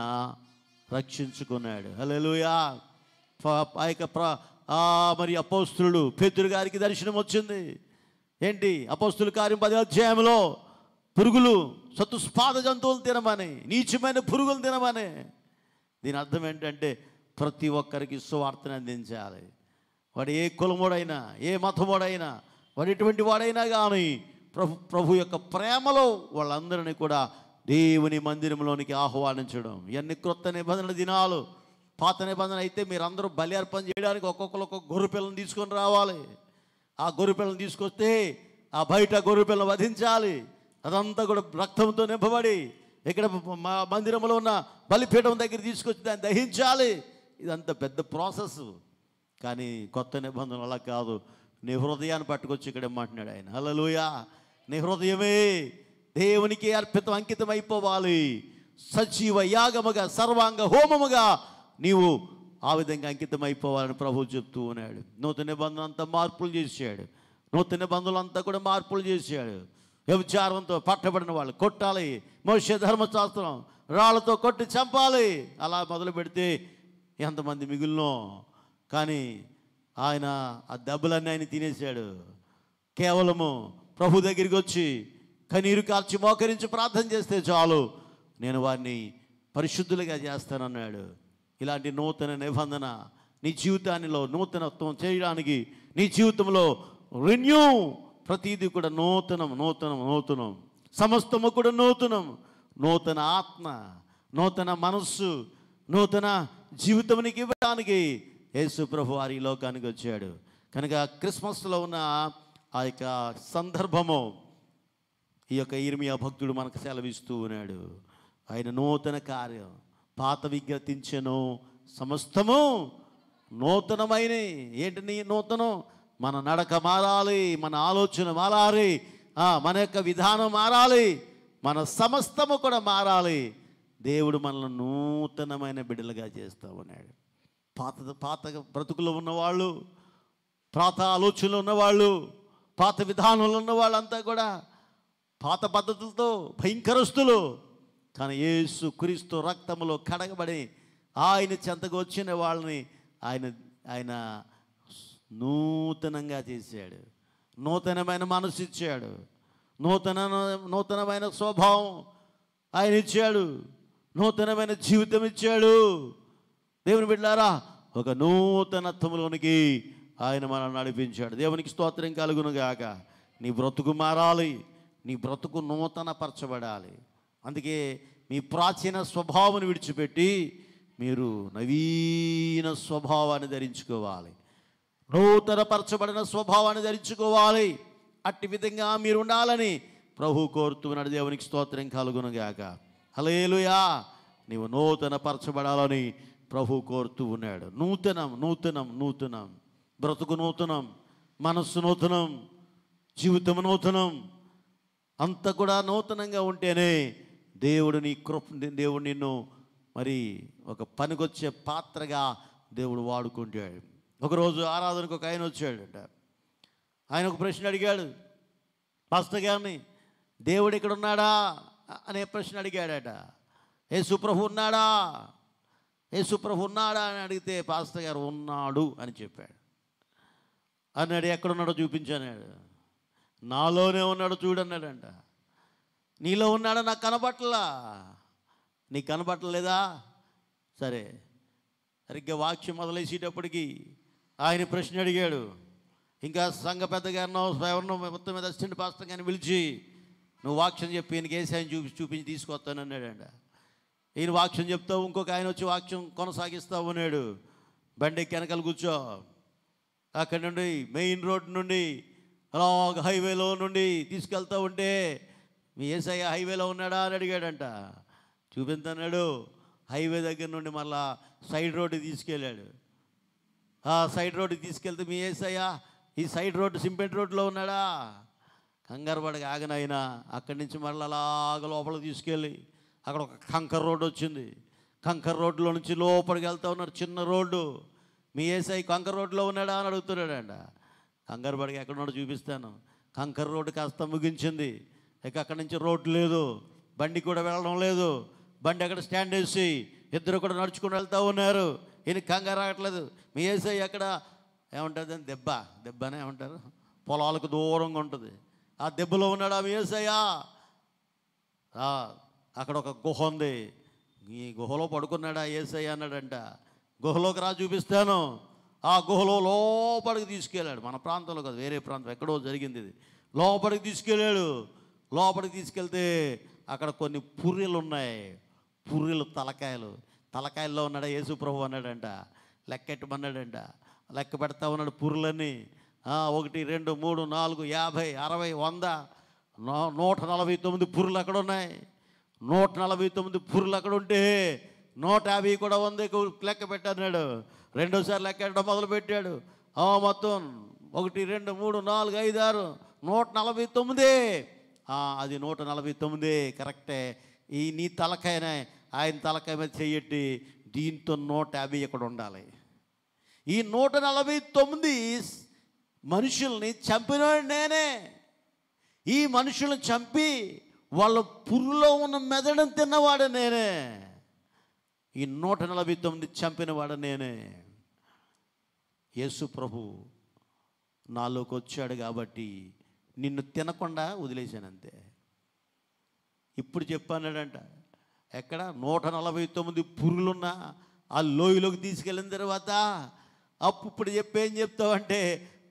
రక్షించుకున్నాడు. హల్లెలూయా. మరి అపోస్తులు పేతురు గారికి దర్శనం వచ్చింది. ఏంటి? అపోస్తుల కార్యం 10వ అధ్యాయంలో పురుగులు, చతుష్పాద జంతువులు తినమని, నీచమైన పురుగులు తినమని. దీని అర్థం ఏంటంటే ప్రతి ఒక్కరికి సువార్తను అందించాలి. వాడు ఏ కులముడైనా, ఏ మతముడైనా, వాడు ఎటువంటి వాడైనా కానీ ప్రభు యొక్క ప్రేమలో వాళ్ళందరినీ కూడా దేవుని మందిరంలోనికి ఆహ్వానించడం. ఇవన్నీ క్రొత్త నిబంధన దినాలు. పాత నిబంధన అయితే మీరందరూ బలి అర్పణ చేయడానికి ఒక్కొక్కరు ఒక్కొక్క గొర్రెపిల్లని తీసుకొని రావాలి. ఆ గొర్రెపిల్లని తీసుకొస్తే ఆ బయట గొర్రెపిల్లని వధించాలి. అదంతా కూడా రక్తంతో నింపబడి ఇక్కడ మా మందిరంలో ఉన్న బలిపీఠం దగ్గర తీసుకొచ్చి దాన్ని దహించాలి. ఇదంతా పెద్ద ప్రాసెస్. కానీ కొత్త నిబంధన అలా కాదు. నీ హృదయాన్ని పట్టుకొచ్చి ఇక్కడ మాట్లాడు ఆయన. హల్లెలూయా. నీ హృదయమే దేవునికి అర్పితం, అంకితం అయిపోవాలి. సజీవ యాగముగా, సర్వాంగ హోమముగా నీవు ఆ విధంగా అంకితం అయిపోవాలని ప్రభు చెప్తూ ఉన్నాడు. నూతన నిబంధన అంతా మార్పులు చేశాడు. నూతన నిబంధనలు అంతా కూడా మార్పులు చేశాడు. వ్యభిచారంతో పట్టబడిన వాళ్ళు కొట్టాలి. మోషే ధర్మశాస్త్రం రాళ్లతో కొట్టి చంపాలి. అలా మొదలు పెడితే ఎంతమంది మిగిలినో. కానీ ఆయన ఆ దెబ్బలన్నీ ఆయన తినేశాడు. కేవలము ప్రభు దగ్గరికి వచ్చి కన్నీరు కార్చి మోకరించి ప్రార్థన చేస్తే చాలు, నేను వారిని పరిశుద్ధులుగా చేస్తానన్నాడు. ఇలాంటి నూతన నిబంధన నీ జీవితానిలో నూతనత్వం చేయడానికి, నీ జీవితంలో రెన్యూ, ప్రతీది కూడా నూతనం, నూతనం, నూతనం, సమస్తము కూడా నూతనం. నూతన ఆత్మ, నూతన మనస్సు, నూతన జీవితానికి ఇవ్వడానికి యేసు ప్రభు వారి లోకానికి వచ్చాడు. కనుక క్రిస్మస్లో ఉన్న ఆ యొక్క సందర్భము ఈ యొక్క యిర్మీయా భక్తుడు మనకు సెలవిస్తూ ఉన్నాడు. ఆయన నూతన కార్యం. పాత విజ్ఞతించెను, సమస్తము నూతనమైన. ఏంటి నీ నూతనం? మన నడక మారాలి, మన ఆలోచన మారాలి, మన యొక్క విధానం మారాలి, మన సమస్తము కూడా మారాలి. దేవుడు మనల్ని నూతనమైన బిడ్డలుగా చేస్తూ ఉన్నాడు. పాత బ్రతుకులో ఉన్నవాళ్ళు, పాత ఆలోచనలు ఉన్నవాళ్ళు, పాత విధానంలో ఉన్న వాళ్ళంతా కూడా పాత పద్ధతులతో భయంకరస్తులు. కానీ యేసు క్రీస్తు రక్తంలో కడగబడి ఆయన చెంతకు వచ్చిన వాళ్ళని ఆయన నూతనంగా చేశాడు. నూతనమైన మనసు ఇచ్చాడు, నూతనమైన స్వభావం ఆయన ఇచ్చాడు, నూతనమైన జీవితం ఇచ్చాడు. దేవుని బిడ్డలారా, ఒక నూతనత్వంలోనికి ఆయన మనల్ని నడిపించాడు. దేవునికి స్తోత్రం కలుగును గాక. నీ బ్రతుకు మారాలి, నీ బ్రతుకు నూతన పరచబడాలి. అందుకే మీ ప్రాచీన స్వభావాన్ని విడిచిపెట్టి మీరు నవీన స్వభావాన్ని ధరించుకోవాలి, నూతన పరచబడిన స్వభావాన్ని ధరించుకోవాలి. అట్టి విధంగా మీరు ఉండాలని ప్రభు కోరుతున్నాడు. దేవునికి స్తోత్రం కలుగును గాక. హల్లెలూయా. నీవు నూతన పరచబడాలని ప్రభు కోరుతూ ఉన్నాడు. నూతనం, నూతనం, నూతనం. బ్రతుకు నూతనం, మనస్సు నూతనం, జీవితం నూతనం, అంత కూడా నూతనంగా ఉంటేనే దేవుడు దేవుడు నిన్ను మరి ఒక పనికొచ్చే పాత్రగా దేవుడు వాడుకుంటాడు. ఒకరోజు ఆరాధనకు ఒక ఆయన వచ్చాడంట. ఆయన ఒక ప్రశ్న అడిగాడు పాస్టర్ గారిని. దేవుడు ఇక్కడ ఉన్నాడా అనే ప్రశ్న అడిగాడట. యేసు ప్రభు ఉన్నాడా అని అడిగితే పాస్టర్ గారు ఉన్నాడు అని చెప్పాడు. అన్నాడు, ఎక్కడున్నాడో చూపించాడు. నాలోనే ఉన్నాడు చూడన్నాడంట. నీలో ఉన్నాడా? నాకు కనబట్టలా. నీకు కనబట్టలేదా? సరే. సరిగ్గా వాక్యం మొదలేసేటప్పటికి ఆయన ప్రశ్న అడిగాడు. ఇంకా సంఘ పెద్ద గారినో ఎవరినో మొత్తం మీద అసిస్టెంట్ పాస్టర్ గారిని పిలిచి, నువ్వు వాక్యం చెప్పి ఈయనకి ఏసాయని చూపించి తీసుకొస్తానన్నాడంట. ఈయన వాక్యం చెప్తావు, ఇంకొక ఆయన వచ్చి వాక్యం కొనసాగిస్తావు అన్నాడు. బండికి వెనకాల కూర్చో. అక్కడి నుండి మెయిన్ రోడ్ నుండి అలాగ హైవేలో నుండి తీసుకెళ్తూ ఉంటే మీ యేసయ్య హైవేలో ఉన్నాడా అని అడిగాడంట. చూపించన్నాడు. హైవే దగ్గర నుండి మళ్ళా సైడ్ రోడ్డు తీసుకెళ్ళాడు. ఆ సైడ్ రోడ్డు తీసుకెళ్తే మీ యేసయ్య ఈ సైడ్ రోడ్డు సింపెంట్ రోడ్లో ఉన్నాడా? కంగారు పడక ఆగనైనా అక్కడి నుంచి మళ్ళీ అలాగ లోపలికి తీసుకెళ్ళి అక్కడ ఒక కంకర్ రోడ్డు వచ్చింది. కంకర్ రోడ్లో నుంచి లోపలికి వెళ్తా ఉన్నారు, చిన్న రోడ్డు. మీ యేసయ్య కంకర్ రోడ్లో ఉన్నాడా అని అడుగుతున్నాడంట. కంగారు పడక ఎక్కడున్నాడో చూపిస్తాను. కంకర్ రోడ్డు కాస్త ముగించింది. ఇక అక్కడి నుంచి రోడ్డు లేదు, బండి కూడా వెళ్ళడం లేదు. బండి అక్కడ స్టాండ్ వేసి ఇద్దరు కూడా నడుచుకుని వెళ్తూ ఉన్నారు. ఈయన కంగారు రావట్లేదు. మీ యేసయ్య అక్కడ ఏమంటుంది అని దెబ్బ, దెబ్బనే ఏమంటారు, పొలాలకు దూరంగా ఉంటుంది. ఆ దెబ్బలో ఉన్నాడా మీ యేసయ్య? అక్కడ ఒక గుహ ఉంది, ఈ గుహలో పడుకున్నాడా యేసయ్య అన్నాడంట. గుహలోకి రా చూపిస్తాను. ఆ గుహలో లోపలికి తీసుకెళ్ళాడు. మన ప్రాంతంలో కాదు, వేరే ప్రాంతం ఎక్కడో జరిగింది ఇది. లోపలికి తీసుకెళ్ళాడు. లోపలికి తీసుకెళ్తే అక్కడ కొన్ని పుర్రెలు ఉన్నాయి. పుర్రెలు తలకాయలు. తలకాయల్లో ఉన్నాడా యేసు ప్రభు అన్నాడంట. లెక్కెట్టమన్నాడంట. లెక్క పెడతా ఉన్నాడు పుర్రులన్నీ. 1, 2, 3, 4, 50, 60, 100, 149 పుర్రులు అక్కడ ఉన్నాయి. 149 పుర్రులు అక్కడ ఉంటే 150 కూడా ఉంది లెక్క పెట్టన్నాడు. రెండోసారి లెక్కెట్టడం మొదలుపెట్టాడు. మొత్తం 1, 2, 3, 4, 5, 6 149. అది 149 కరెక్టే. ఈ నీ తలకాయనే ఆయన తలకాయ మీద చెయ్యట్టి దీంతో 150 ఇక్కడ ఉండాలి. ఈ 149 మనుషుల్ని చంపినాడు నేనే. ఈ మనుషులను చంపి వాళ్ళ పుర్రులో ఉన్న మెదడును తిన్నవాడు నేనే. ఈ 149 చంపినవాడు నేనే. యేసు ప్రభు నాలోకి వచ్చాడు కాబట్టి నిన్ను తినకుండా వదిలేశానంతే. ఇప్పుడు చెప్పన్నాడంట. ఎక్కడ 149 పుర్రులున్న ఆ లోయలోకి తీసుకెళ్ళిన తర్వాత అప్పుడు చెప్పేం చెప్తావంటే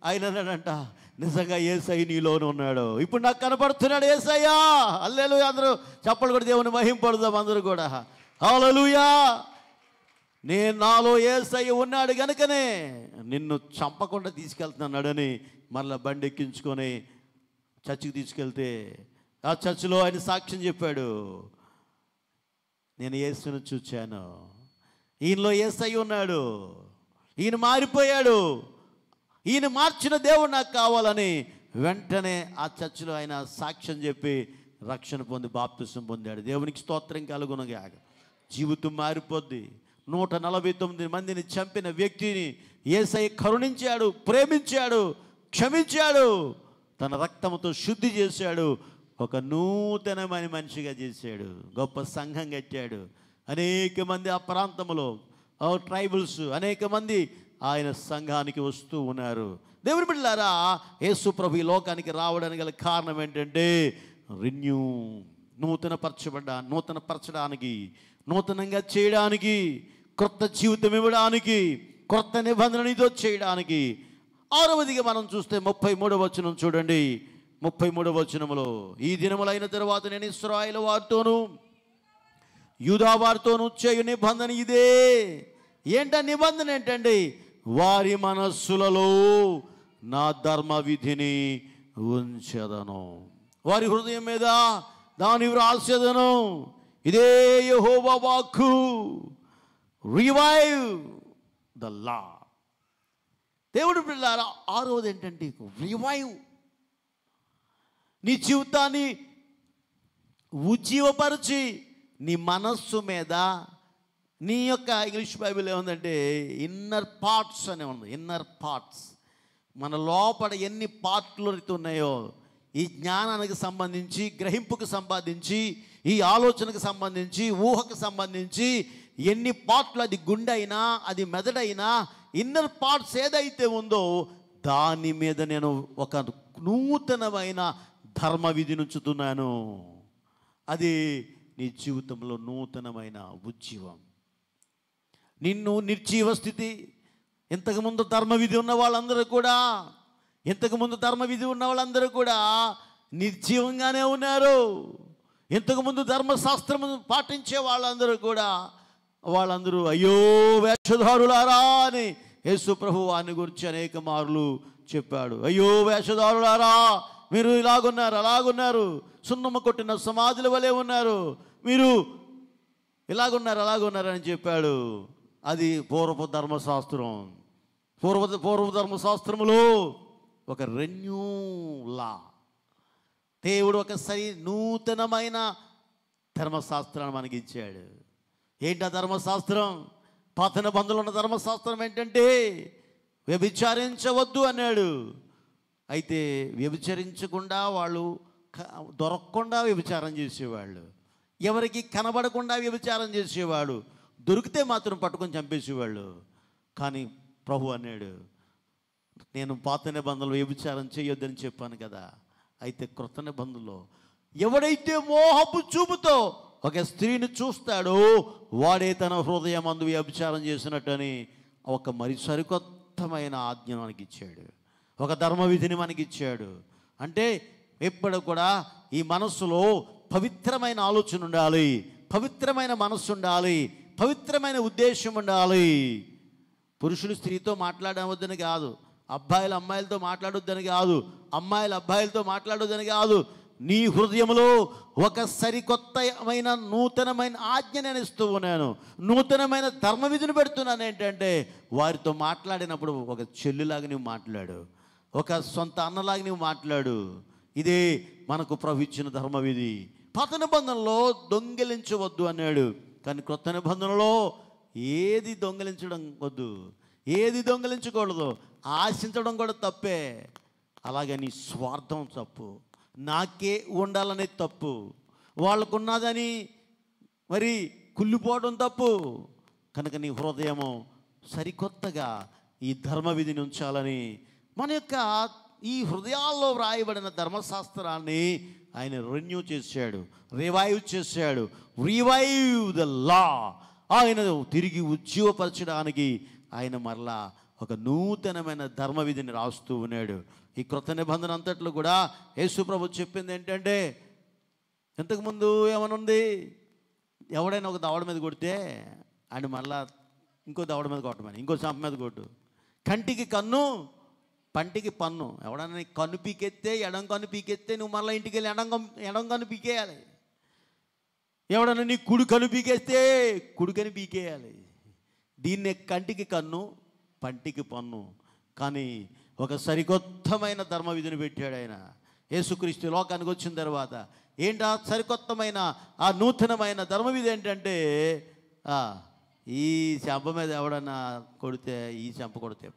ఆయన అన్నాడంట, నిజంగా యేసయ్య నీలోనే ఉన్నాడు. ఇప్పుడు నాకు కనపడుతున్నాడు యేసయ్య. హల్లెలూయా. అందరూ చప్పట్లు కొట్టి దేవుని మహింపడుదాం అందరూ కూడా. హల్లెలూయా. నేను నాలో యేసయ్య ఉన్నాడు కనుకనే నిన్ను చంపకుండా తీసుకెళ్తున్నాడని మళ్ళీ బండి ఎక్కించుకొని చర్చికి తీసుకెళ్తే ఆ చర్చిలో ఆయన సాక్ష్యం చెప్పాడు. నేను యేసును చూచాను, ఈయనలో యేసయ్య ఉన్నాడు, ఈయన మారిపోయాడు, ఈయన మార్చిన దేవుడు నాకు కావాలని వెంటనే ఆ చర్చిలో ఆయన సాక్ష్యం చెప్పి రక్షణ పొంది బాప్తిసం పొందాడు. దేవునికి స్తోత్రం కలుగునగా. జీవితం మారిపోద్ది. 149 మందిని చంపిన వ్యక్తిని యేసయ్య కరుణించాడు, ప్రేమించాడు, క్షమించాడు, తన రక్తంతో శుద్ధి చేశాడు, ఒక నూతనమైన మనిషిగా చేశాడు, గొప్ప సంఘం కట్టాడు. అనేక మంది ఆ ప్రాంతంలో ట్రైబల్స్ అనేక మంది ఆయన సంఘానికి వస్తూ ఉన్నారు. దేవుని బిడ్డలారా, యేసు ప్రభు ఈ లోకానికి రావడానికి గల కారణం ఏంటంటే రెన్యూ, నూతనపరచడానికి, నూతనంగా చేయడానికి, క్రొత్త జీవితం ఇవ్వడానికి, క్రొత్త నిబంధనతో చేయడానికి. 6వదిగా మనం చూస్తే 33వ వచనం చూడండి. 33వ వచనంలో ఈ దినములైన తర్వాత నేను ఇశ్రాయేలు వారితోనూ యూదా వారితోనూ చేయు నిబంధన ఇదే. ఏంట నిబంధన ఏంటండి? వారి మనస్సులలో నా ధర్మ విధిని ఉంచెదను, వారి హృదయం మీద దాని వ్రాసెదను. ఇదే యెహోవా వాక్కు. Revive the law. దేవుడి బిడ్డలారా, 6వది ఏంటంటే రివైవ్. నీ జీవితాన్ని ఉజ్జీవపరిచి నీ మనస్సు మీద, నీ యొక్క ఇంగ్లీష్ బైబిల్ ఏముందంటే ఇన్నర్ పార్ట్స్ అనే ఉంది. ఇన్నర్ పార్ట్స్, మన లోపల ఎన్ని పార్ట్లు ఉన్నాయో, ఈ జ్ఞానానికి సంబంధించి, గ్రహింపుకు సంబంధించి, ఈ ఆలోచనకు సంబంధించి, ఊహకు సంబంధించి ఎన్ని పార్ట్లు, అది గుండైనా అది మెదడైనా, ఇన్నర్ పార్ట్స్ ఏదైతే ఉందో దాని మీద నేను ఒక నూతనమైన ధర్మ విధిని ఉంచుతున్నాను. అది నీ జీవితంలో నూతనమైన ఉజ్జీవం. నిన్ను నిర్జీవ స్థితి, ఇంతకుముందు ధర్మవిధి ఉన్న వాళ్ళందరూ కూడా, నిర్జీవంగానే ఉన్నారు. ఇంతకుముందు ధర్మశాస్త్రం పాటించే వాళ్ళందరూ అయ్యో వేషధారులారా అని యేసు ప్రభు వారిని గురించి అనేక మార్లు చెప్పాడు. అయ్యో వేషధారులారా, మీరు ఇలాగున్నారు అలాగున్నారు సున్నము కొట్టిన సమాధుల వలే ఉన్నారు మీరు ఇలాగున్నారు అలాగున్నారు అని చెప్పాడు. అది పూర్వపు ధర్మశాస్త్రం. పూర్వపు ధర్మశాస్త్రములో ఒక రెన్యూ లా, దేవుడు ఒకసారి నూతనమైన ధర్మశాస్త్రాన్ని మనకి ఇచ్చాడు. ఏంటి ఆ ధర్మశాస్త్రం? పాత నిబంధనలో ఉన్న ధర్మశాస్త్రం ఏంటంటే వ్యభిచారించవద్దు అన్నాడు. అయితే వ్యభిచరించకుండా వాళ్ళు దొరకకుండా వ్యభిచారం చేసేవాళ్ళు, ఎవరికి కనబడకుండా వ్యభిచారం చేసేవాడు, దొరికితే మాత్రం పట్టుకొని చంపేసేవాళ్ళు. కానీ ప్రభు అన్నాడు, నేను పాత నిబంధనలో వ్యభిచారం చేయొద్దని చెప్పాను కదా, అయితే క్రొత్త నిబంధనలో ఎవడైతే మోహపు చూపుతో ఒక స్త్రీని చూస్తాడో వాడే తన హృదయం అందు వ్యభిచారం చేసినట్టని ఒక మరి సరికొత్తమైన ఆజ్ఞ మనకి ఇచ్చాడు, ఒక ధర్మ విధిని మనకి ఇచ్చాడు. అంటే ఎప్పుడు కూడా ఈ మనస్సులో పవిత్రమైన ఆలోచన ఉండాలి, పవిత్రమైన మనస్సు ఉండాలి, పవిత్రమైన ఉద్దేశం ఉండాలి. పురుషులు స్త్రీతో మాట్లాడవద్దని కాదు, అబ్బాయిలు అమ్మాయిలతో మాట్లాడొద్దని కాదు, అమ్మాయిలు అబ్బాయిలతో మాట్లాడొద్దని కాదు. నీ హృదయంలో ఒక సరికొత్తమైన నూతనమైన ఆజ్ఞ నేను ఇస్తూ ఉన్నాను, నూతనమైన ధర్మ విధిని పెడుతున్నాను. ఏంటంటే వారితో మాట్లాడినప్పుడు ఒక చెల్లిలాగా నువ్వు మాట్లాడు, ఒక సొంత అన్నలాగా నువ్వు మాట్లాడు. ఇదే మనకు ప్రభు ఇచ్చిన ధర్మ విధి. పాత నిబంధనలో దొంగిలించవద్దు అన్నాడు, కానీ క్రొత్త నిబంధనలో ఏది దొంగిలించడం వద్దు, ఏది దొంగిలించకూడదు, ఆశించడం కూడా తప్పే. అలాగే నీ స్వార్థం తప్పు, నాకే ఉండాలనే తప్పు, వాళ్ళకున్నదని మరి కుళ్ళిపోవడం తప్పు. కనుక నీ హృదయము సరికొత్తగా ఈ ధర్మ విధిని ఉంచాలని మన యొక్క ఈ హృదయాల్లో వ్రాయబడిన ధర్మశాస్త్రాన్ని ఆయన రెన్యూ చేశాడు, రివైవ్ చేశాడు. రివైవ్ ద లా, ఆయన తిరిగి ఉజ్జీవపరచడానికి ఆయన మరలా ఒక నూతనమైన ధర్మ విధిని రాస్తూ ఉన్నాడు. ఈ క్రొత్త నిబంధన అంతట్లో కూడా యేసు ప్రభు చెప్పింది ఏంటంటే, ఇంతకుముందు ఏమనుంది, ఎవడైనా ఒక దవడ మీద కొడితే ఆయన మళ్ళా ఇంకో దవడ మీద కొట్టమని, ఇంకో చంప మీద కొట్టు, కంటికి కన్ను పంటికి పన్ను, ఎవడన్నా కన్ను పీకెత్తే ఎడం కన్ను పీకెత్తే నువ్వు మళ్ళీ ఇంటికి వెళ్ళి ఎడం కన్ను పీకేయాలి, ఎవడన్నా నీ కుడి కన్ను పీకేస్తే కుడికని పీకేయాలి. దీన్నే కంటికి కన్ను పంటికి పన్ను. కానీ ఒక సరికొత్తమైన ధర్మ విధిని పెట్టాడు ఆయన. యేసుక్రీస్తు లోకానికి వచ్చిన తర్వాత ఏంటి ఆ సరికొత్తమైన ఆ నూతనమైన ధర్మ విధి ఏంటంటే, ఈ చెంప మీద ఎవడన్నా కొడితే ఈ చెంప కొడితే,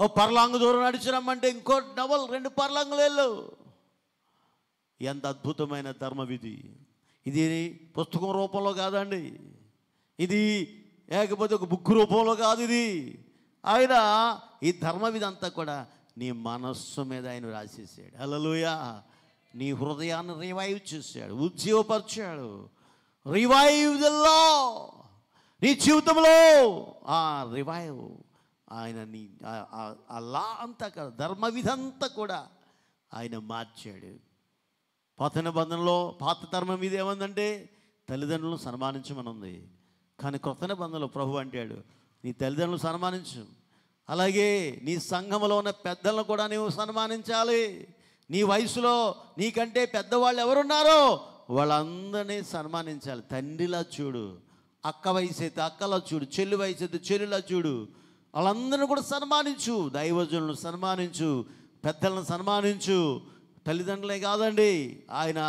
ఓ పర్లాంగు దూరం నడిచిరమ్మంటే ఇంకో డబల్ 2 పర్లాంగులు వెళ్ళు. ఎంత అద్భుతమైన ధర్మ విధి! ఇది పుస్తకం రూపంలో కాదండి, ఇది లేకపోతే ఒక బుక్ రూపంలో కాదు, ఇది ఆయన ఈ ధర్మ విధి అంతా కూడా నీ మనస్సు మీద ఆయన రాసేసాడు. హల్లెలూయా! నీ హృదయాన్ని రివైవ్ చేశాడు, ఉజ్జీవపరిచాడు. రివైవ్ ద లా, నీ జీవితంలో ఆ రివైవ్ ఆయన నీ ఆ లా అంతా కాదు, ధర్మ విధి అంతా కూడా ఆయన మార్చాడు. పాత నిబంధనలో పాత ధర్మం మీద ఏమందంటే తల్లిదండ్రులను సన్మానించమని ఉంది, కానీ క్రొత్త నిబంధనలో ప్రభు అంటాడు నీ తల్లిదండ్రులను సన్మానించు, అలాగే నీ సంఘంలో ఉన్న పెద్దలను కూడా నీవు సన్మానించాలి. నీ వయసులో నీకంటే పెద్దవాళ్ళు ఎవరున్నారో వాళ్ళందరినీ సన్మానించాలి. తండ్రిలా చూడు, అక్క వయసు అయితే అక్కలా చూడు, చెల్లి వయసు అయితే చెల్లిలా చూడు. వాళ్ళందరినీ కూడా సన్మానించు, దైవజనులను సన్మానించు, పెద్దలను సన్మానించు. తల్లిదండ్రులే కాదండి, ఆయన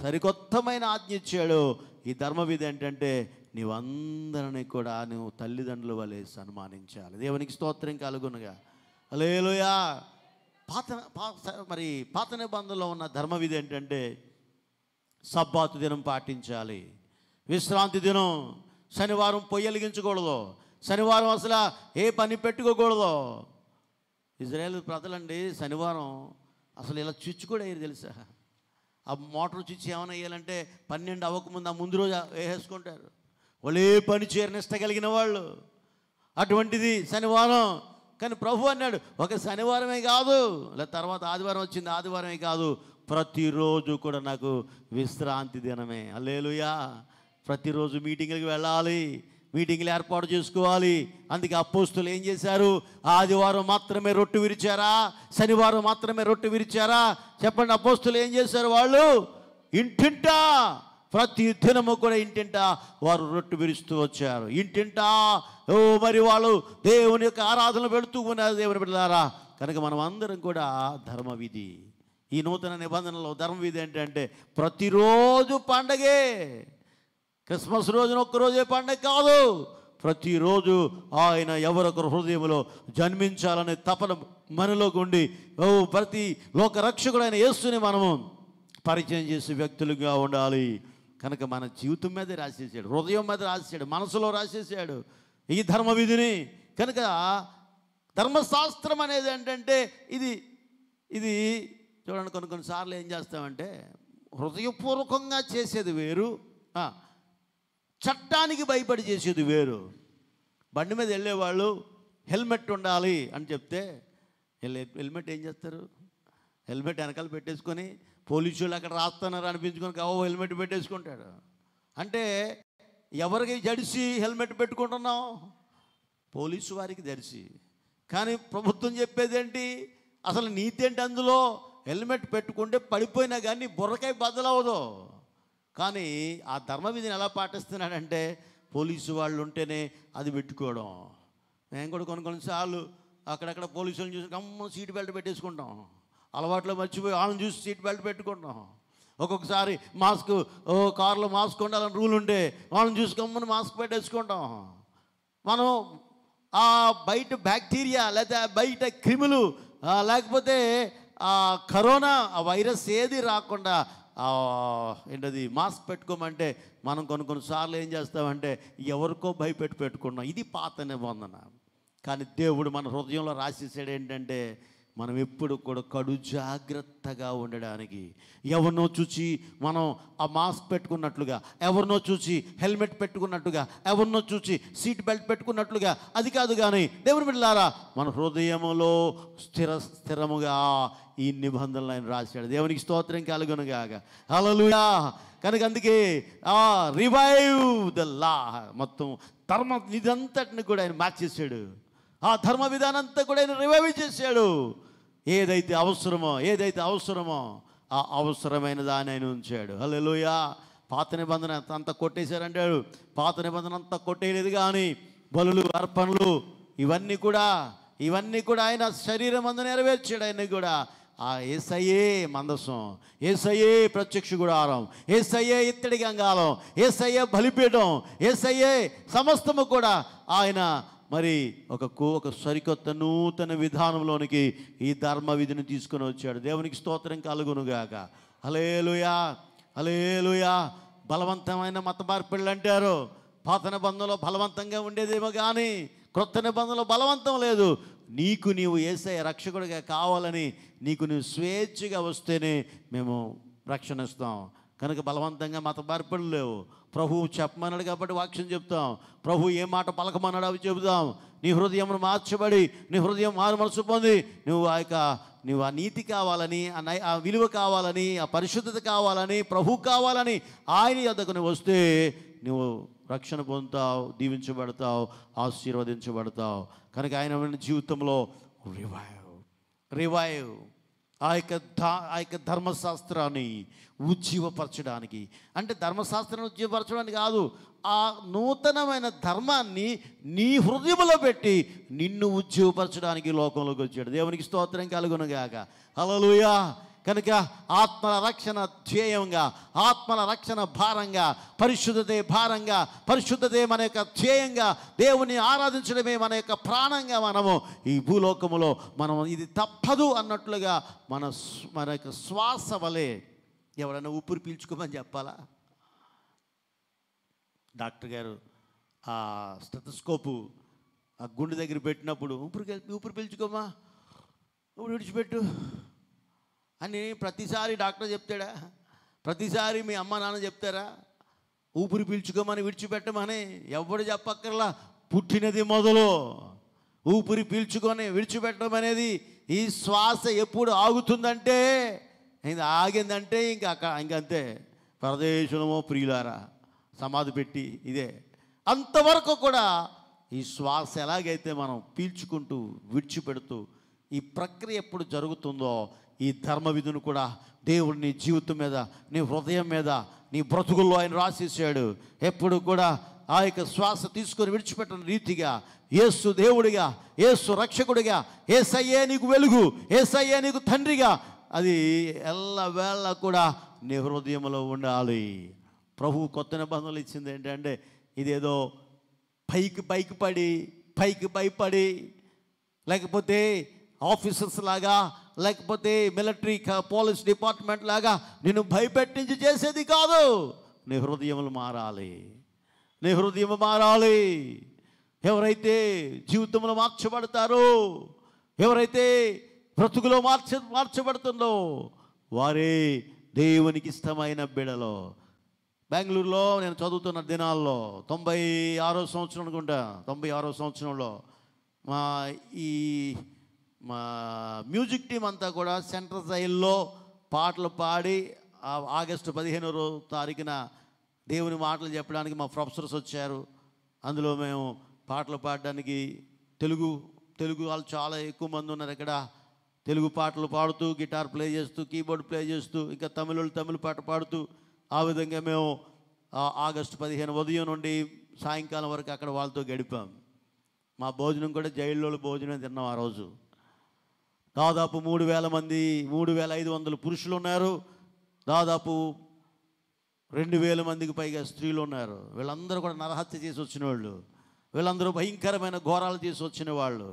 సరికొత్తమైన ఆజ్ఞ ఇచ్చాడు. ఈ ధర్మవిధి ఏంటంటే నీవందరినీ కూడా నువ్వు తల్లిదండ్రుల వలె సన్మానించాలి. దేవునికి స్తోత్రం కలుగునుగా. హల్లెలూయా! పాత నిబంధనలో ఉన్న ధర్మవిధి ఏంటంటే సబ్బాతు దినం పాటించాలి, విశ్రాంతి దినం, శనివారం పొయ్యి వెలిగించకూడదు, శనివారం అసలు ఏ పని పెట్టుకోకూడదు. ఇజ్రాయేల్ ప్రజలండి శనివారం అసలు ఇలా స్విచ్ కూడా అయ్యారు తెలుసా, ఆ మోటార్ స్విచ్ ఏమైనా వేయాలంటే 12 అవ్వకముందు ఆ ముందు రోజు వేసేసుకుంటారు. వాళ్ళు ఏ పని చేయరు, నిష్ట కలిగిన వాళ్ళు. అటువంటిది శనివారం. కానీ ప్రభు అన్నాడు ఒక శనివారమే కాదు, లేదా తర్వాత ఆదివారం వచ్చింది ఆదివారమే కాదు, ప్రతిరోజు కూడా నాకు విశ్రాంతి దినమే. హల్లెలూయా! ప్రతిరోజు మీటింగ్లకు వెళ్ళాలి, మీటింగ్లు ఏర్పాటు చేసుకోవాలి. అందుకే అపోస్తులు ఏం చేశారు? ఆదివారం మాత్రమే రొట్టె విరిచారా? శనివారం మాత్రమే రొట్టె విరిచారా? చెప్పండి, అపోస్తులు ఏం చేశారు? వాళ్ళు ఇంటింట ప్రతి దినము కూడా ఇంటింట వారు రొట్టె విరుస్తూ వచ్చారు. ఇంటింట ఓ మరి వాళ్ళు దేవుని యొక్క ఆరాధన పెడుతూ ఉన్నారు. దేవుని బిడ్డలారా, కనుక మనం అందరం కూడా ధర్మవిధి, ఈ నూతన నిబంధనలో ధర్మవిధి ఏంటంటే ప్రతిరోజు పండగే. క్రిస్మస్ రోజున ఒక్కరోజే పండగ కాదు, ప్రతిరోజు ఆయన ఎవరొకరు హృదయంలో జన్మించాలనే తపన మనలోకి ఉండి ప్రతి లోక రక్షకుడు ఆయన యేసుని మనము పరిచయం చేసే వ్యక్తులుగా ఉండాలి. కనుక మన జీవితం మీద రాసేసాడు, హృదయం మీద రాసేసాడు, మనసులో రాసేసాడు ఈ ధర్మవిధిని. కనుక ధర్మశాస్త్రం అనేది ఏంటంటే ఇది ఇది చూడండి, కొన్ని కొన్నిసార్లు ఏం చేస్తామంటే హృదయపూర్వకంగా చేసేది వేరు, చట్టానికి భయపడి చేసేది వేరు. బండి మీద వెళ్ళేవాళ్ళు హెల్మెట్ ఉండాలి అని చెప్తే హెల్మెట్ ఏం చేస్తారు? హెల్మెట్ వెనకాల పెట్టేసుకొని పోలీసులు అక్కడ రాస్తున్నారు అనిపించుకొని హెల్మెట్ పెట్టేసుకుంటాడు. అంటే ఎవరికి జడిసి హెల్మెట్ పెట్టుకుంటున్నాం? పోలీసు వారికి జడిసి. కానీ ప్రభుత్వం చెప్పేది ఏంటి? అసలు నీతి ఏంటి అందులో? హెల్మెట్ పెట్టుకుంటే పడిపోయినా కానీ బుర్రకాయ బద్దలవదు. కానీ ఆ ధర్మవిధిని ఎలా పాటిస్తున్నాడంటే పోలీసు వాళ్ళు ఉంటేనే అది పెట్టుకోవడం. మేము కూడా కొన్ని కొన్నిసార్లు అక్కడక్కడ పోలీసులను చూసి గమ్మ సీట్ బెల్ట్ పెట్టేసుకుంటాం, అలవాట్లో మర్చిపోయి వాళ్ళని చూసి సీట్ బెల్ట్ పెట్టుకుంటాం. ఒక్కొక్కసారి మాస్క్, కారులో మాస్క్ ఉండాలని రూల్ ఉంటే వాళ్ళని చూసి గమ్మని మాస్క్ పెట్టేసుకుంటాం. మనం ఆ బయట బ్యాక్టీరియా లేదా బయట క్రిములు లేకపోతే ఆ కరోనా ఆ వైరస్ ఏది రాకుండా ఏంటది మాస్క్ పెట్టుకోమంటే మనం కొన్ని కొన్నిసార్లు ఏం చేస్తామంటే ఎవరికో భయపెట్టి పెట్టుకున్నాం. ఇది పాత నిబంధన. కానీ దేవుడు మన హృదయంలో రాసేసాడు ఏంటంటే మనం ఎప్పుడు కూడా కడు జాగ్రత్తగా ఉండడానికి. ఎవరినో చూచి మనం ఆ మాస్క్ పెట్టుకున్నట్లుగా, ఎవరినో చూచి హెల్మెట్ పెట్టుకున్నట్టుగా, ఎవరినో చూచి సీట్ బెల్ట్ పెట్టుకున్నట్లుగా అది కాదు. కానీ దేవుని బిడ్డలారా, మన హృదయంలో స్థిరముగా ఈ నిబంధనలు ఆయన రాశాడు. దేవునికి స్తోత్రం కలుగునుగాక. హల్లెలూయా. కనుక అందుకే రివైవ్ ద లా, మొత్తం ధర్మ నిదంతటిని కూడా ఆయన మార్చేశాడు. ఆ ధర్మ విధానంతా కూడా ఆయన రివైవ్ చేశాడు. ఏదైతే అవసరమో ఆ అవసరమైన దాన్ని ఆయన ఉంచాడు. హల్లెలూయా. పాత నిబంధన అంతా కొట్టేశారంటాడు. పాత నిబంధన అంతా కొట్టేయలేదు, కానీ బలులు, అర్పణలు ఇవన్నీ కూడా ఆయన శరీరం అందు నెరవేర్చాడు. ఆయన కూడా ఆ యేసయ్యే మందసం, యేసయ్యే ప్రత్యక్ష గుడారం, యేసయ్యే ఇత్తడి గంగాలం, యేసయ్యే బలిపీఠం, యేసయ్యే సమస్తము కూడా ఆయన మరి ఒక సరికొత్త నూతన విధానంలోనికి ఈ ధర్మ విధిని తీసుకుని వచ్చాడు. దేవునికి స్తోత్రం కలుగునుగాక. హల్లెలూయా, హల్లెలూయా. బలవంతమైన మత మార్పిళ్ళు అంటారు. పాత నిబంధనలో బలవంతంగా ఉండేదేమో కానీ క్రొత్త నిబంధనలో బలవంతం లేదు. నీకు నీవు యేసయ్య రక్షకుడిగా కావాలని నీకు నువ్వు స్వేచ్ఛగా వస్తేనే మేము రక్షణ ఇస్తాం. కనుక బలవంతంగా మత మార్పిళ్ళు లేవు. ప్రభువు చెప్పమన్నాడు కాబట్టి వాక్యం చెప్తాం. ప్రభు ఏ మాట పలకమన్నాడు అవి చెబుతాం. నీ హృదయం మార్చబడి, నీ హృదయం మారు మనసు పొంది, నువ్వు ఆ నీతి కావాలని, ఆ విలువ కావాలని, ఆ పరిశుద్ధత కావాలని, ప్రభు కావాలని ఆయన యొద్దకు నువ్వు వస్తే నువ్వు రక్షణ పొందుతావు, దీవించబడతావు, ఆశీర్వదించబడతావు. కనుక ఆయన జీవితంలో రివైవ్ ఆ యొక్క ధర్మశాస్త్రాన్ని ఉజ్జీవపరచడానికి, అంటే ధర్మశాస్త్రాన్ని ఉజ్జీవపరచడానికి కాదు, ఆ నూతనమైన ధర్మాన్ని నీ హృదయంలో పెట్టి నిన్ను ఉజ్జీవపరచడానికి లోకంలోకి వచ్చాడు. దేవునికి స్తోత్రం కలుగునుగాక. హల్లెలూయా. కనుక ఆత్మల రక్షణ ధ్యేయంగా, ఆత్మల రక్షణ భారంగా, పరిశుద్ధతే భారంగా, పరిశుద్ధతే మన యొక్క ధ్యేయంగా, దేవుని ఆరాధించడమే మన యొక్క ప్రాణంగా మనము ఈ భూలోకములో మనం ఇది తప్పదు అన్నట్లుగా మన యొక్క శ్వాస వలె ఎవరైనా ఊపిరి పీల్చుకోమని చెప్పాలా? డాక్టర్ గారు ఆ స్టెతస్కోపు ఆ గుండె దగ్గర పెట్టినప్పుడు ఊపిరి పీల్చుకోమా, ఊపిరి విడిచిపెట్టు అని ప్రతిసారి డాక్టర్ చెప్తాడా? ప్రతిసారి మీ అమ్మ నాన్న చెప్తారా ఊపిరి పీల్చుకోమని, విడిచిపెట్టమని? ఎవడు చెప్పక్కర్లా. పుట్టినది మొదలు ఊపిరి పీల్చుకొని విడిచిపెట్టడం అనేది, ఈ శ్వాస ఎప్పుడు ఆగుతుందంటే, ఇది ఆగిందంటే ఇంకంతే. పరదేశులమో ప్రియులారా, సమాధి పెట్టి ఇదే అంతవరకు కూడా ఈ శ్వాస ఎలాగైతే మనం పీల్చుకుంటూ విడిచిపెడుతూ ఈ ప్రక్రియ ఎప్పుడు జరుగుతుందో ఈ ధర్మ విధును కూడా దేవుడు నీ జీవితం మీద నీ హృదయం మీద నీ బ్రతుకుల్లో ఆయన రాసేసాడు. ఎప్పుడు కూడా ఆ యొక్క శ్వాస తీసుకొని విడిచిపెట్టిన రీతిగా యేసు దేవుడిగా యేసు రక్షకుడిగా యేసయ్యే నీకు వెలుగు యేసయ్యే నీకు తండ్రిగా అది ఎల్లవేళ కూడా నీ హృదయంలో ఉండాలి. ప్రభువు కొత్త నిబంధనలు ఇచ్చింది ఏంటంటే ఇదేదో పైకి భయపడి లేకపోతే ఆఫీసర్స్ లాగా లేకపోతే మిలిటరీ పోలీస్ డిపార్ట్మెంట్ లాగా నిన్ను భయపెట్టించి చేసేది కాదు. నీ హృదయములు మారాలి, నీ హృదయం మారాలి. ఎవరైతే జీవితంలో మార్చబడతారో ఎవరైతే బ్రతుకులో మార్చబడుతుందో వారే దేవునికి ఇష్టమైన బిడలో. బెంగళూరులో నేను చదువుతున్న దినాల్లో 96వ సంవత్సరం అనుకుంటా, 96వ సంవత్సరంలో మా మ్యూజిక్ టీం అంతా కూడా సెంట్రల్ జైల్లో పాటలు పాడి ఆగస్టు 15వ తారీఖున దేవుని మాటలు చెప్పడానికి మా ప్రొఫెసర్స్ వచ్చారు. అందులో మేము పాటలు పాడడానికి తెలుగు వాళ్ళు చాలా ఎక్కువ మంది ఉన్నారు. ఇక్కడ తెలుగు పాటలు పాడుతూ గిటార్ ప్లే చేస్తూ కీబోర్డ్ ప్లే చేస్తూ ఇంకా తమిళ పాట పాడుతూ ఆ విధంగా మేము ఆగస్టు 15 ఉదయం నుండి సాయంకాలం వరకు అక్కడ వాళ్ళతో గడిపాం. మా భోజనం కూడా జైల్లో భోజనం తిన్నాం. ఆ రోజు దాదాపు 3000 మంది 3500 పురుషులు ఉన్నారు, దాదాపు 2000 మందికి పైగా స్త్రీలు ఉన్నారు. వీళ్ళందరూ కూడా నరహత్య చేసి వచ్చిన వాళ్ళు, వీళ్ళందరూ భయంకరమైన ఘోరాలు చేసి వచ్చిన వాళ్ళు.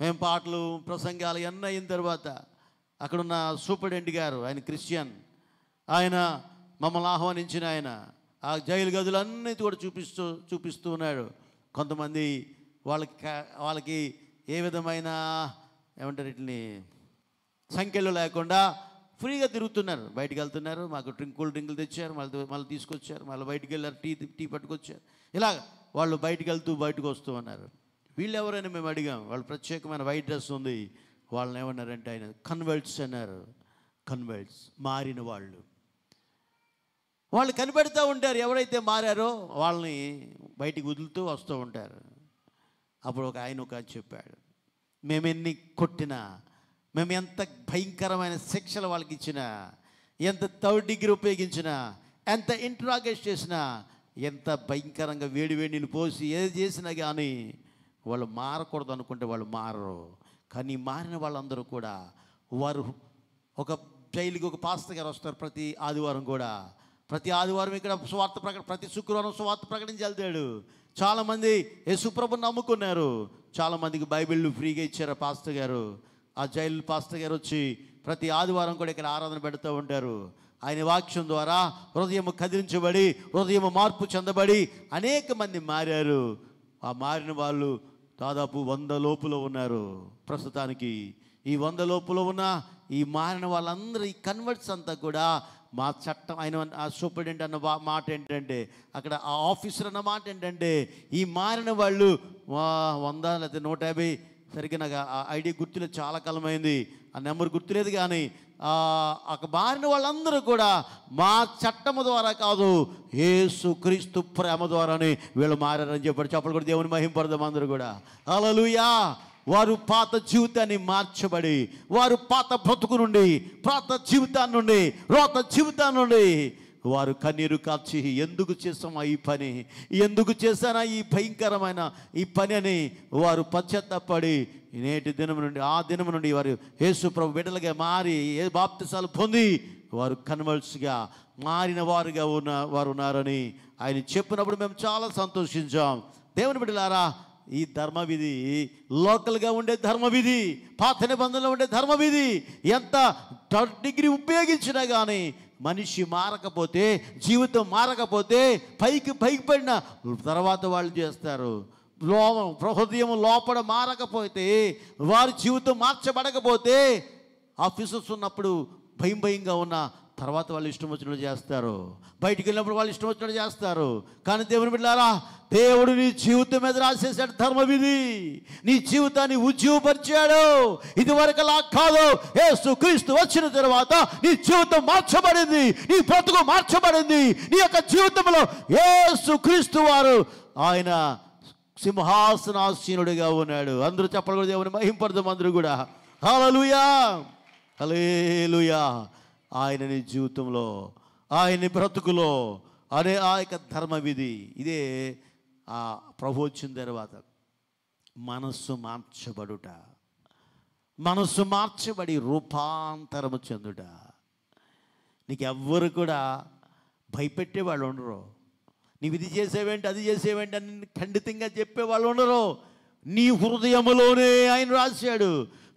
మేము పాటలు ప్రసంగాలు ఇవన్నీ అయిన తర్వాత అక్కడున్న సూపరింటెండెంట్ గారు, ఆయన క్రిస్టియన్, ఆయన మమ్మల్ని ఆహ్వానించిన ఆయన ఆ జైలు గదులన్నీ కూడా చూపిస్తూ ఉన్నాడు. కొంతమంది వాళ్ళకి ఏ విధమైన ఏమంటారు వీటిని సంఖ్యలు లేకుండా ఫ్రీగా తిరుగుతున్నారు. బయటకు వెళ్తున్నారు, మాకు కూల్ డ్రింకులు తెచ్చారు, మళ్ళీ తీసుకొచ్చారు, మళ్ళీ బయటకు వెళ్ళారు, టీ పట్టుకొచ్చారు. ఇలాగ వాళ్ళు బయటకు వెళ్తూ బయటకు వస్తూ ఉన్నారు. వీళ్ళు ఎవరైనా మేము అడిగాం, వాళ్ళు ప్రత్యేకమైన వైట్ డ్రెస్ ఉంది. వాళ్ళని ఏమన్నారంటే ఆయన కన్వర్ట్స్ అన్నారు. కన్వర్ట్స్ మారిన వాళ్ళు. వాళ్ళు కనిపెడుతూ ఉంటారు, ఎవరైతే మారారో వాళ్ళని బయటికి వదులుతూ వస్తూ ఉంటారు. అప్పుడు ఒక ఆయన చెప్పాడు, మేము ఎన్ని కొట్టినా, మేము ఎంత భయంకరమైన శిక్షలు వాళ్ళకి ఇచ్చినా, ఎంత 3rd డిగ్రీ ఉపయోగించినా, ఎంత ఇంట్రాగేట్ చేసినా, ఎంత భయంకరంగా వేడివేడిని పోసి ఏది చేసినా కానీ వాళ్ళు మారకూడదు అనుకుంటే వాళ్ళు మారరు. కానీ మారిన వాళ్ళందరూ కూడా వారు ఒక జైలుకి ఒక పాస్టర్ గారు వస్తారు ప్రతి ఆదివారం ఇక్కడ ప్రతి శుక్రవారం సువార్త ప్రకటించి వెళ్తాడు. చాలామంది యేసుప్రభుని నమ్ముకున్నారు, చాలామందికి బైబిళ్ళు ఫ్రీగా ఇచ్చారు పాస్టర్ గారు. ఆ జైలు పాస్టర్ గారు వచ్చి ప్రతి ఆదివారం కూడా ఇక్కడ ఆరాధన పెడుతూ ఉంటారు. ఆయన వాక్యం ద్వారా హృదయం కదిలించబడి హృదయం మార్పు చెందబడి అనేక మంది మారారు. ఆ మారిన వాళ్ళు దాదాపు 100 లోపులో ఉన్నారు ప్రస్తుతానికి. ఈ 100 లోపులో ఉన్న ఈ మారిన వాళ్ళందరూ ఈ కన్వర్ట్స్ అంతా కూడా మా చట్టం ఆయన ఆ సూపరింటెండెంట్ అన్న మాట ఏంటంటే అక్కడ ఆ ఆఫీసర్ అన్న మాట ఏంటంటే ఈ మారిన వాళ్ళు 100 లేకపోతే 150 సరిగ్గా నాకు ఐడి గుర్తులేదు, చాలా కాలమైంది ఆ నెంబర్ గుర్తులేదు. కానీ ఆ మారిన వాళ్ళందరూ కూడా మా చట్టము ద్వారా కాదు యేసుక్రీస్తు ప్రేమ ద్వారానే వీళ్ళు మారారని చెప్పాడు. చెప్పలు కూడా దేవుని మహింపడదాం అందరూ కూడా హల్లెలూయా. వారు పాత జీవితాన్ని మార్చబడి వారు పాత బ్రతుకు నుండి పాత జీవితాన్ని నుండి రోత జీవితాన్ని నుండి వారు కన్నీరు కాచి ఎందుకు చేసామా ఈ పని, ఎందుకు చేశానా ఈ భయంకరమైన ఈ పని అని వారు పశ్చాత్తాపడి నేటి దినం నుండి ఆ దినం నుండి వారు యేసు ప్రభు బిడ్డలుగా మారి బాప్తిసాలు పొంది వారు కన్వర్ట్స్గా మారిన వారుగా వారు ఉన్నారని ఆయన చెప్పినప్పుడు మేము చాలా సంతోషించాం. దేవుని బిడ్డలారా, ఈ ధర్మవిధి లోకల్గా ఉండే ధర్మవిధి, పాత నిబంధనలో ఉండే ధర్మవిధి ఎంత 3rd డిగ్రీ ఉపయోగించినా కానీ మనిషి మారకపోతే జీవితం మారకపోతే పైకి పడిన తర్వాత వాళ్ళు చేస్తారు. హృదయం లోపల మారకపోతే వారి జీవితం మార్చబడకపోతే ఆఫీసర్స్ ఉన్నప్పుడు భయంగా ఉన్న తర్వాత వాళ్ళు ఇష్టం వచ్చినట్టు చేస్తారు, బయటికి వెళ్ళినప్పుడు వాళ్ళు ఇష్టం వచ్చినట్టు చేస్తారు. కానీ దేవుని బిడ్డలారా, దేవుడు నీ జీవితం మీద రాసేసాడు ధర్మవిధి, నీ జీవితాన్ని ఉజ్జీవపరిచాడు. ఇదివరకు అలా కాదు, యేసుక్రీస్తు వచ్చిన తర్వాత నీ జీవితం మార్చబడింది, నీ బ్రతుకు మార్చబడింది. నీ యొక్క జీవితంలో యేసుక్రీస్తు వారు ఆయన సింహాసనాసీనుడిగా ఉన్నాడు. అందరూ చెప్పకూడదు, దేవుని మహింపడదాం అందరూ కూడా. హల్లెలూయా, హల్లెలూయా. ఆయన నీ జీవితంలో, ఆయన్ని బ్రతుకులో అనే ఆ యొక్క ధర్మవిధి ఇదే. ఆ ప్రభు వచ్చిన తర్వాత మనస్సు మార్చబడుట, మనస్సు మార్చబడి రూపాంతరము చెందుట. నీకెవ్వరు కూడా భయపెట్టేవాళ్ళు ఉండరు, నీవు ఇది చేసేవేంటి అది చేసేవేంటి అని ఖండితంగా చెప్పేవాళ్ళు ఉండరు. నీ హృదయములోనే ఆయన రాశాడు,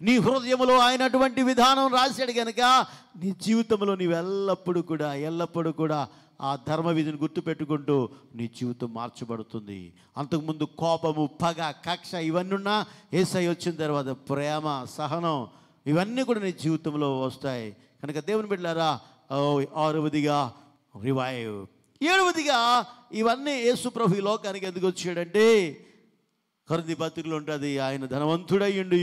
నీ హృదయంలో ఆయన అటువంటి విధానం రాశాడు కనుక నీ జీవితంలో నీవు ఎల్లప్పుడూ కూడా ఆ ధర్మ విధిని గుర్తుపెట్టుకుంటూ నీ జీవితం మార్చబడుతుంది. అంతకుముందు కోపము, పగ, కక్ష ఇవన్నీ ఉన్నా యేసై వచ్చిన తర్వాత ప్రేమ, సహనం ఇవన్నీ కూడా నీ జీవితంలో వస్తాయి. కనుక దేవుని బిడ్డలారా, ఆరవదిగా రివైవ్. ఏడవదిగా ఇవన్నీ యేసు ప్రభు ఈ లోకానికి ఎందుకు వచ్చాడంటే, కొరింథీ పత్రికలో ఉంటుంది, ఆయన ధనవంతుడయ్యుండి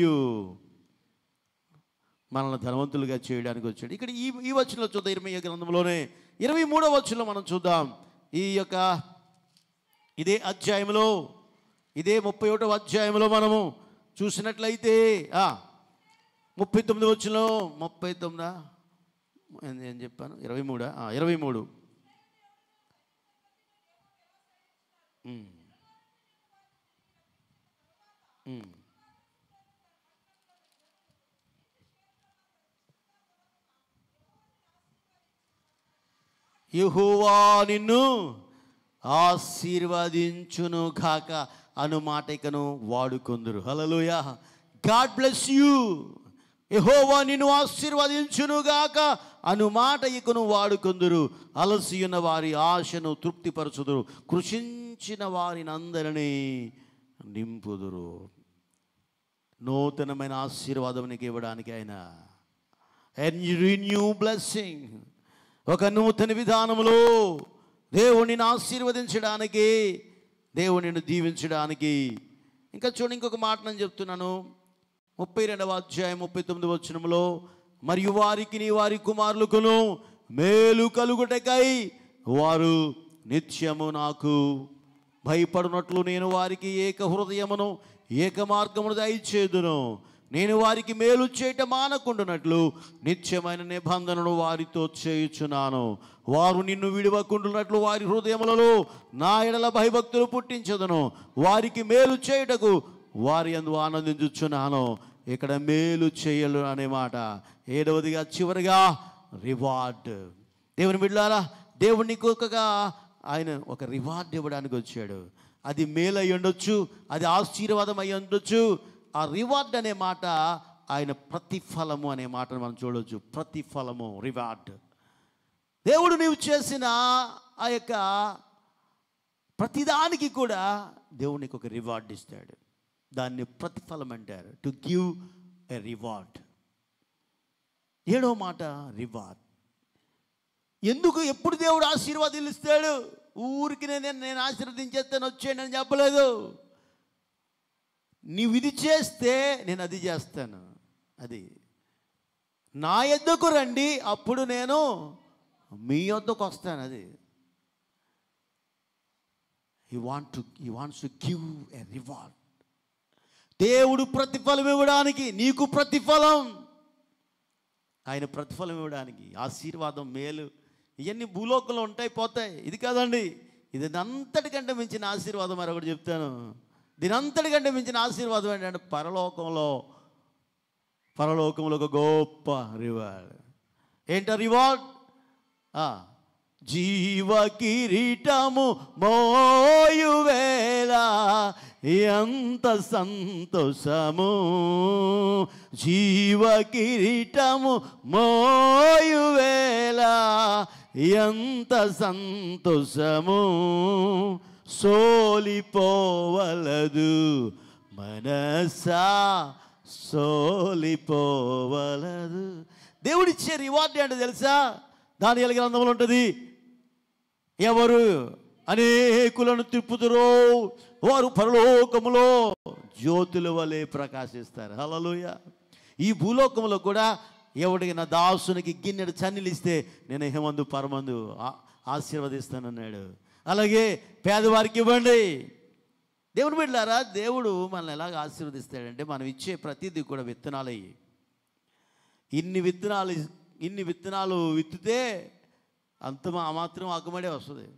మనల్ని ధనవంతులుగా చేయడానికి వచ్చాడు. ఇక్కడ ఈ వచనంలో చూద్దాం, 20వ గ్రంథంలోనే 23వ వచనంలో మనం చూద్దాం. ఈ యొక్క ఇదే అధ్యాయంలో, ఇదే 31వ అధ్యాయంలో మనము చూసినట్లయితే 39వ వచనంలో, 39 ఏం చెప్పాను, 23 యెహోవా నిన్ను ఆశీర్వదించును గాక అను మాట ఇకను వాడుకొందురు. Hallelujah, God bless you. యెహోవా నిన్ను ఆశీర్వదించును గాక అను మాట ఇకను వాడుకొందురు. అలసియున్న వారి ఆశను తృప్తిపరచుదురు, కృషించిన వారిని అందరినీ నింపుదురు. నూతనమైన ఆశీర్వాదం నీకు ఇవ్వడానికి ఆయన, అండ్ రిన్యూ బ్లెస్సింగ్, ఒక నూతన విధానంలో దేవుని ఆశీర్వదించడానికి, దేవుని దీవించడానికి. ఇంకా చూడండి, ఇంకొక మాట నేను చెప్తున్నాను, 32వ అధ్యాయం 39వ వచనంలో, మరియు వారికి నీ వారి కుమారులకును మేలు కలుగుటకై వారు నిత్యము నాకు భయపడినట్లు నేను వారికి ఏక హృదయమును ఏక మార్గమును దయచేదును. నేను వారికి మేలు చేయట మానకుండునట్లు నిత్యమైన నిబంధనను వారితో చేయుచున్నాను. వారు నిన్ను విడివకుండునట్లు వారి హృదయములలో నా ఎడల భయభక్తులు పుట్టించదును. వారికి మేలు చేయుటకు వారి యందు ఆనందించుచున్నాను. ఇక్కడ మేలు చేయలు అనే మాట. 7వదిగా చివరిగా రివార్డ్. దేవుని బిడ్డలారా, దేవుని కోకగా ఆయన ఒక రివార్డ్ ఇవ్వడానికి వచ్చాడు. అది మేలు అయి ఉండొచ్చు, అది ఆశీర్వాదం అయి ఉండొచ్చు. ఆ రివార్డ్ అనే మాట ఆయన ప్రతిఫలము అనే మాటను మనం చూడవచ్చు. ప్రతిఫలము, రివార్డ్. దేవుడు నీవు చేసిన ఆ యొక్క ప్రతిదానికి కూడా దేవునికి ఒక రివార్డ్ ఇస్తాడు. దాన్ని ప్రతిఫలం అంటారు, టు గివ్ ఎ రివార్డ్. 7వ మాట రివార్డ్. ఎందుకు, ఎప్పుడు దేవుడు ఆశీర్వాదాలు ఇస్తాడు? ఊరికి నేను ఆశీర్వదించేస్తాను వచ్చేయండి అని చెప్పలేదు. నీవు ఇది చేస్తే నేను అది చేస్తాను, అది నా యొద్దకు రండి అప్పుడు నేను మీ యొద్దకు వస్తాను. అది he wants to give a reward. దేవుడు ప్రతిఫలం ఇవ్వడానికి, నీకు ప్రతిఫలం, ఆయన ప్రతిఫలం ఇవ్వడానికి, ఆశీర్వాదం, మేలు ఇవన్నీ భూలోకంలో ఉంటాయి, పోతాయి. ఇది కాదండి, ఇది అంతటికంటే మించిన ఆశీర్వాదం మరొకటి చెప్తాను. దీని అంతటికంటే మించిన ఆశీర్వాదం ఏంటంటే పరలోకంలో ఒక గొప్ప రివార్డ్. ఏంటో రివార్డ్? జీవ కిరీటము మోయువేళ ఎంత సంతోషము, జీవ కిరీటము మోయువేళ ఎంత సంతోషము, సోలిపోవలదు మనసా సోలిపోవలదు. దేవుడిచ్చే రివార్డ్ అంటే తెలుసా, దానియేలు గ్రంథంలో ఉంటుంది. ఎవరు అనేకులను తిప్పుదురో వారు పరలోకములో జ్యోతుల వలె ప్రకాశిస్తారు. హల్లెలూయా. ఈ భూలోకములో కూడా ఎవడికైనా దాసునికి గిన్నెడు చన్నిలిస్తే నేను హేమందు పరమందు ఆశీర్వదిస్తానన్నాడు. అలాగే పేదవారికి ఇవ్వండి. దేవుని బిడ్డలారా, దేవుడు మనల్ని ఎలాగ ఆశీర్వదిస్తాడంటే మనం ఇచ్చే ప్రతిదీ కూడా విత్తనాలయ్యి. ఇన్ని విత్తనాలు విత్తితే అంత మాత్రం అగుమడే వస్తుంది.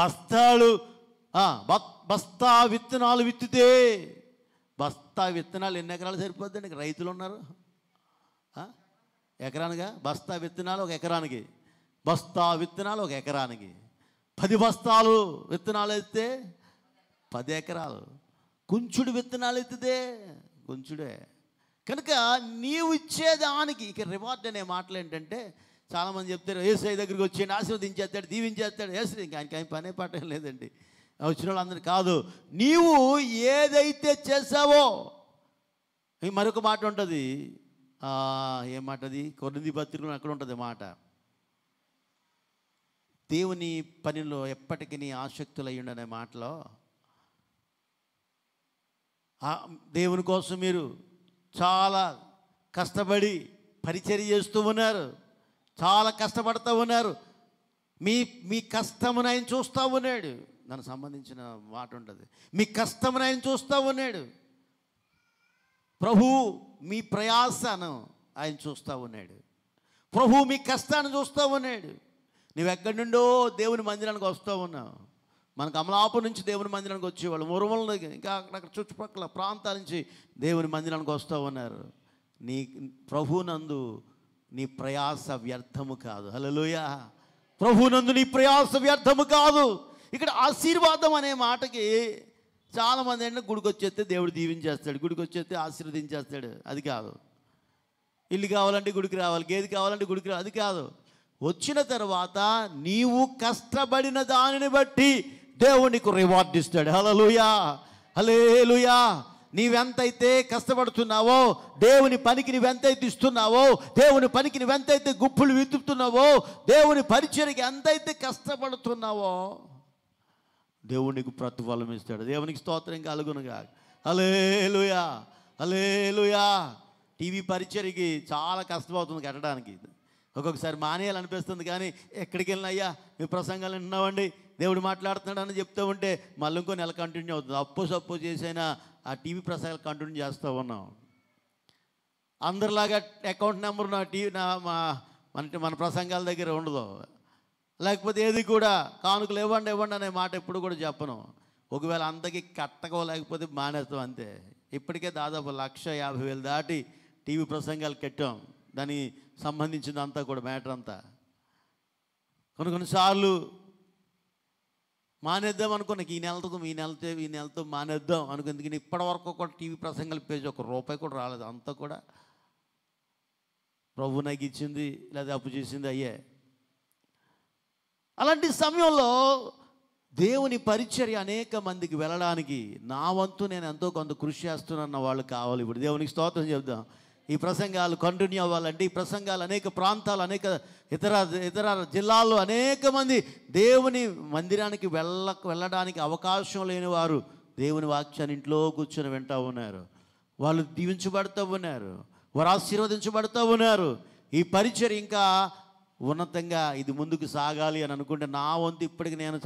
బస్తా విత్తనాలు విత్తితే, బస్తా విత్తనాలు ఎన్ని ఎకరాలు సరిపోద్దండి? రైతులు ఉన్నారు ఎకరానిగా, బస్తా విత్తనాలు ఒక ఎకరానికి 10 బస్తాలు విత్తనాలు అయితే 10 ఎకరాలు. కుంచుడు విత్తనాలు ఎత్తితే కుంచుడే. కనుక నీవు ఇచ్చేదానికి ఇక రివార్డ్ అనే మాటలు ఏంటంటే చాలామంది చెప్తారు, ఏసై దగ్గరికి వచ్చేయండి ఆశీర్వదించేస్తాడు, దీవించేస్తాడు. ఏసై ఇంకా ఆయనకి పనే పాట లేదండి వచ్చిన వాళ్ళందరూ కాదు. నీవు ఏదైతే చేసావో, మరొక మాట ఉంటుంది, ఏం మాట అది? కొరింథీ పత్రికలో అక్కడ ఉంటుంది మాట, దేవుని పనిలో ఎప్పటికీ నీ ఆసక్తులు అయ్యుండనే మాటలో దేవుని కోసం మీరు చాలా కష్టపడి పరిచర్య చేస్తూ ఉన్నారు, చాలా కష్టపడుతూ ఉన్నారు, మీ కష్టమును ఆయన చూస్తూ ఉన్నాడు. దానికి సంబంధించిన మాట ఉంటుంది, మీ కష్టమును ఆయన చూస్తూ ఉన్నాడు. ప్రభు మీ ప్రయాసను ఆయన చూస్తూ ఉన్నాడు. ప్రభు మీ కష్టాన్ని చూస్తూ ఉన్నాడు. నువ్వెక్కడి నుండో దేవుని మందిరానికి వస్తూ ఉన్నావు. మనకు అమలాపు నుంచి దేవుని మందిరానికి వచ్చేవాళ్ళు, మురుమల ఇంకా అక్కడక్కడ చుట్టుపక్కల ప్రాంతాల నుంచి దేవుని మందిరానికి వస్తూ ఉన్నారు. నీ ప్రభునందు నీ ప్రయాస వ్యర్థము కాదు. హల్లెలూయా. ప్రభునందు నీ ప్రయాస వ్యర్థము కాదు. ఇక్కడ ఆశీర్వాదం అనే మాటకి చాలామంది అంటే గుడికి వచ్చేస్తే దేవుడు దీవించేస్తాడు, గుడికి వచ్చేస్తే ఆశీర్వదించేస్తాడు. అది కాదు. ఇల్లు కావాలంటే గుడికి రావాలి, గేది కావాలంటే గుడికి రావాలి. అది కాదు. వచ్చిన తర్వాత నీవు కష్టపడిన దానిని బట్టి దేవుడు నీకు రివార్డ్ ఇస్తాడు. హల్లెలూయా, హల్లెలూయా. నీవెంతైతే కష్టపడుతున్నావో, దేవుని పనికి నువ్వెంతైతే ఇస్తున్నావో, దేవుని పనికి నువ్వెంతైతే గుప్పులు విత్తుతున్నావో, దేవుని పరిచర్యకి ఎంతైతే కష్టపడుతున్నావో దేవుడు నీకు ప్రతిఫలం ఇస్తాడు. దేవునికి స్తోత్రం కలుగునుగా. హల్లెలూయా, హల్లెలూయా. టీవీ పరిచర్యకి చాలా కష్టమవుతుంది కట్టడానికి. ఒక్కొక్కసారి మానేయాలనిపిస్తుంది. కానీ ఎక్కడికి వెళ్ళినా అయ్యా మీ ప్రసంగాలు వింటున్నామండి, దేవుడు మాట్లాడుతున్నాడు అని చెప్తూ ఉంటే మళ్ళీ ఇంకో నెల కంటిన్యూ అవుతుంది. అప్పు చేసైనా ఆ టీవీ ప్రసంగాలు కంటిన్యూ చేస్తూ ఉన్నాం. అందరిలాగా అకౌంట్ నెంబర్ నా టీవీ మన ప్రసంగాల దగ్గర ఉండదు. లేకపోతే ఏది కూడా కానుకలు ఇవ్వండి అనే మాట ఎప్పుడు కూడా చెప్పను. ఒకవేళ అంతకి కట్టకోలేకపోతే మానేస్తాం అంతే. ఇప్పటికే దాదాపు 1,50,000 దాటి టీవీ ప్రసంగాలు కట్టాం. దానికి సంబంధించిందంతా కూడా మ్యాటర్ అంతా కొన్నిసార్లు మానేద్దాం అనుకున్న, ఈ నెలతో మానేద్దాం అనుకుందుకని ఇప్పటివరకు కూడా టీవీ ప్రసంగాలు పేజీ 1 రూపాయి కూడా రాలేదు. అంతా కూడా ప్రభు నాకు ఇచ్చింది, లేదా అప్పు చేసింది అయ్యే. అలాంటి సమయంలో దేవుని పరిచర్య అనేక మందికి వెళ్ళడానికి నా వంతు నేను ఎంతో కొంత కృషి చేస్తున్నాన్న వాళ్ళు కావాలి. ఇప్పుడు దేవునికి స్తోత్రం చెప్దాం. ఈ ప్రసంగాలు కంటిన్యూ అవ్వాలంటే, ఈ ప్రసంగాలు అనేక ప్రాంతాలు, అనేక ఇతర జిల్లాల్లో అనేక మంది దేవుని మందిరానికి వెళ్ళడానికి అవకాశం లేని వారు దేవుని వాక్యాన్ని ఇంట్లో కూర్చొని వింటూ ఉన్నారు. వాళ్ళు దీవించబడుతూ ఉన్నారు, వారు ఆశీర్వదించబడుతూ ఉన్నారు. ఈ పరిచర్య ఇంకా ఉన్నతంగా ఇది ముందుకు సాగాలి అని అనుకుంటే నా వంతు ఇప్పటికి నేను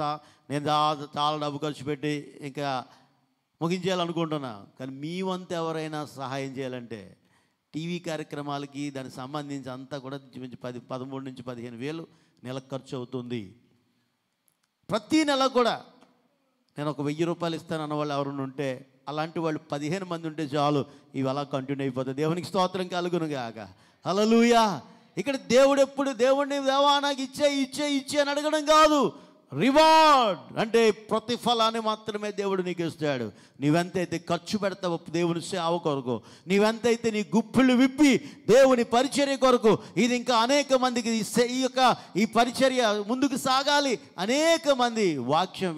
చాలా డబ్బు ఖర్చు పెట్టి ఇంకా ముగించేయాలనుకుంటున్నా. కానీ మీ వంతు ఎవరైనా సహాయం చేయాలంటే టీవీ కార్యక్రమాలకి దానికి సంబంధించి అంతా కూడా 13,000 నుంచి 15,000 నెలకు ఖర్చు అవుతుంది. ప్రతి నెల కూడా నేను 1,000 రూపాయలు ఇస్తాను అన్నవాళ్ళు ఎవరైనా ఉంటే, అలాంటి వాళ్ళు 15 మంది ఉంటే చాలు, ఇవి అలా కంటిన్యూ అయిపోతుంది. దేవునికి స్తోత్రం కలుగునుగాక. హల్లెలూయా. ఇక్కడ దేవుడు ఎప్పుడు దేవుడిని దేవా నాకు ఇచ్చే అని అడగడం కాదు. రివార్డ్ అంటే ప్రతిఫలాన్ని మాత్రమే దేవుడు నీకు ఇస్తాడు. నీవెంతైతే ఖర్చు పెడతావు దేవుని సేవ కొరకు, నీవెంతైతే నీ గుప్పులు విప్పి దేవుని పరిచర్య కొరకు, ఇది ఇంకా అనేక మందికి ఈ పరిచర్య ముందుకు సాగాలి, అనేక మంది వాక్యం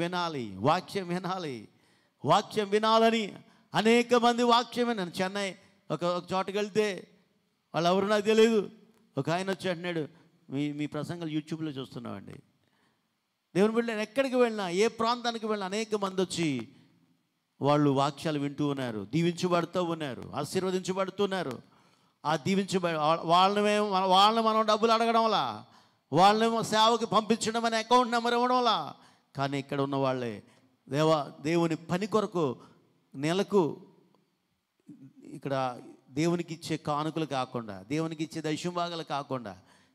వినాలని అనేక మంది వాక్యం వినాలి. చెన్నై ఒక చోటకి వెళ్తే వాళ్ళు ఎవరు నాకు తెలియదు, ఒక ఆయన వచ్చి అంటున్నాడు, మీ ప్రసంగాలు యూట్యూబ్లో చూస్తున్నామండి. దేవుని బిడ్డలు ఎక్కడికి వెళ్ళినా, ఏ ప్రాంతానికి వెళ్ళినా అనేక మంది వచ్చి వాళ్ళు వాక్యాలు వింటూ ఉన్నారు, దీవించబడుతూ ఉన్నారు, ఆశీర్వదించబడుతున్నారు. ఆ దీవించబడి వాళ్ళని మనం డబ్బులు అడగడంలా, వాళ్ళనేమో సేవకి పంపించడం అనే అకౌంట్ నెంబర్ ఇవ్వడంలా. కానీ ఇక్కడ ఉన్న వాళ్ళే దేవుని పని కొరకు నెలకు ఇక్కడ దేవునికి ఇచ్చే కానుకలు కాకుండా, దేవునికి ఇచ్చే దైశంభాగాలు కాకుండా,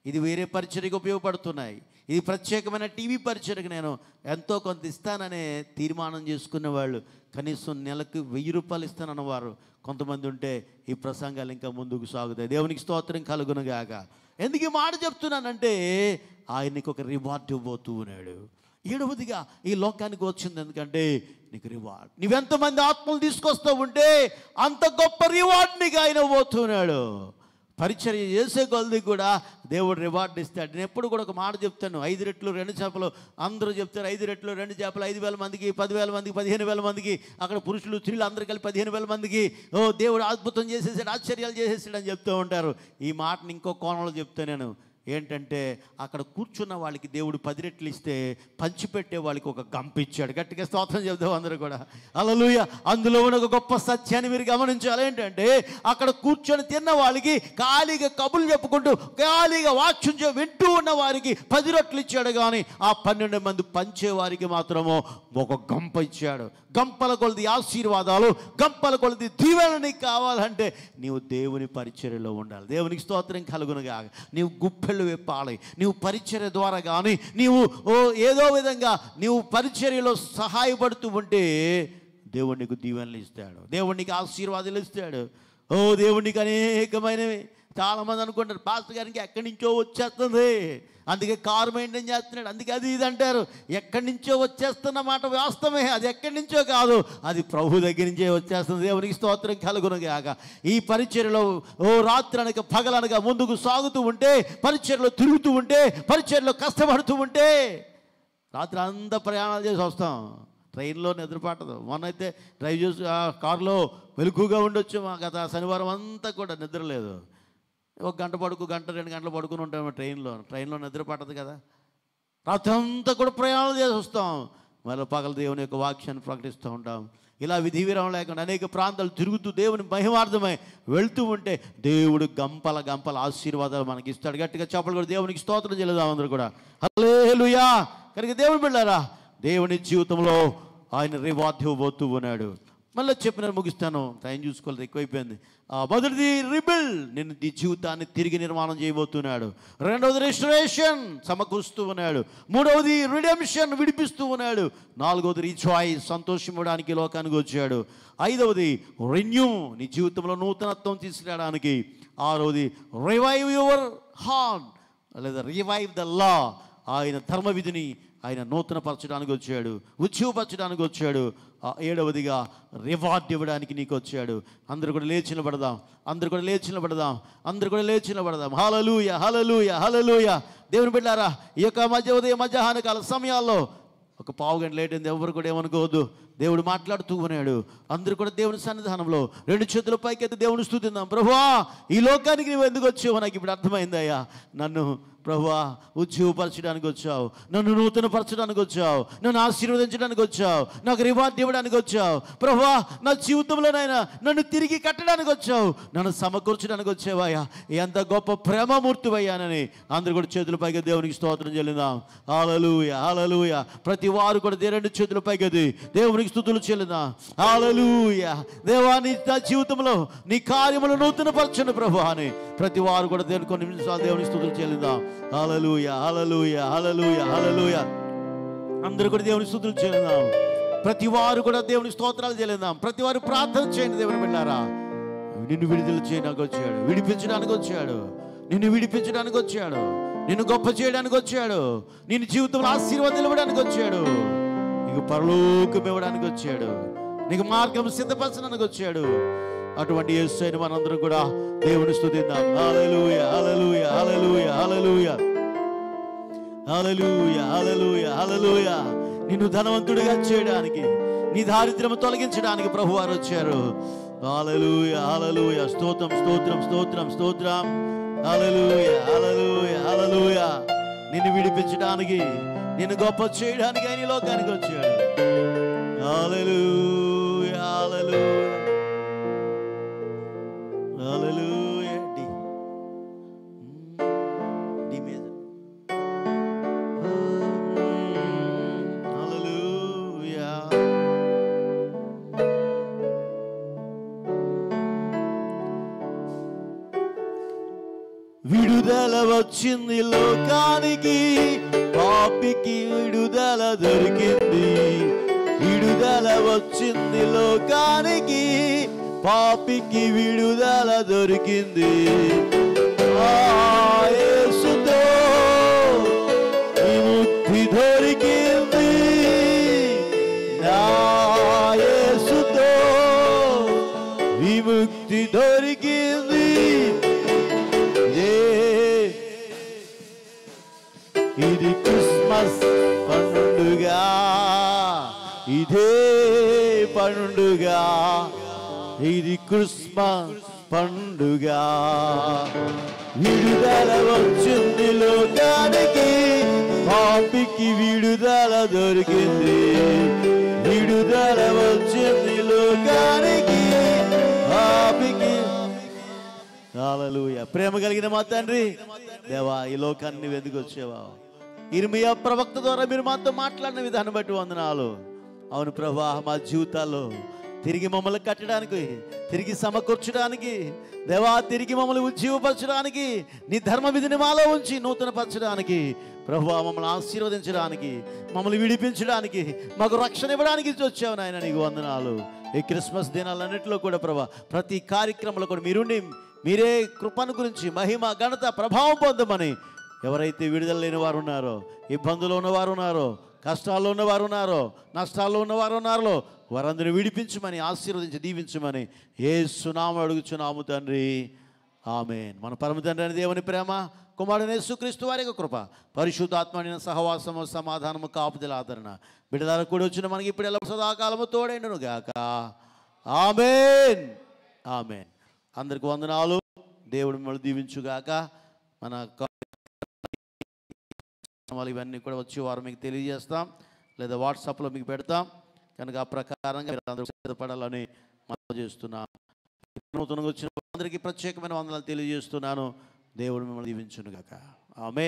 ఇది వేరే పరిచర్యకు ఉపయోగపడుతున్నాయి, ఇది ప్రత్యేకమైన టీవీ పరిచర్యకు నేను ఎంతో కొంత ఇస్తాననే తీర్మానం చేసుకునే వాళ్ళు, కనీసం నెలకు 1000 రూపాయలు ఇస్తానన్నవారు కొంతమంది ఉంటే ఈ ప్రసంగాలు ఇంకా ముందుకు సాగుతాయి. దేవునికి స్తోత్రం కలుగునుగాక. ఎందుకు ఈ మాట చెప్తున్నానంటే ఆయనకు ఒక రివార్డ్ ఇవ్వబోతూ ఉన్నాడు. ఏడవదిగా ఈ లోకానికి వచ్చింది ఎందుకంటే నీకు రివార్డ్. నువ్వెంతమంది ఆత్మలు తీసుకొస్తూ ఉంటే అంత గొప్ప రివార్డ్ నీకు ఆయన పోతున్నాడు. పరిచర్య చేసే కొలది కూడా దేవుడు రివార్డ్ ఇస్తాడు. నేను ఎప్పుడు కూడా ఒక మాట చెప్తాను, 5 రెట్లు 2 చేపలు అందరూ చెప్తారు. 5 రెట్లు 2 చేపలు 5000 మందికి, 10,000 మందికి, 15,000 మందికి, అక్కడ పురుషులు స్త్రీలు అందరూ కలిపి 15,000 మందికి ఓ దేవుడు అద్భుతం చేసేసాడు, ఆశ్చర్యాలు చేసేసాడు అని చెప్తూ ఉంటారు. ఈ మాటని ఇంకో కోణంలో చెప్తాను నేను, ఏంటంటే అక్కడ కూర్చున్న వాళ్ళకి దేవుడు 10 రెట్లు ఇస్తే పంచిపెట్టే వాళ్ళకి ఒక గంప ఇచ్చాడు. గట్టిగా స్తోత్రం చెప్తాం అందరూ కూడా హల్లెలూయా. అందులో ఉన్న ఒక గొప్ప సత్యాన్ని మీరు గమనించాలి. ఏంటంటే అక్కడ కూర్చొని తిన్న వాళ్ళకి, ఖాళీగా కబుర్లు చెప్పుకుంటూ ఖాళీగా వాక్యం వింటూ ఉన్న వారికి 10 రొట్లు ఇచ్చాడు, కానీ ఆ 12 మంది పంచేవారికి మాత్రము ఒక గంప ఇచ్చాడు. గంపల కొలది ఆశీర్వాదాలు, గంపల కొలది దీవెనలు నీకు కావాలంటే నీవు దేవుని పరిచర్యలో ఉండాలి. దేవునికి స్తోత్రం కలుగునుగా. నీవు గుప్పెళ్ళు విప్పాలి. నీవు పరిచర్య ద్వారా కానీ నీవు ఏదో విధంగా నీవు పరిచర్యలో సహాయపడుతూ ఉంటే దేవుడు నీకు దీవెనలు ఇస్తాడు, దేవుడు నీకు ఆశీర్వాదాలు ఇస్తాడు. దేవుడు నీకు అనేకమైనవి. చాలామంది అనుకుంటారు, పాస్టర్ గారికి ఎక్కడి నుంచో వచ్చేస్తుంది, అందుకే కారు మెయింటైన్ చేస్తున్నాడు, అందుకే అది ఇది అంటారు. ఎక్కడి నుంచో వచ్చేస్తున్నమాట వాస్తవమే, అది ఎక్కడి నుంచో కాదు, అది ప్రభు దగ్గర నుంచే వచ్చేస్తుంది. దేవునికి స్తోత్రం కలుగునుగాక. ఈ పరిచర్యలో రాత్రనక పగలనక ముందుకు సాగుతూ ఉంటే, పరిచర్యలో తిరుగుతూ ఉంటే, పరిచర్యలో కష్టపడుతూ ఉంటే, రాత్రి అంతా ప్రయాణాలు చేసి వస్తాం, ట్రైన్లో నిద్రపట్టదు. మొన్నైతే డ్రైవ్ చేసి కారులో వెలుగుగా ఉండొచ్చు. మా గత శనివారం అంతా కూడా నిద్రలేదు. 1 గంట పడుకు, 1-2 గంటలు పడుకుని ఉంటాము ట్రైన్లో. ట్రైన్లో నిద్ర పట్టదు కదా, రాత్రి అంతా కూడా ప్రయాణం చేసి వస్తాం. మళ్ళీ పగల దేవుని యొక్క వాక్యాన్ని ప్రకటిస్తూ ఉంటాం. ఇలా విధి విరామం లేకుండా అనేక ప్రాంతాలు తిరుగుతూ దేవుని మహిమార్థమై వెళ్తూ ఉంటే దేవుడు గంపల గంపల ఆశీర్వాదాలు మనకి ఇస్తాడు. గట్టిగా చెప్పలు కూడా దేవునికి స్తోత్రం చేయలేదాం అందరూ కూడా హల్లెలూయా. కనుక దేవుని బిడ్డలారా, దేవుని జీవితంలో ఆయన రివార్డ్ ఇవ్వబోతూ ఉన్నాడు. మళ్ళీ చెప్పిన ముగిస్తాను, టైం చూసుకోలేదు, ఎక్కువైపోయింది. మొదటిది రిబిల్డ్, నేను నీ జీవితాన్ని తిరిగి నిర్మాణం చేయబోతున్నాడు. రెండవది రెస్టరేషన్, సమకూరుస్తూ ఉన్నాడు. మూడవది రిడెంప్షన్, విడిపిస్తూ ఉన్నాడు. నాలుగవది రీచాయిస్, సంతోషం ఇవ్వడానికి లోకానికి వచ్చాడు. ఐదవది రెన్యూ, నీ జీవితంలో నూతనత్వం తీసుకురావడానికి. ఆరవది రివైవ్ యువర్ హార్ట్, లేదా రివైవ్ ద లా, ఆయన ధర్మవిధిని ఆయన నూతనపరచడానికి వచ్చాడు, ఉత్సవపరచడానికి వచ్చాడు. ఏడవదిగా రివార్డ్ ఇవ్వడానికి నీకు వచ్చాడు. అందరూ కూడా లేచి నిలబడదాం, అందరూ కూడా లేచి నిలబడదాం, అందరూ కూడా లేచి నిలబడదాం. హల్లెలూయా, హల్లెలూయా, హల్లెలూయా. దేవుని బిడ్డారా, ఈ యొక్క మధ్యాహ్న కాల సమయాల్లో 1 పావు గంట లేట్ అయింది, ఎవరు కూడా ఏమనుకోవద్దు. దేవుడు మాట్లాడుతూ ఉన్నాడు. అందరూ కూడా దేవుని సన్నిధానంలో 2 చేతుల పైకి అయితే దేవుని స్తుతిద్దాం. ప్రభువా, ఈ లోకానికి నువ్వు ఎందుకు వచ్చావు నాకు ఇప్పుడు అర్థమైందయ్యా. నన్ను ప్రభువా ఉజ్జీవపరచడానికి వచ్చావు, నన్ను నూతనపరచడానికి వచ్చావు, నన్ను ఆశీర్వదించడానికి వచ్చావు, నాకు రివార్డ్ ఇవ్వడానికి వచ్చావు. ప్రభువా, నా జీవితంలోనైనా నన్ను తిరిగి కట్టడానికి వచ్చావు, నన్ను సమకూర్చడానికి వచ్చావయ్యా. ఎంత గొప్ప ప్రేమమూర్తివయ్యానని అందరూ కూడా చేతుల పైకి దేవునికి స్తోత్రం చెల్లిద్దాం. హల్లెలూయా, హల్లెలూయా. ప్రతి వారు కూడా 2 చేతుల పైకి అది దేవునికి స్తుతులు చెల్లిద్దాం. హల్లెలూయా. దేవా, నీ జీవితంలో నీ కార్యములు నూతనపరచండి ప్రభువా అని ప్రతి వారు కూడా కొన్ని నిమిషాలు దేవునికి స్తుతులు చెల్లిద్దాం. హల్లెలూయా, హల్లెలూయా, హల్లెలూయా, హల్లెలూయా. అందరూ కూడా దేవుని స్తుతులు చెల్లిద్దాం. ప్రతి వారు కూడా దేవుని స్తోత్రాలు చెల్లిద్దాం. ప్రతి వారు ప్రార్థన చేయండి. దేవుని బిడ్డారా, నిన్ను విడుదల చేయడానికి వచ్చాడు, విడిపించడానికి వచ్చాడు, నిన్ను విడిపించడానికి వచ్చాడు, నిన్ను గొప్ప చేయడానికి వచ్చాడు, నిన్ను జీవితంలో ఆశీర్వాదాలు ఇవ్వడానికి వచ్చాడు, నీకు పరలోకం ఇవ్వడానికి వచ్చాడు, నీకు మార్గం సిద్ధపరచడానికి వచ్చాడు. అటువంటి యేసుని మనందరం కూడా దేవుని స్తుతిద్దాం. హల్లెలూయా, hallelujah, hallelujah, hallelujah, hallelujah, hallelujah, హల్లెలూయా. నిన్ను ధనవంతుడిగా చేయడానికి, నీ దారిద్ర్యం తొలగించడానికి ప్రభు వారు వచ్చారు. హల్లెలూయా, హల్లెలూయా. స్తోత్రం, స్తోత్రం, స్తోత్రం, స్తోత్రం. హల్లెలూయా, హల్లెలూయా, హల్లెలూయా. నిన్ను విడిపించడానికి నిన్ను గొప్ప చేయడానికి ఆయన లోకానికి వచ్చాడు. Hallelujah hallelujah hallelujah. D D major. Hallelujah విడుదల వచ్చింది లోకానికి, పాపికి విడుదల దొరికింది. విడుదల వచ్చింది లోకానికి, పాపికి విడుదల దొరికింది. యేసుతో విముక్తి దొరికింది. యేసుతో విముక్తి దొరికింది. ఇది క్రిస్మస్ పండుగ, ఇదే పండుగ, ఇది క్రిస్మస్ పండుగ. విడుదల వచ్చింది లోకానికి, పాపికి విడుదల దొరికింది. విడుదల వచ్చింది లోకానికి, పాపికి. హల్లెలూయా. ప్రేమ కలిగిన మా తండ్రి దేవా, ఈ లోకాన్ని వెతికి వచ్చేవా. ఇర్మియా ప్రవక్త ద్వారా మీరు మాతో మాట్లాడిన విధానం బట్టి వందనాలు. అవును ప్రభువా, మా జీవితాల్లో తిరిగి మమ్మల్ని కట్టడానికి, తిరిగి సమకూర్చడానికి దేవా, తిరిగి మమ్మల్ని ఉజ్జీవపరచడానికి, నీ ధర్మ విధిని మాలో ఉంచి నూతనపరచడానికి ప్రభువా, మమ్మల్ని ఆశీర్వదించడానికి, మమ్మల్ని విడిపించడానికి, మాకు రక్షణ ఇవ్వడానికి వచ్చావు నాయన. నీకు వందనాలు. ఈ క్రిస్మస్ దినాలన్నింటిలో కూడా ప్రభువా, ప్రతి కార్యక్రమంలో కూడా మీరుండి మీరే కృపను గురించి మహిమ ఘనత ప్రభావం పొందమని, ఎవరైతే విడుదల లేని వారు ఉన్నారో, ఇబ్బందులు ఉన్నవారు ఉన్నారో, కష్టాల్లో ఉన్నవారు ఉన్నారో, నష్టాల్లో ఉన్నవారు ఉన్నారో, వారందరూ విడిపించమని ఆశీర్వదించి దీవించమని యేసునామ అడుగుచున్నాము తండ్రి. ఆమేన్. మన పరమ తండ్రి అయిన దేవుని ప్రేమ, కుమారుడైన యేసుక్రీస్తు వారి యొక్క కృప, పరిశుద్ధాత్మడైన సహవాసము, సమాధానము, కాపుదల, ఆదరణ బిడ్డల కూడి వచ్చిన మనకి ఇప్పుడు ఎలా సదాకాలము తోడైండును గాక. ఆమేన్ ఆమేన్. అందరికి వందనాలు. దేవుడు మిమ్మల్ని దీవించుగాక. మన ఇవన్నీ కూడా వచ్చి వారు మీకు తెలియజేస్తాం, లేదా వాట్సాప్లో మీకు పెడతాం. కనుక ఆ ప్రకారంగా అందరూ సిద్ధపడాలని మనం చేస్తున్నాం. నూతనంగా వచ్చిన అందరికీ ప్రత్యేకమైన వందనాలు తెలియజేస్తున్నాను. దేవుడు మిమ్మల్ని దీవించును గాక. ఆమేన్.